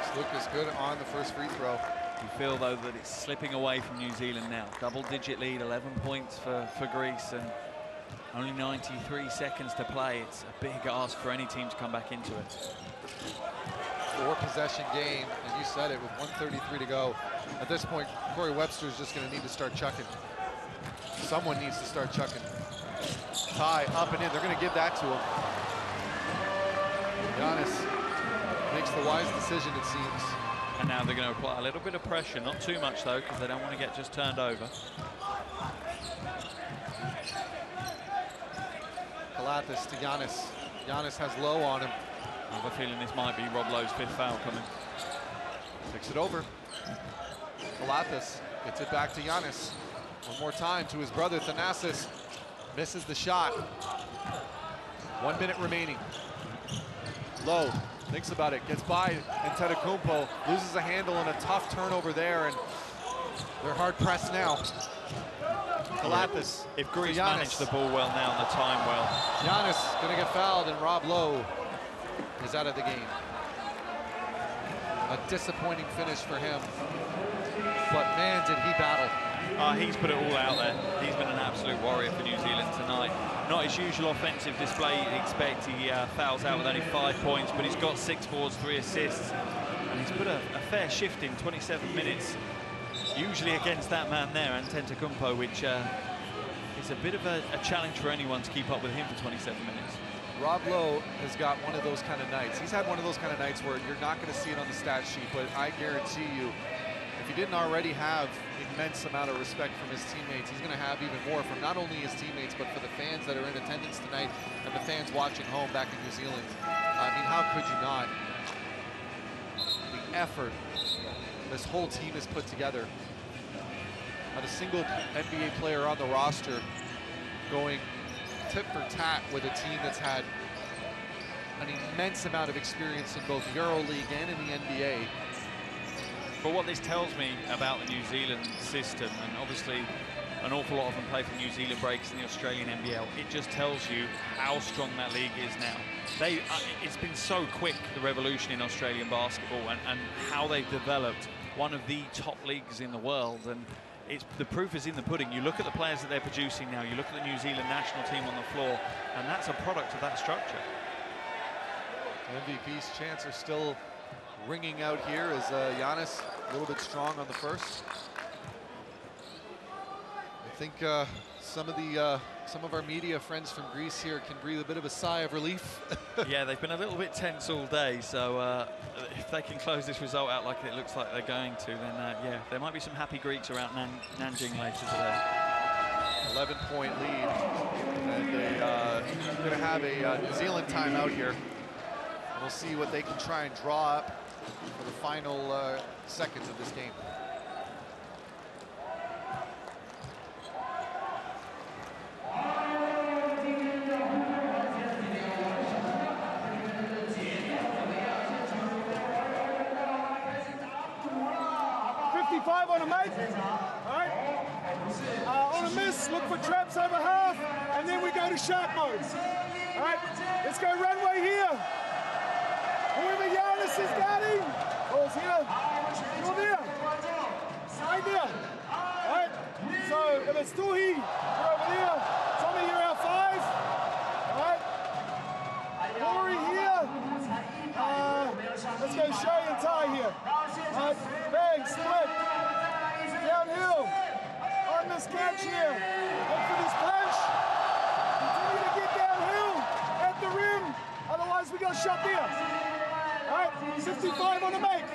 Sloukas good on the first free throw. You feel, though, that it's slipping away from New Zealand now. Double-digit lead, 11 points for Greece, and only 93 seconds to play. It's a big ask for any team to come back into it. Four-possession game, and you said it, with 1:33 to go. At this point, Corey Webster's just going to need to start chucking. Someone needs to start chucking. Tai up and in. They're going to give that to him. Giannis makes the wise decision, it seems. And now they're going to apply a little bit of pressure, not too much though, because they don't want to get just turned over. Kalathis to Giannis. Giannis has Low on him. I have a feeling this might be Rob Lowe's fifth foul coming. Takes it over. Kalathis gets it back to Giannis. One more time to his brother, Thanasis. Misses the shot. 1 minute remaining. Low thinks about it, gets by Antetokounmpo, loses a handle and a tough turnover there, and they're hard-pressed now. Kalathis. If Greece managed the ball well now and the time well. Giannis going to get fouled, and Rob Loe is out of the game. A disappointing finish for him, but man, did he battle. He's put it all out there. He's been an absolute warrior for New Zealand tonight. Not his usual offensive display you'd expect. He fouls out with only 5 points, but he's got 6 boards, 3 assists. And he's put a fair shift in 27 minutes, usually against that man there, Antetokounmpo, which is a bit of a challenge for anyone to keep up with him for 27 minutes. Rob Loe has got one of those kind of nights. He's had one of those kind of nights where you're not going to see it on the stat sheet, but I guarantee you, if he didn't already have an immense amount of respect from his teammates, he's going to have even more from not only his teammates, but for the fans that are in attendance tonight and the fans watching home back in New Zealand. I mean, how could you not? The effort this whole team has put together. Not a single NBA player on the roster going tit for tat with a team that's had an immense amount of experience in both EuroLeague and in the NBA. But what this tells me about the New Zealand system, and obviously an awful lot of them play for New Zealand breaks in the Australian NBL, it just tells you how strong that league is now. It's been so quick, the revolution in Australian basketball, and how they've developed one of the top leagues in the world. And the proof is in the pudding. You look at the players that they're producing now, you look at the New Zealand national team on the floor, and that's a product of that structure. MVP's chants are still ringing out here as Giannis a little bit strong on the first. I think some of our media friends from Greece here can breathe a bit of a sigh of relief. Yeah, they've been a little bit tense all day, so if they can close this result out like it looks like they're going to, then yeah, there might be some happy Greeks around Nanjing later today. 11-point lead, and they going to have a New Zealand timeout here. We'll see what they can try and draw up for the final seconds of this game. 5 on a make, alright? On a miss, look for traps over half, and then we go to shark mode. Alright, let's go runway here. Whoever Giannis is guarding, ball's here, you're there, right there. Alright, so if it's Tuhi, you're over there. Tommy, you're our 5. Alright, Corey here. Let's go Shea and Tai here. Right, bang, split, downhill, on this catch here, look for this punch, continue to get downhill at the rim, otherwise we got shot there. All right, 65 on the make,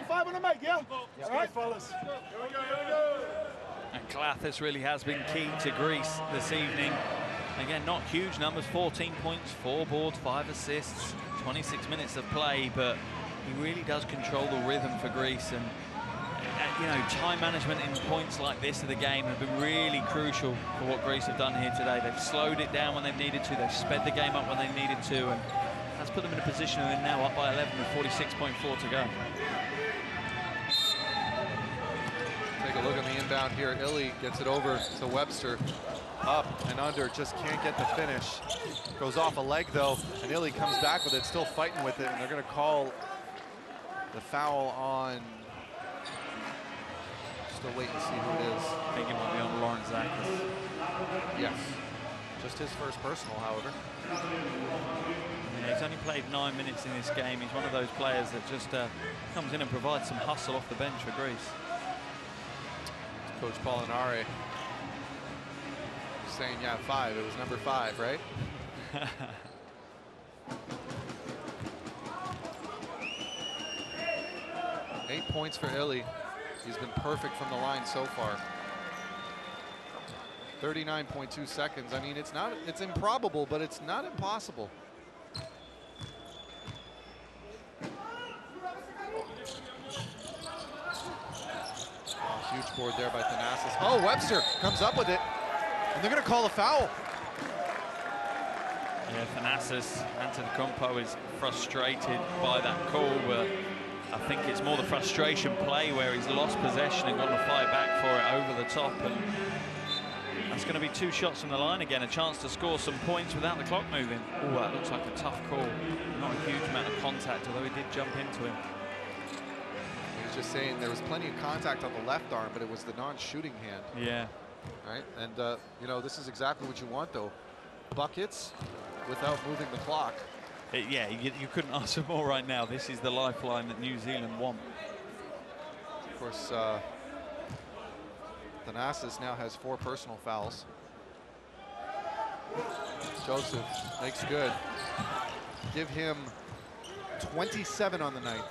55 on the make, yeah? All right, fellas. Here we go, here we go. And Klathis really has been key to Greece this evening. Again, not huge numbers, 14 points, 4 boards, 5 assists, 26 minutes of play, but he really does control the rhythm for Greece. And, you know, time management in points like this of the game have been really crucial for what Greece have done here today. They've slowed it down when they've needed to, they've sped the game up when they needed to, and that's put them in a position where they're now up by 11 with 46.4 to go. Take a look at the inbound here. Ili gets it over to Webster. Up and under, just can't get the finish. Goes off a leg though, and Ili comes back with it, still fighting with it, and they're gonna call the foul on, still waiting to see who it is. I think it might be on Larentzakis. Yes, just his first personal, however. Yeah, he's only played 9 minutes in this game. He's one of those players that just comes in and provides some hustle off the bench for Greece. It's Coach Paul Henare saying, yeah, 5. It was number 5, right? Eight points for Ili. He's been perfect from the line so far. 39.2 seconds. I mean, it's improbable, but it's not impossible. Oh, huge board there by Thanasis. Oh, Webster comes up with it. And they're going to call a foul. Yeah, Thanasis Antetokounmpo is frustrated by that call, but I think it's more the frustration play where he's lost possession and gone to fight back for it over the top. And that's going to be 2 shots from the line again, a chance to score some points without the clock moving. Oh, that looks like a tough call. Not a huge amount of contact, although he did jump into him. He was just saying there was plenty of contact on the left arm, but it was the non-shooting hand. Yeah. Right, and you know, this is exactly what you want though. Buckets without moving the clock. Yeah, you couldn't ask for more right now. This is the lifeline that New Zealand want. Of course, Thanasis now has 4 personal fouls. Joseph makes good. Give him 27 on the night.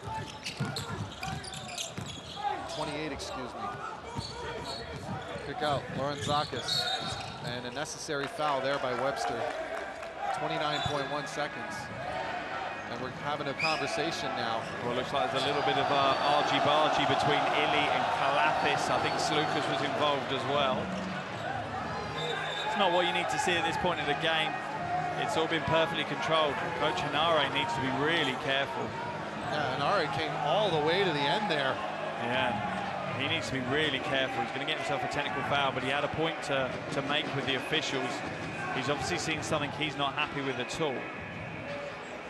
28, excuse me. Kick out, Larentzakis, and a necessary foul there by Webster. 29.1 seconds, and we're having a conversation now. Well, it looks like there's a little bit of argy-bargy between Ili and Klathis. I think Sloukas was involved as well. It's not what you need to see at this point of the game. It's all been perfectly controlled. Coach Henare needs to be really careful. Yeah, Henare came all the way to the end there. Yeah. He needs to be really careful. He's going to get himself a technical foul, but he had a point to make with the officials. He's obviously seen something he's not happy with at all.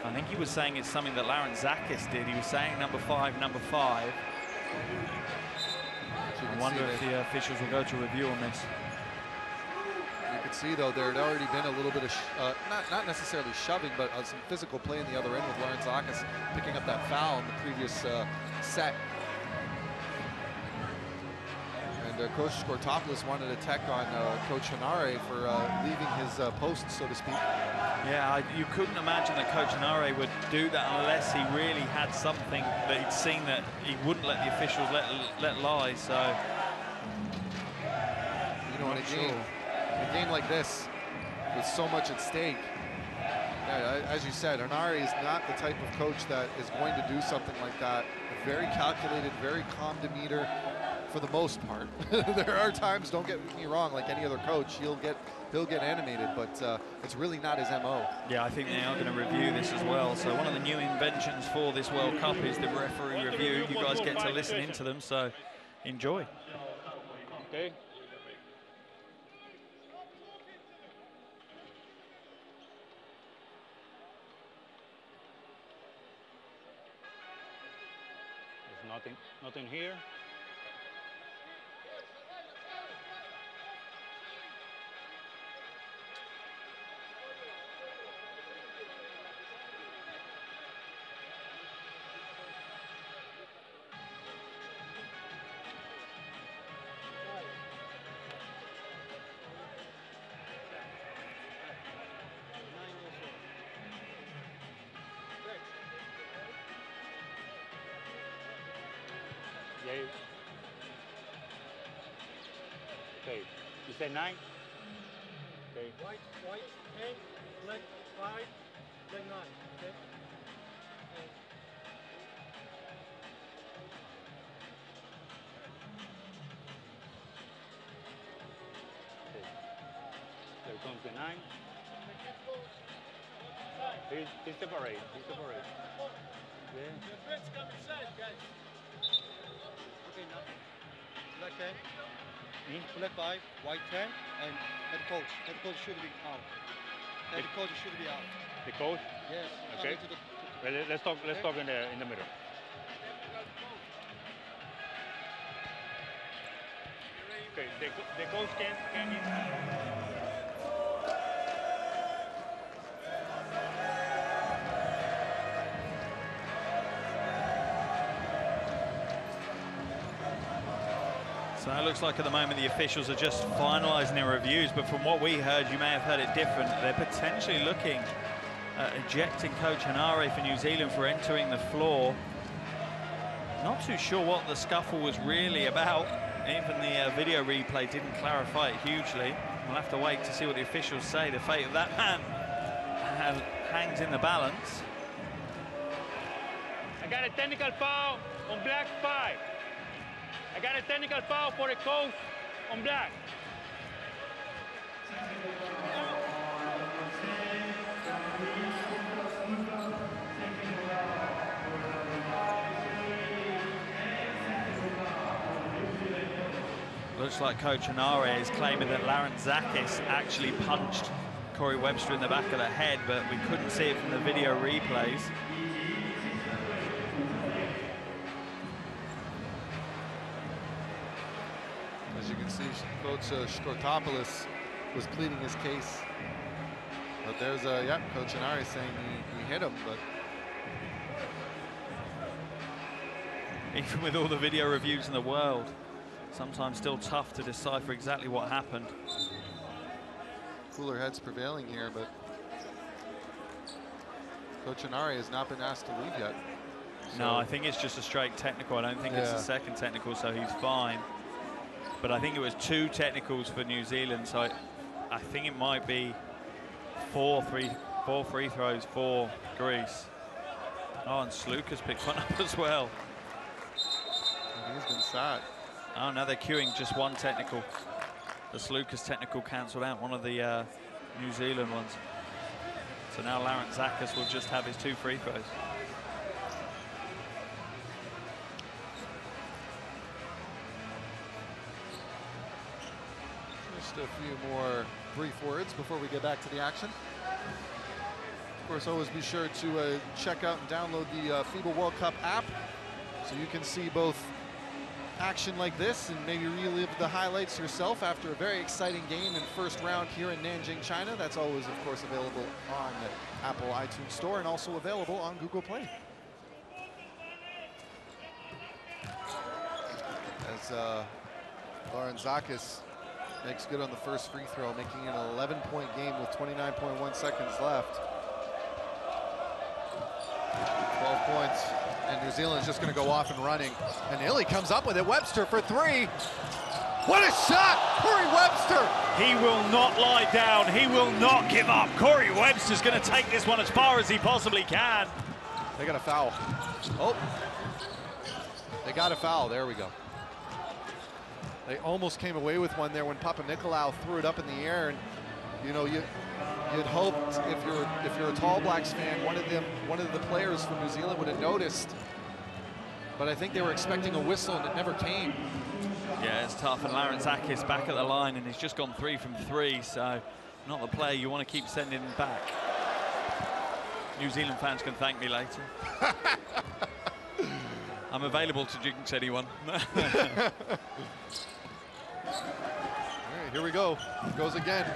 I think he was saying it's something that Larentzakis did. He was saying number 5. I wonder if the officials will go to review on this. You can see, though, there had already been a little bit of, not necessarily shoving, but some physical play in the other end with Larentzakis picking up that foul in the previous set. Coach Skourtopoulos wanted a tech on Coach Henare for leaving his post, so to speak. Yeah, you couldn't imagine that Coach Henare would do that unless he really had something that he'd seen that he wouldn't let the officials let lie. So, you know, in a game like this, with so much at stake, yeah, as you said, Henare is not the type of coach that is going to do something like that. Very calculated, very calm demeanor. For the most part, there are times, don't get me wrong, like any other coach, he'll get animated, but it's really not his MO. Yeah, I think they are going to review this as well. So one of the new inventions for this World Cup is the referee review. You guys get to listen into them, so enjoy. Okay. There's nothing here. Say 9. Okay. White, 8, black, 5, black 9. Okay. There comes the 9. He separates. Yeah. The threats come inside, guys. Okay, nothing. Black 10. Black 5, white 10, and head coach should be out. Head coach should be out. The coach? Yes. Okay. Well, let's talk in the middle. Okay. The coach can inside. So it looks like at the moment the officials are just finalising their reviews, but from what we heard, you may have heard it different. They're potentially looking at ejecting Coach Henare for New Zealand for entering the floor. Not too sure what the scuffle was really about. Even the video replay didn't clarify it hugely. We'll have to wait to see what the officials say. The fate of that man hangs in the balance. I got a technical foul on black 5. I got a technical foul for the coach on black. Looks like Coach Henare is claiming that Larentzakis actually punched Corey Webster in the back of the head, but we couldn't see it from the video replays. Coach Skourtopoulos was pleading his case, but there's a Coach Henare saying he hit him, but even with all the video reviews in the world, sometimes still tough to decipher exactly what happened. Cooler heads prevailing here, but Coach Henare has not been asked to leave yet. So no, I think it's just a straight technical. I don't think it's a second technical, so he's fine. But I think it was 2 technicals for New Zealand, so I think it might be four free throws for Greece. Oh, and Sloukas picked one up as well. He's been sacked. Oh, now they're queuing just one technical. The Sloukas technical cancelled out one of the New Zealand ones. So now Larentzakis will just have his 2 free throws. A few more brief words before we get back to the action. Of course, always be sure to check out and download the FIBA World Cup app, so you can see both action like this and maybe relive the highlights yourself after a very exciting game in first round here in Nanjing, China. That's always, of course, available on the Apple iTunes Store and also available on Google Play. As Larentzakis makes good on the first free throw, making it an 11-point game with 29.1 seconds left. 12 points, and New Zealand's just going to go off and running. And Ili comes up with it. Webster for 3. What a shot! Corey Webster! He will not lie down. He will not give up. Corey Webster's going to take this one as far as he possibly can. They got a foul. Oh. They got a foul. There we go. They almost came away with one there when Papanikolaou threw it up in the air, and you know, you'd hoped if you're a Tall Blacks fan, one of the players from New Zealand would have noticed but I think they were expecting a whistle and it never came. Yeah, it's tough, and Larentzakis back at the line, and he's just gone 3 from 3, so not the player you want to keep sending him back. New Zealand fans can thank me later. I'm available to jinx anyone. All right, here we go. Goes again.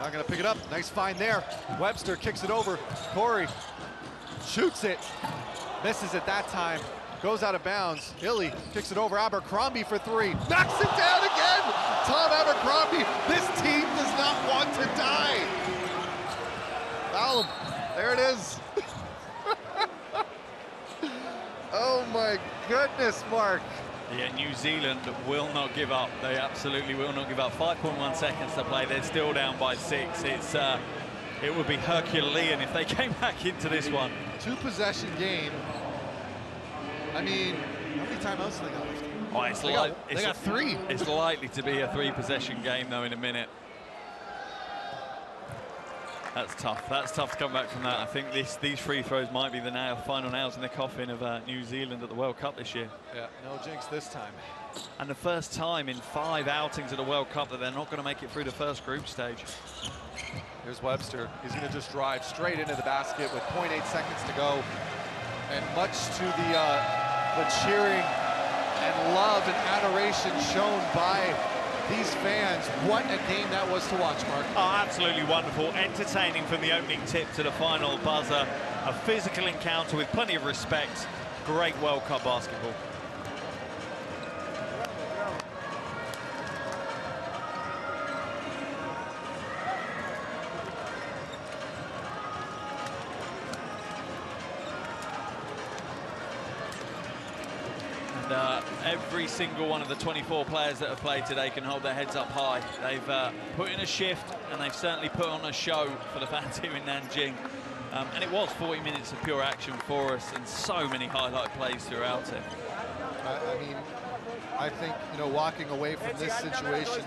Not going to pick it up. Nice find there. Webster kicks it over. Corey shoots it. Misses it that time. Goes out of bounds. Ili kicks it over. Abercrombie for 3. Knocks it down again. Tom Abercrombie. This team does not want to die. Foul him. There it is. Oh my goodness, Mark. Yeah, New Zealand will not give up. They absolutely will not give up. 5.1 seconds to play. They're still down by 6. It's it would be Herculean if they came back into this one. 2-possession game. I mean, how many timeouts do they got? Oh, they got 3. It's likely to be a 3-possession game, though, in a minute. That's tough. That's tough to come back from that. I think these free throws might be the final nails in the coffin of New Zealand at the World Cup this year. Yeah, no jinx this time. And the first time in 5 outings at the World Cup that they're not going to make it through the first group stage. Here's Webster. He's going to just drive straight into the basket with 0.8 seconds to go. And much to the cheering and love and adoration shown by these fans, what a game that was to watch, Mark. Oh, absolutely wonderful. Entertaining from the opening tip to the final buzzer. A physical encounter with plenty of respect. Great World Cup basketball. Every single one of the 24 players that have played today can hold their heads up high. They've put in a shift, and they've certainly put on a show for the fans here in Nanjing. And it was 40 minutes of pure action for us, and so many highlight plays throughout it. I mean, I think, you know, walking away from this situation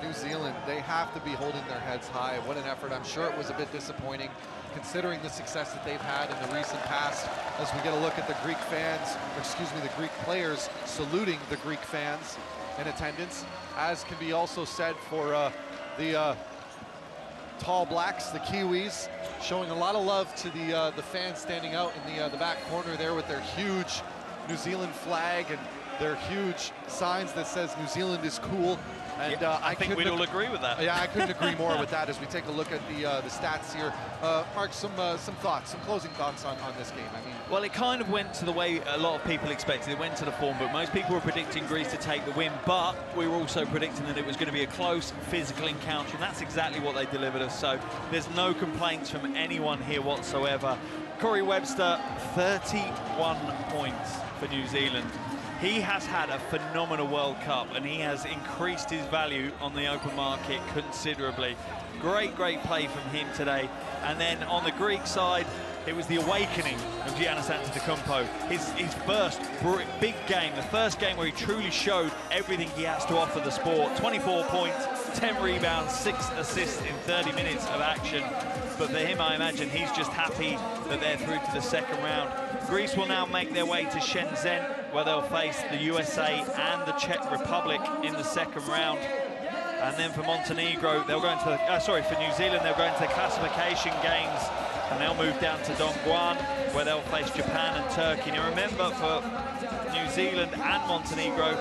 in New Zealand, they have to be holding their heads high. What an effort. I'm sure it was a bit disappointing considering the success that they've had in the recent past, as we get a look at the Greek fans, or excuse me, the Greek players saluting the Greek fans in attendance, as can be also said for the Tall Blacks, the Kiwis, showing a lot of love to the fans standing out in the back corner there with their huge New Zealand flag and their huge signs that says New Zealand is cool. And yeah, I think we'd all agree with that. Yeah, I couldn't agree more with that as we take a look at the stats here. Mark, some thoughts, some closing thoughts on this game. I mean, well, it kind of went to the way a lot of people expected. It went to the form book. Most people were predicting Greece to take the win, but we were also predicting that it was going to be a close physical encounter, and that's exactly what they delivered us. So there's no complaints from anyone here whatsoever. Corey Webster, 31 points for New Zealand. He has had a phenomenal World Cup, and he has increased his value on the open market considerably. Great, great play from him today. And then on the Greek side, it was the awakening of Giannis Antetokounmpo. His first big game, the first game where he truly showed everything he has to offer the sport. 24 points, 10 rebounds, 6 assists in 30 minutes of action. But for him, I imagine he's just happy that they're through to the second round. Greece will now make their way to Shenzhen, where they'll face the USA and the Czech Republic in the second round. And then for Montenegro, they'll go into the, sorry, for New Zealand, they'll go into the classification games, and they'll move down to Dongguan, where they'll face Japan and Turkey. Now remember, for New Zealand and Montenegro,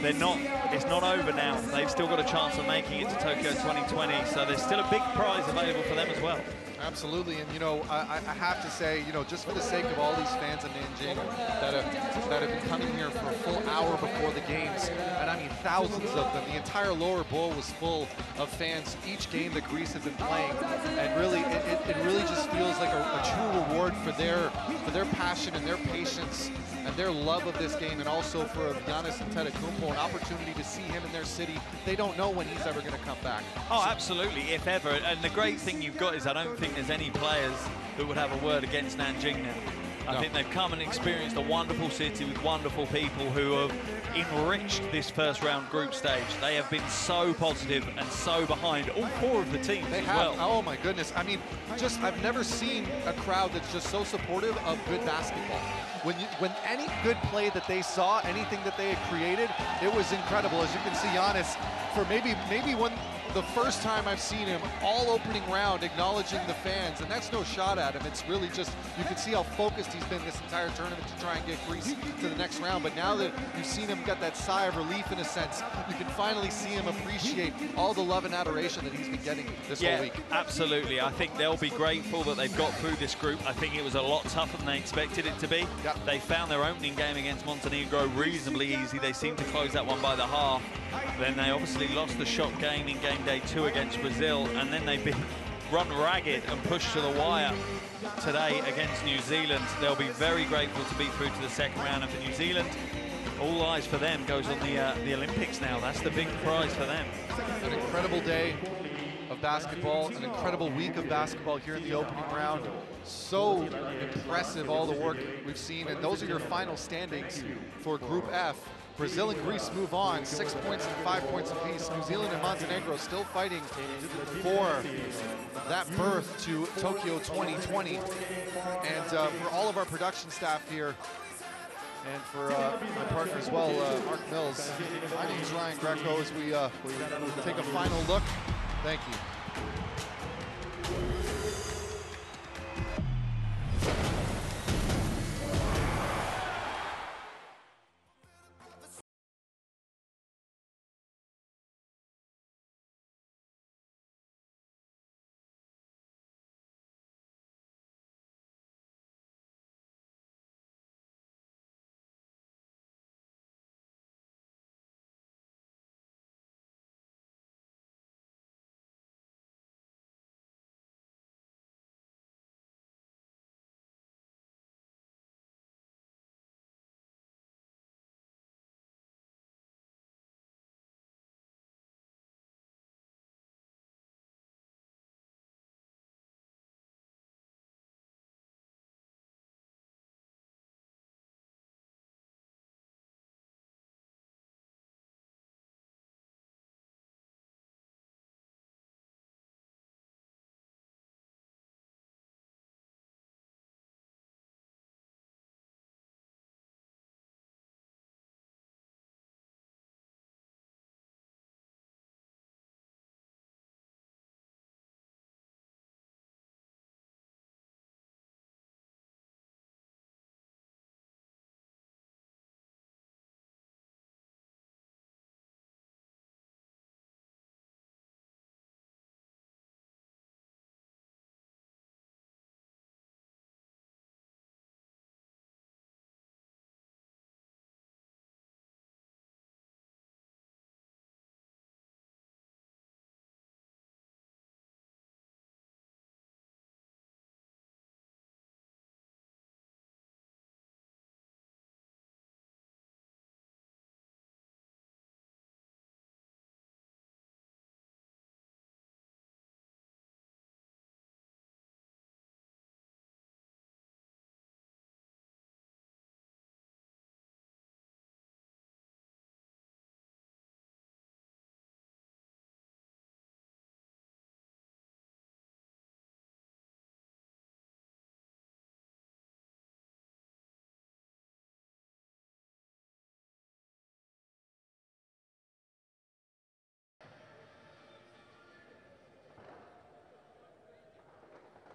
it's not over now. They've still got a chance of making it to Tokyo 2020, so there's still a big prize available for them as well. Absolutely, and you know, I have to say, you know, just for the sake of all these fans in Nanjing that have been coming here for a full hour before the games, and I mean thousands of them, the entire lower bowl was full of fans each game that Greece has been playing, and really, it really just feels like a true reward for their passion and their patience and their love of this game, and also for Giannis Antetokounmpo, an opportunity to see him in their city. They don't know when he's ever going to come back. Oh, absolutely, if ever. And the great thing you've got is I don't think there's any players that would have a word against Nanjing now. I think they've come and experienced a wonderful city with wonderful people who have enriched this first round group stage. They have been so positive and so behind all four of the teams they as have. Well. Oh my goodness. I mean, just I've never seen a crowd that's just so supportive of good basketball. When any good play that they saw, anything that they had created, it was incredible. As you can see, Giannis, for maybe one, the first time I've seen him all opening round acknowledging the fans, and that's no shot at him. It's really just, you can see how focused he's been this entire tournament to try and get Greece to the next round. But now that you've seen him get that sigh of relief in a sense, you can finally see him appreciate all the love and adoration that he's been getting this whole week. Absolutely. I think they'll be grateful that they've got through this group. I think it was a lot tougher than they expected it to be. Yeah. They found their opening game against Montenegro reasonably easy. They seemed to close that one by the half. Then they obviously lost the shot game in game day 2 against Brazil, and then they've been run ragged and pushed to the wire today against New Zealand. They'll be very grateful to be through to the second round, and for New Zealand, all eyes for them goes on the Olympics now. That's the big prize for them. An incredible day of basketball, an incredible week of basketball here in the opening round. So impressive, all the work we've seen, and those are your final standings for Group F. Brazil and Greece move on, 6 points and 5 points apiece. New Zealand and Montenegro still fighting for that berth to Tokyo 2020. And for all of our production staff here, and for my partner as well, Mark Mills, my name is Ryan Greco, as we take a final look. Thank you.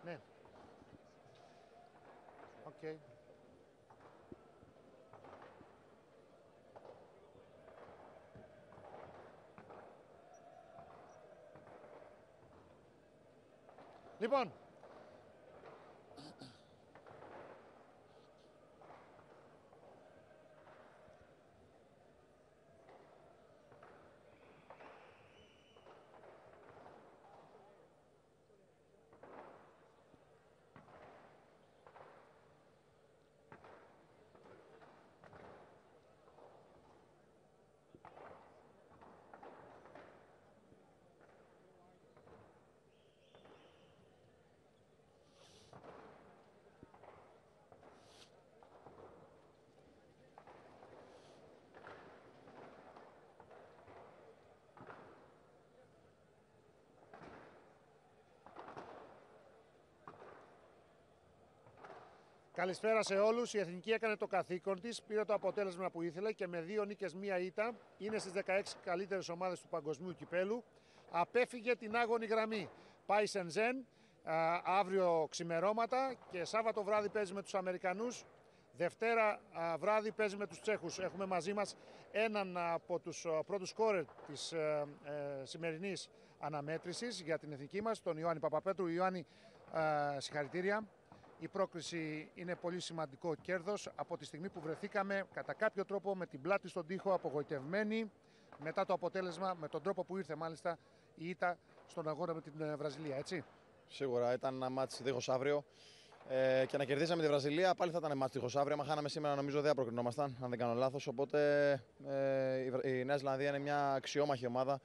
Man. Okay. Lipon. Καλησπέρα σε όλους. Η Εθνική έκανε το καθήκον της, πήρε το αποτέλεσμα που ήθελε και με 2 νίκες, 1 ήττα είναι στις 16 καλύτερες ομάδες του παγκοσμίου κυπέλου. Απέφυγε την άγωνη γραμμή. Πάει Σεντζέν αύριο ξημερώματα και Σάββατο βράδυ παίζει με τους Αμερικανούς. Δευτέρα βράδυ παίζει με τους Τσέχους. Έχουμε μαζί μας έναν από τους πρώτους σκόρερ της σημερινής αναμέτρησης για την εθνική μας, τον Ιωάννη Παπαπέτρου. Ιωάννη, συγχαρητήρια. Η πρόκριση είναι πολύ σημαντικό κέρδος από τη στιγμή που βρεθήκαμε κατά κάποιο τρόπο με την πλάτη στον τοίχο, απογοητευμένοι μετά το αποτέλεσμα, με τον τρόπο που ήρθε μάλιστα η ήττα στον αγώνα με την Βραζιλία, έτσι. Σίγουρα ήταν ένα μάτς δίχως αύριο. Και να κερδίσαμε τη Βραζιλία, πάλι θα ήταν μάτς δίχως αύριο. Αν χάναμε σήμερα, νομίζω δεν θα προκρινόμασταν, αν δεν κάνω λάθος. Οπότε η Νέα Ζηλανδία είναι μια αξιόμαχη ομάδα.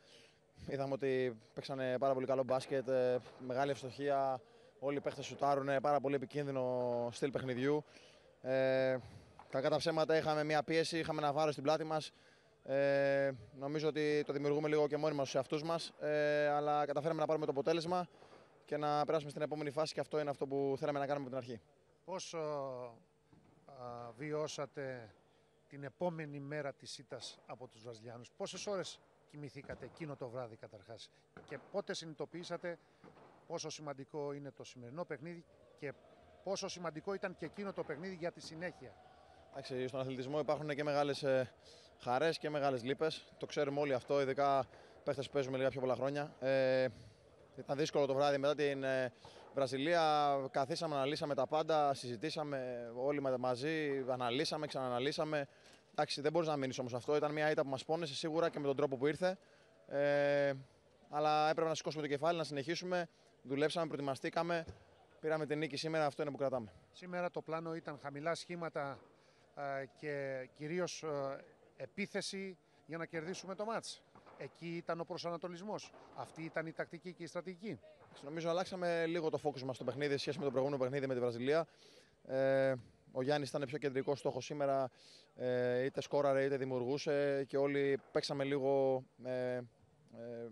Είδαμε ότι παίξανε πάρα πολύ καλό μπάσκετ, μεγάλη ευστοχία. Όλοι οι παίχτες σουτάρουν, πάρα πολύ επικίνδυνο στυλ παιχνιδιού. Κακά τα ψέματα, είχαμε μια πίεση, είχαμε ένα βάρος στην πλάτη μας. Νομίζω ότι το δημιουργούμε λίγο και μόνοι μας στους εαυτούς μας. Αλλά καταφέραμε να πάρουμε το αποτέλεσμα και να περάσουμε στην επόμενη φάση, και αυτό είναι αυτό που θέλαμε να κάνουμε από την αρχή. Πώς βιώσατε την επόμενη μέρα της ήττας από τους Βραζιλιάνους? Πόσες ώρες κοιμηθήκατε εκείνο το βράδυ καταρχάς και πότε συνειδητοποιήσατε πόσο σημαντικό είναι το σημερινό παιχνίδι και πόσο σημαντικό ήταν και εκείνο το παιχνίδι για τη συνέχεια? Εντάξει, στον αθλητισμό υπάρχουν και μεγάλες χαρές και μεγάλες λύπες. Το ξέρουμε όλοι αυτό, ειδικά παίχτες που παίζουμε λίγα πιο πολλά χρόνια. Ήταν δύσκολο το βράδυ μετά την Βραζιλία. Καθίσαμε, αναλύσαμε τα πάντα, συζητήσαμε όλοι μαζί, αναλύσαμε, ξανααναλύσαμε. Εντάξει, δεν μπορείς να μείνεις όμως αυτό. Ήταν μια ήττα που μας πόνεσε σίγουρα και με τον τρόπο που ήρθε. Αλλά έπρεπε να σηκώσουμε το κεφάλι, να συνεχίσουμε. Δουλέψαμε, προετοιμαστήκαμε. Πήραμε την νίκη σήμερα, αυτό είναι που κρατάμε. Σήμερα το πλάνο ήταν χαμηλά σχήματα και κυρίως επίθεση για να κερδίσουμε το μάτς. Εκεί ήταν ο προσανατολισμός. Αυτή ήταν η τακτική και η στρατηγική. Νομίζω αλλάξαμε λίγο το focus μας στο παιχνίδι σε σχέση με το προηγούμενο παιχνίδι με τη Βραζιλία. Ο Γιάννης ήταν πιο κεντρικός στόχος σήμερα. Είτε σκόραρε είτε δημιουργούσε και όλοι παίξαμε λίγο.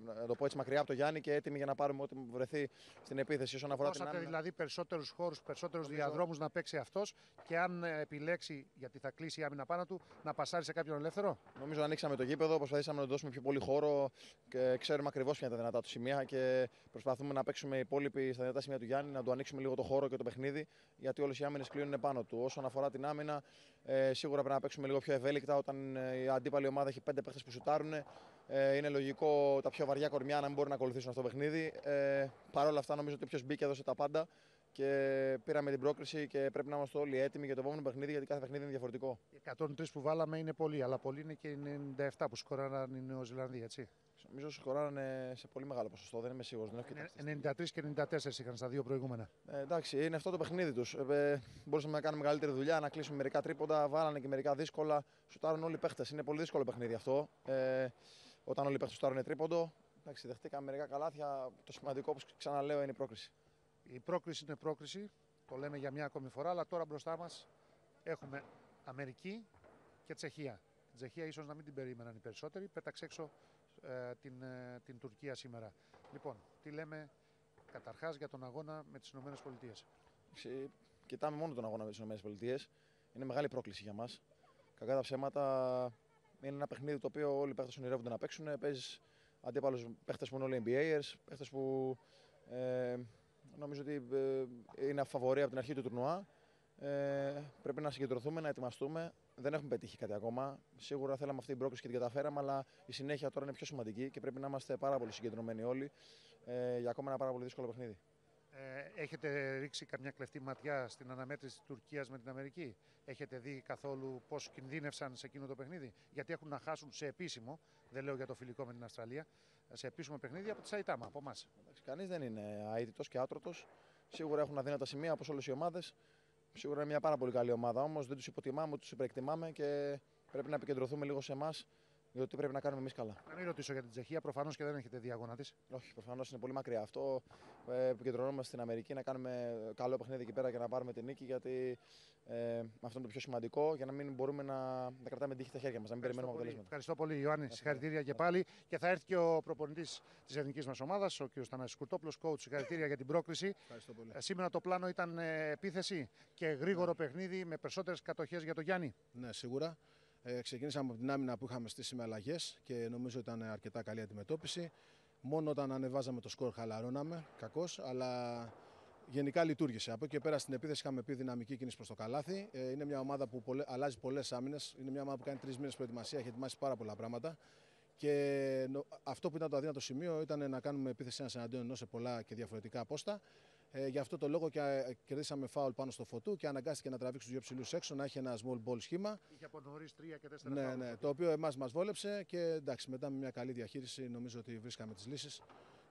Να το πω έτσι, μακριά από τον Γιάννη και έτοιμοι για να πάρουμε ό,τι βρεθεί στην επίθεση. Όσον αφορά την άμυνα, δηλαδή περισσότερους χώρους, περισσότερους διαδρόμους να παίξει αυτός και αν επιλέξει, γιατί θα κλείσει η άμυνα πάνω του, να πασάρει σε κάποιον ελεύθερο. Νομίζω ανοίξαμε το γήπεδο, προσπαθήσαμε να δώσουμε πιο πολύ χώρο και ξέρουμε ακριβώς ποια είναι τα δυνατά του σημεία και προσπαθούμε να παίξουμε οι υπόλοιποι στα δυνατά σημεία του Γιάννη, να του ανοίξουμε λίγο το χώρο και το παιχνίδι, γιατί όλες οι άμυνες κλείνουν πάνω του. Όσον αφορά την άμυνα, σίγουρα πρέπει να παίξουμε λίγο πιο ευέλικτα όταν η αντίπαλη ομάδα έχει 5 παίχτες που σουτάρουν. Είναι λογικό τα πιο βαριά κορμιά να μην μπορούν να ακολουθήσουν αυτό το παιχνίδι. Παρ' όλα αυτά, νομίζω ότι όποιος μπήκε έδωσε τα πάντα και πήραμε την πρόκριση και πρέπει να είμαστε όλοι έτοιμοι για το επόμενο παιχνίδι, γιατί κάθε παιχνίδι είναι διαφορετικό. Οι 103 που βάλαμε είναι πολλοί, αλλά πολλοί είναι και οι 97 που σκοράραν οι Νεοζηλανδοί, έτσι. Νομίζω σκοράρανε σε πολύ μεγάλο ποσοστό, δεν είμαι σίγουρος. 93 και 94 είχαν στα δύο προηγούμενα. Εντάξει, είναι αυτό το παιχνίδι τους. Μπορούσαμε να κάνουμε καλύτερη δουλειά, να κλείσουμε μερικά τρίποντα, βάλανε και μερικά δύσκολα. Σουτάρουν όλοι οι παίχτες. Είναι πολύ δύσκολο παιχνίδι αυτό. Όταν όλοι οι παίχτες σουτάρουν τρίποντο, εντάξει, δεχτήκαμε μερικά καλάθια. Το σημαντικό, όπως ξαναλέω, είναι η πρόκριση. Η πρόκριση είναι πρόκριση, το λέμε για μια ακόμη φορά, αλλά τώρα μπροστά μας έχουμε Αμερική και Τσεχία. Την Τσεχία ίσως να μην την περίμεναν οι περισσότεροι, πέταξε έξω την Τουρκία σήμερα. Λοιπόν, τι λέμε καταρχάς για τον αγώνα με τις ΗΠΑ? Κοιτάμε μόνο τον αγώνα με τις ΗΠΑ. Είναι μεγάλη πρόκληση για μας. Κακά τα ψέματα, είναι ένα παιχνίδι το οποίο όλοι οι παίχτες ονειρεύονται να παίξουν. Παίζεις αντίπαλους παίχτες που είναι όλοι NBAers, παίχτες που νομίζω ότι είναι αφαβορία από την αρχή του τουρνουά. Πρέπει να συγκεντρωθούμε, να ετοιμαστούμε. Δεν έχουμε πετύχει κάτι ακόμα. Σίγουρα θέλαμε αυτή την πρόκληση και την καταφέραμε, αλλά η συνέχεια τώρα είναι πιο σημαντική και πρέπει να είμαστε πάρα πολύ συγκεντρωμένοι όλοι για ακόμα ένα πάρα πολύ δύσκολο παιχνίδι. Έχετε ρίξει καμιά κλεφτή ματιά στην αναμέτρηση της Τουρκίας με την Αμερική? Έχετε δει καθόλου πώς κινδύνευσαν σε εκείνο το παιχνίδι? Γιατί έχουν να χάσουν σε επίσημο, δεν λέω για το φιλικό με την Αυστραλία, σε επίσημο παιχνίδι από τη Σαϊτάμα, από εμάς. Κανείς δεν είναι αίτητος και άτρωτος. Σίγουρα έχουν αδύνατα σημεία όπως όλες οι ομάδες. Σίγουρα είναι μια πάρα πολύ καλή ομάδα, όμως δεν τους υποτιμάμε, ούτε τους υπερεκτιμάμε και πρέπει να επικεντρωθούμε λίγο σε εμάς, γιατί πρέπει να κάνουμε εμείς καλά. Να μην ρωτήσω για την Τσεχία, προφανώς και δεν έχετε δει αγώνα της. Όχι, προφανώς είναι πολύ μακριά αυτό. Επικεντρωνόμαστε στην Αμερική να κάνουμε καλό παιχνίδι εκεί πέρα και να πάρουμε την νίκη, γιατί Αυτό είναι το πιο σημαντικό για να μην μπορούμε να κρατάμε τύχη στα χέρια μας, να μην περιμένουμε αποτελέσματα. Ευχαριστώ πολύ, Ιωάννη. Συγχαρητήρια και πάλι. Και θα έρθει και ο προπονητής της εθνικής μας ομάδας, ο κ. Θανάσης Σκουρτόπουλος, coach. Συγχαρητήρια για την πρόκριση. Σήμερα το πλάνο ήταν επίθεση και γρήγορο παιχνίδι με περισσότερες κατοχές για τον Γιάννη. Ναι, σίγουρα. Ξεκινήσαμε από την άμυνα που είχαμε στήσει με αλλαγές και νομίζω ήταν αρκετά καλή αντιμετώπιση. Μόνο όταν ανεβάζαμε το σκορ χαλαρώναμε, κακώς, αλλά γενικά λειτουργήσε. Από εκεί και πέρα στην επίθεση είχαμε πει δυναμική κίνηση προς το καλάθι. Είναι μια ομάδα που αλλάζει πολλές άμυνες. Είναι μια ομάδα που κάνει 3 μήνες προετοιμασία, έχει ετοιμάσει πάρα πολλά πράγματα. Και αυτό που ήταν το αδύνατο σημείο ήταν να κάνουμε επίθεση ένας εναντίον ενός σε πολλά και διαφορετικά πόστα. Γι' αυτό το λόγο και κερδίσαμε φάουλ πάνω στο Φωτού και αναγκάστηκε να τραβήξει τους 2 ψηλούς έξω, να έχει ένα small ball σχήμα. Είχε απονορίσει 3 και 4 φάουλ. Ναι, ναι, το οποίο εμάς μας βόλεψε και εντάξει, μετά με μια καλή διαχείριση νομίζω ότι βρίσκαμε τις λύσεις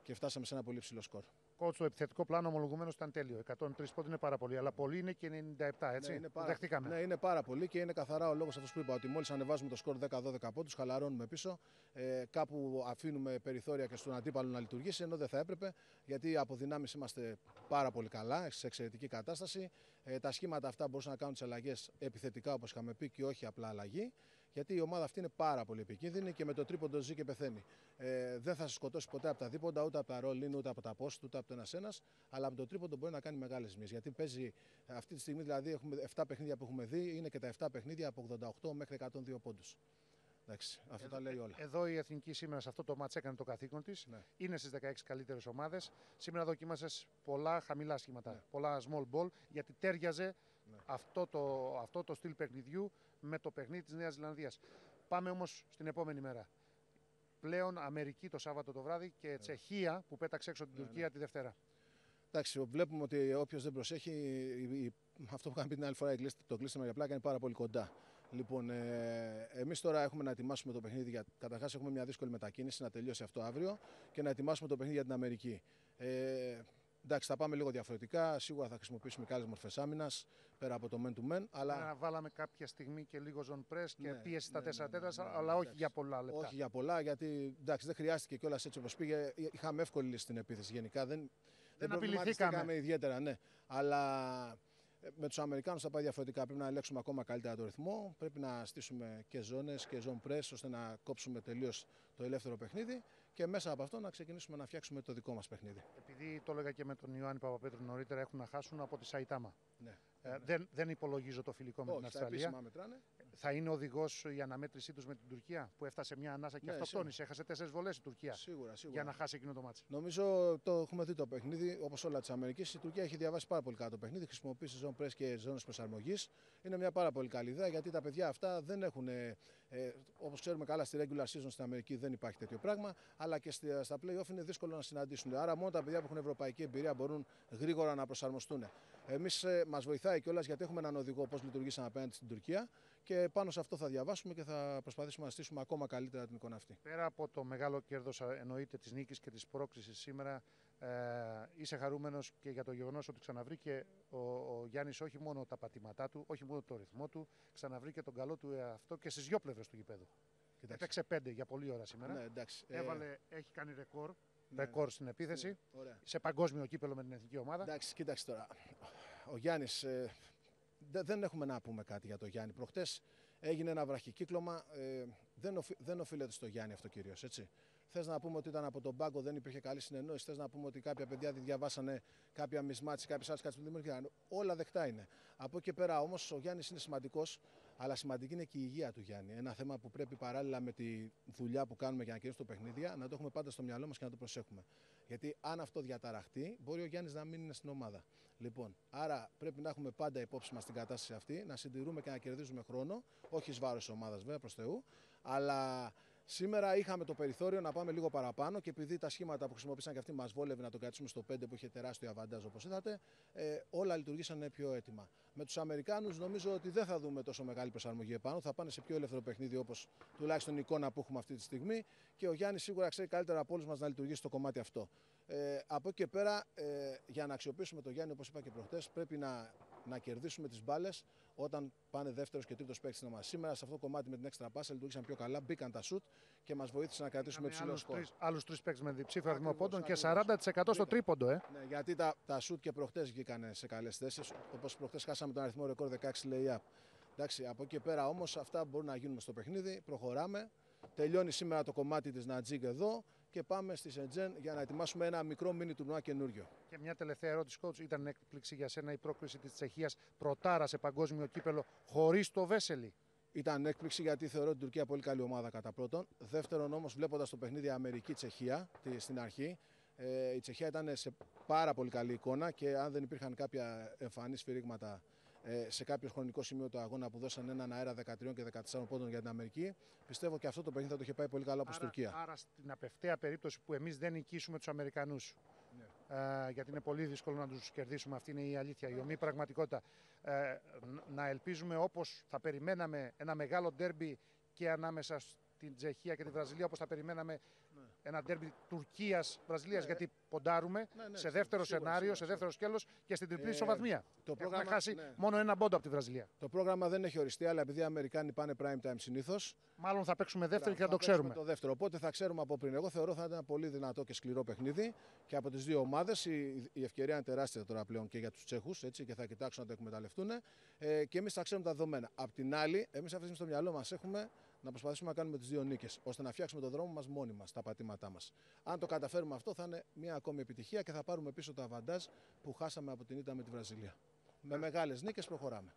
και φτάσαμε σε ένα πολύ ψηλό σκορ. Κότσο, το επιθετικό πλάνο ομολογουμένως ήταν τέλειο. 103 πόντοι είναι πάρα πολύ, αλλά πολλοί είναι και 97, έτσι. Ναι, είναι πάρα πολύ και είναι καθαρά ο λόγος αυτός που είπα. Ότι μόλις ανεβάζουμε το σκορ 10-12 πόντους, χαλαρώνουμε πίσω. Κάπου αφήνουμε περιθώρια και στον αντίπαλο να λειτουργήσει, ενώ δεν θα έπρεπε. Γιατί από δυνάμεις είμαστε πάρα πολύ καλά, σε εξαιρετική κατάσταση. Τα σχήματα αυτά μπορούσαν να κάνουν τις αλλαγές επιθετικά, όπως είχαμε πει, και όχι απλά αλλαγή. Γιατί η ομάδα αυτή είναι πάρα πολύ επικίνδυνη και με το τρίποντο ζει και πεθαίνει. Δεν θα σε σκοτώσει ποτέ από τα δίποντα, ούτε από τα ρολίν, ούτε από τα post, ούτε από το ένα-ένα. Αλλά από το τρίποντο μπορεί να κάνει μεγάλες ζημίες. Γιατί παίζει αυτή τη στιγμή, δηλαδή, έχουμε 7 παιχνίδια που έχουμε δει, είναι και τα 7 παιχνίδια από 88 μέχρι 102 πόντους. Εντάξει, αυτό τα λέει όλα. Εδώ η Εθνική σήμερα σε αυτό το μάτς έκανε το καθήκον της. Ναι. Είναι στις 16 καλύτερες ομάδες. Σήμερα δοκίμασες πολλά χαμηλά σχήματα, ναι, πολλά small ball, γιατί τέριαζε, ναι, αυτό το στυλ παιχνιδιού με το παιχνίδι της Νέας Ζηλανδίας. Πάμε όμως στην επόμενη μέρα. Πλέον Αμερική το Σάββατο το βράδυ και ναι, Τσεχία που πέταξε έξω την Τουρκία, ναι, τη Δευτέρα. Εντάξει, βλέπουμε ότι όποιος δεν προσέχει, αυτό που είχαμε πει την άλλη φορά, το κλείσιμο για πλάκα είναι πάρα πολύ κοντά. Λοιπόν, εμείς τώρα έχουμε να ετοιμάσουμε το παιχνίδι. Καταρχάς, έχουμε μια δύσκολη μετακίνηση να τελειώσει αυτό αύριο και να ετοιμάσουμε το παιχνίδι για την Αμερική. Εντάξει, θα πάμε λίγο διαφορετικά. Σίγουρα θα χρησιμοποιήσουμε καλές μορφές άμυνας πέρα από το men to men. Αλλά βάλαμε κάποια στιγμή και λίγο zone press και πίεση στα 4-4, αλλά όχι για πολλά λεπτά. Όχι για πολλά, γιατί εντάξει, δεν χρειάστηκε κιόλας έτσι όπως πήγε. Είχαμε εύκολη λύση στην επίθεση γενικά. Δεν προβληματιστήκαμε ιδιαίτερα, ναι. Αλλά με τους Αμερικάνους θα πάει διαφορετικά. Πρέπει να ελέγξουμε ακόμα καλύτερα το ρυθμό. Πρέπει να στήσουμε και ζώνες και zone press ώστε να κόψουμε τελείως το ελεύθερο παιχνίδι και μέσα από αυτό να ξεκινήσουμε να φτιάξουμε το δικό μας παιχνίδι. Επειδή το έλεγα και με τον Ιωάννη Παπαπέτρου νωρίτερα, έχουν να χάσουν από τη Σαϊτάμα. Ναι. Δεν υπολογίζω το φιλικό με την Αυστραλία. Θα είναι οδηγός η αναμέτρησή τους με την Τουρκία που έφτασε μια ανάσα και ναι, αυτοκτόνησε. Έχασε 4 βολές η Τουρκία. Σίγουρα, σίγουρα. Για να χάσει εκείνο το μάτσο. Νομίζω το έχουμε δει το παιχνίδι όπως όλα της Αμερικής. Η Τουρκία έχει διαβάσει πάρα πολύ καλά το παιχνίδι. Χρησιμοποιεί zone press και ζώνες προσαρμογής. Είναι μια πάρα πολύ καλή ιδέα γιατί τα παιδιά αυτά δεν έχουν. Όπως ξέρουμε καλά, στη regular season στην Αμερική δεν υπάρχει τέτοιο πράγμα. Αλλά και στα playoff είναι δύσκολο να συναντήσουν. Άρα μόνο τα παιδιά που έχουν ευρωπαϊκή εμπειρία μπορούν γρήγορα να προσαρμοστούν. Εμείς μας βοηθάει κιόλας γιατί έχουμε έναν οδηγό πώς λειτουργήσαμε απέναντι στην Τουρκία και πάνω σε αυτό θα διαβάσουμε και θα προσπαθήσουμε να στήσουμε ακόμα καλύτερα την εικόνα αυτή. Πέρα από το μεγάλο κέρδος εννοείται της νίκης και της πρόκρισης σήμερα, είσαι χαρούμενος και για το γεγονός ότι ξαναβρήκε ο Γιάννης όχι μόνο τα πατήματά του, όχι μόνο το ρυθμό του, ξαναβρήκε τον καλό του εαυτό και στις 2 πλευρές του γηπέδου. Έπαιξε 5 για πολλή ώρα σήμερα. Ναι, εντάξει. Έχει κάνει ρεκόρ. Ρεκόρ στην επίθεση, σε παγκόσμιο κύπελο με την εθνική ομάδα. Εντάξει, κοίταξε τώρα. Ο Γιάννης, δεν έχουμε να πούμε κάτι για τον Γιάννη. Προχτές έγινε ένα βραχικύκλωμα, δεν οφείλεται στο Γιάννη αυτό κυρίως, έτσι. Θες να πούμε ότι ήταν από τον πάγκο, δεν υπήρχε καλή συνεννόηση. Θες να πούμε ότι κάποια παιδιά δεν διαβάσανε κάποια μισμάτια, κάποιες άλλες κάτι που δημιουργήθηκαν. Όλα δεκτά είναι. Από εκεί πέρα όμως ο Γιάννης είναι σημαντικός, αλλά σημαντική είναι και η υγεία του Γιάννη. Ένα θέμα που πρέπει παράλληλα με τη δουλειά που κάνουμε για να κερδίσουμε το παιχνίδι να το έχουμε πάντα στο μυαλό μας και να το προσέχουμε. Γιατί αν αυτό διαταραχτεί, μπορεί ο Γιάννης να μην είναι στην ομάδα. Λοιπόν, άρα πρέπει να έχουμε πάντα υπόψη μας την κατάσταση αυτή, να συντηρούμε και να κερδίζουμε χρόνο, όχι εις βάρος της ομάδας βέβαια προς Θεού, αλλά. Σήμερα είχαμε το περιθώριο να πάμε λίγο παραπάνω και επειδή τα σχήματα που χρησιμοποίησαν και αυτοί μας βόλευε να το κρατήσουμε στο 5 που είχε τεράστιο αβαντάζ όπως είδατε, όλα λειτουργήσαν πιο έτοιμα. Με τους Αμερικάνους νομίζω ότι δεν θα δούμε τόσο μεγάλη προσαρμογή επάνω, θα πάνε σε πιο ελεύθερο παιχνίδι όπως τουλάχιστον η εικόνα που έχουμε αυτή τη στιγμή και ο Γιάννης σίγουρα ξέρει καλύτερα από όλους μας να λειτουργήσει το κομμάτι αυτό. Από εκεί και πέρα, για να αξιοποιήσουμε τον Γιάννη όπως είπα και προχτές, πρέπει να να κερδίσουμε τις μπάλες όταν πάνε δεύτερος και τρίτος παίκτης στην ομάδα. Σήμερα σε αυτό το κομμάτι με την έξτρα πάσα λειτουργήσαν πιο καλά, μπήκαν τα σουτ και μας βοήθησαν να κρατήσουμε ψηλό σκορ. Άλλους τρεις παίκτες με διψήφιο αριθμό πόντων και 40% στο τρίποντο. Ναι, γιατί τα σουτ και προχτές βγήκαν σε καλές θέσεις. Όπως προχτές χάσαμε τον αριθμό ρεκόρ 16 lay-up. Εντάξει, από εκεί πέρα όμως αυτά μπορούν να γίνουν στο παιχνίδι. Προχωράμε. Τελειώνει σήμερα το κομμάτι της Nanjing εδώ και πάμε στη Σεντζέν για να ετοιμάσουμε ένα μικρό μίνι τουρνουά καινούριο. Και μια τελευταία ερώτηση, coach. Ήταν έκπληξη για σένα η πρόκριση της Τσεχίας πρωτάρα σε παγκόσμιο κύπελο χωρίς το Βέσελη? Ήταν έκπληξη γιατί θεωρώ την Τουρκία πολύ καλή ομάδα κατά πρώτον. Δεύτερον όμως, βλέποντας το παιχνίδι Αμερική-Τσεχία στην αρχή, η Τσεχία ήταν σε πάρα πολύ καλή εικόνα και αν δεν υπήρχαν κάποια εμφανή σφυρίγματα σε κάποιο χρονικό σημείο του αγώνα που δώσαν έναν αέρα 13 και 14 πόντων για την Αμερική, πιστεύω και αυτό το παιχνίδι θα το είχε πάει πολύ καλά όπως η Τουρκία. Άρα στην απευθεία περίπτωση που εμείς δεν νικήσουμε τους Αμερικανούς, γιατί είναι πολύ δύσκολο να τους κερδίσουμε, αυτή είναι η αλήθεια, η ομή πραγματικότητα, να ελπίζουμε όπως θα περιμέναμε ένα μεγάλο ντέρμπι και ανάμεσα στην Τσεχία και τη Βραζιλία, όπως θα περιμέναμε ένα ντέρμπι Τουρκίας-Βραζιλίας, γιατί ποντάρουμε σε δεύτερο σενάριο, σε δεύτερο σκέλος και στην τριπλή ισοβαθμία. Το πρόγραμμα να χάσει μόνο ένα πόντο από τη Βραζιλία. Το πρόγραμμα δεν έχει οριστεί, αλλά επειδή οι Αμερικάνοι πάνε prime time συνήθως, μάλλον θα παίξουμε δεύτερο και θα το ξέρουμε. Το δεύτερο. Οπότε θα ξέρουμε από πριν. Εγώ θεωρώ θα ήταν ένα πολύ δυνατό και σκληρό παιχνίδι και από τις δύο ομάδες. Η ευκαιρία είναι τεράστια τώρα πλέον και για τους Τσέχους, έτσι, και θα κοιτάξουν να το εκμεταλλευτούν. Και εμείς θα ξέρουμε τα δεδομένα. Απ' την άλλη, εμείς αυτή τη στιγμή στο μυαλό μας έχουμε να προσπαθήσουμε να κάνουμε τις δύο νίκες, ώστε να φτιάξουμε τον δρόμο μας μόνοι μας, τα πατήματά μας. Αν το καταφέρουμε αυτό, θα είναι μια ακόμη επιτυχία και θα πάρουμε πίσω τα αβαντάζ που χάσαμε από την ήττα με τη Βραζιλία. Με μεγάλες νίκες προχωράμε.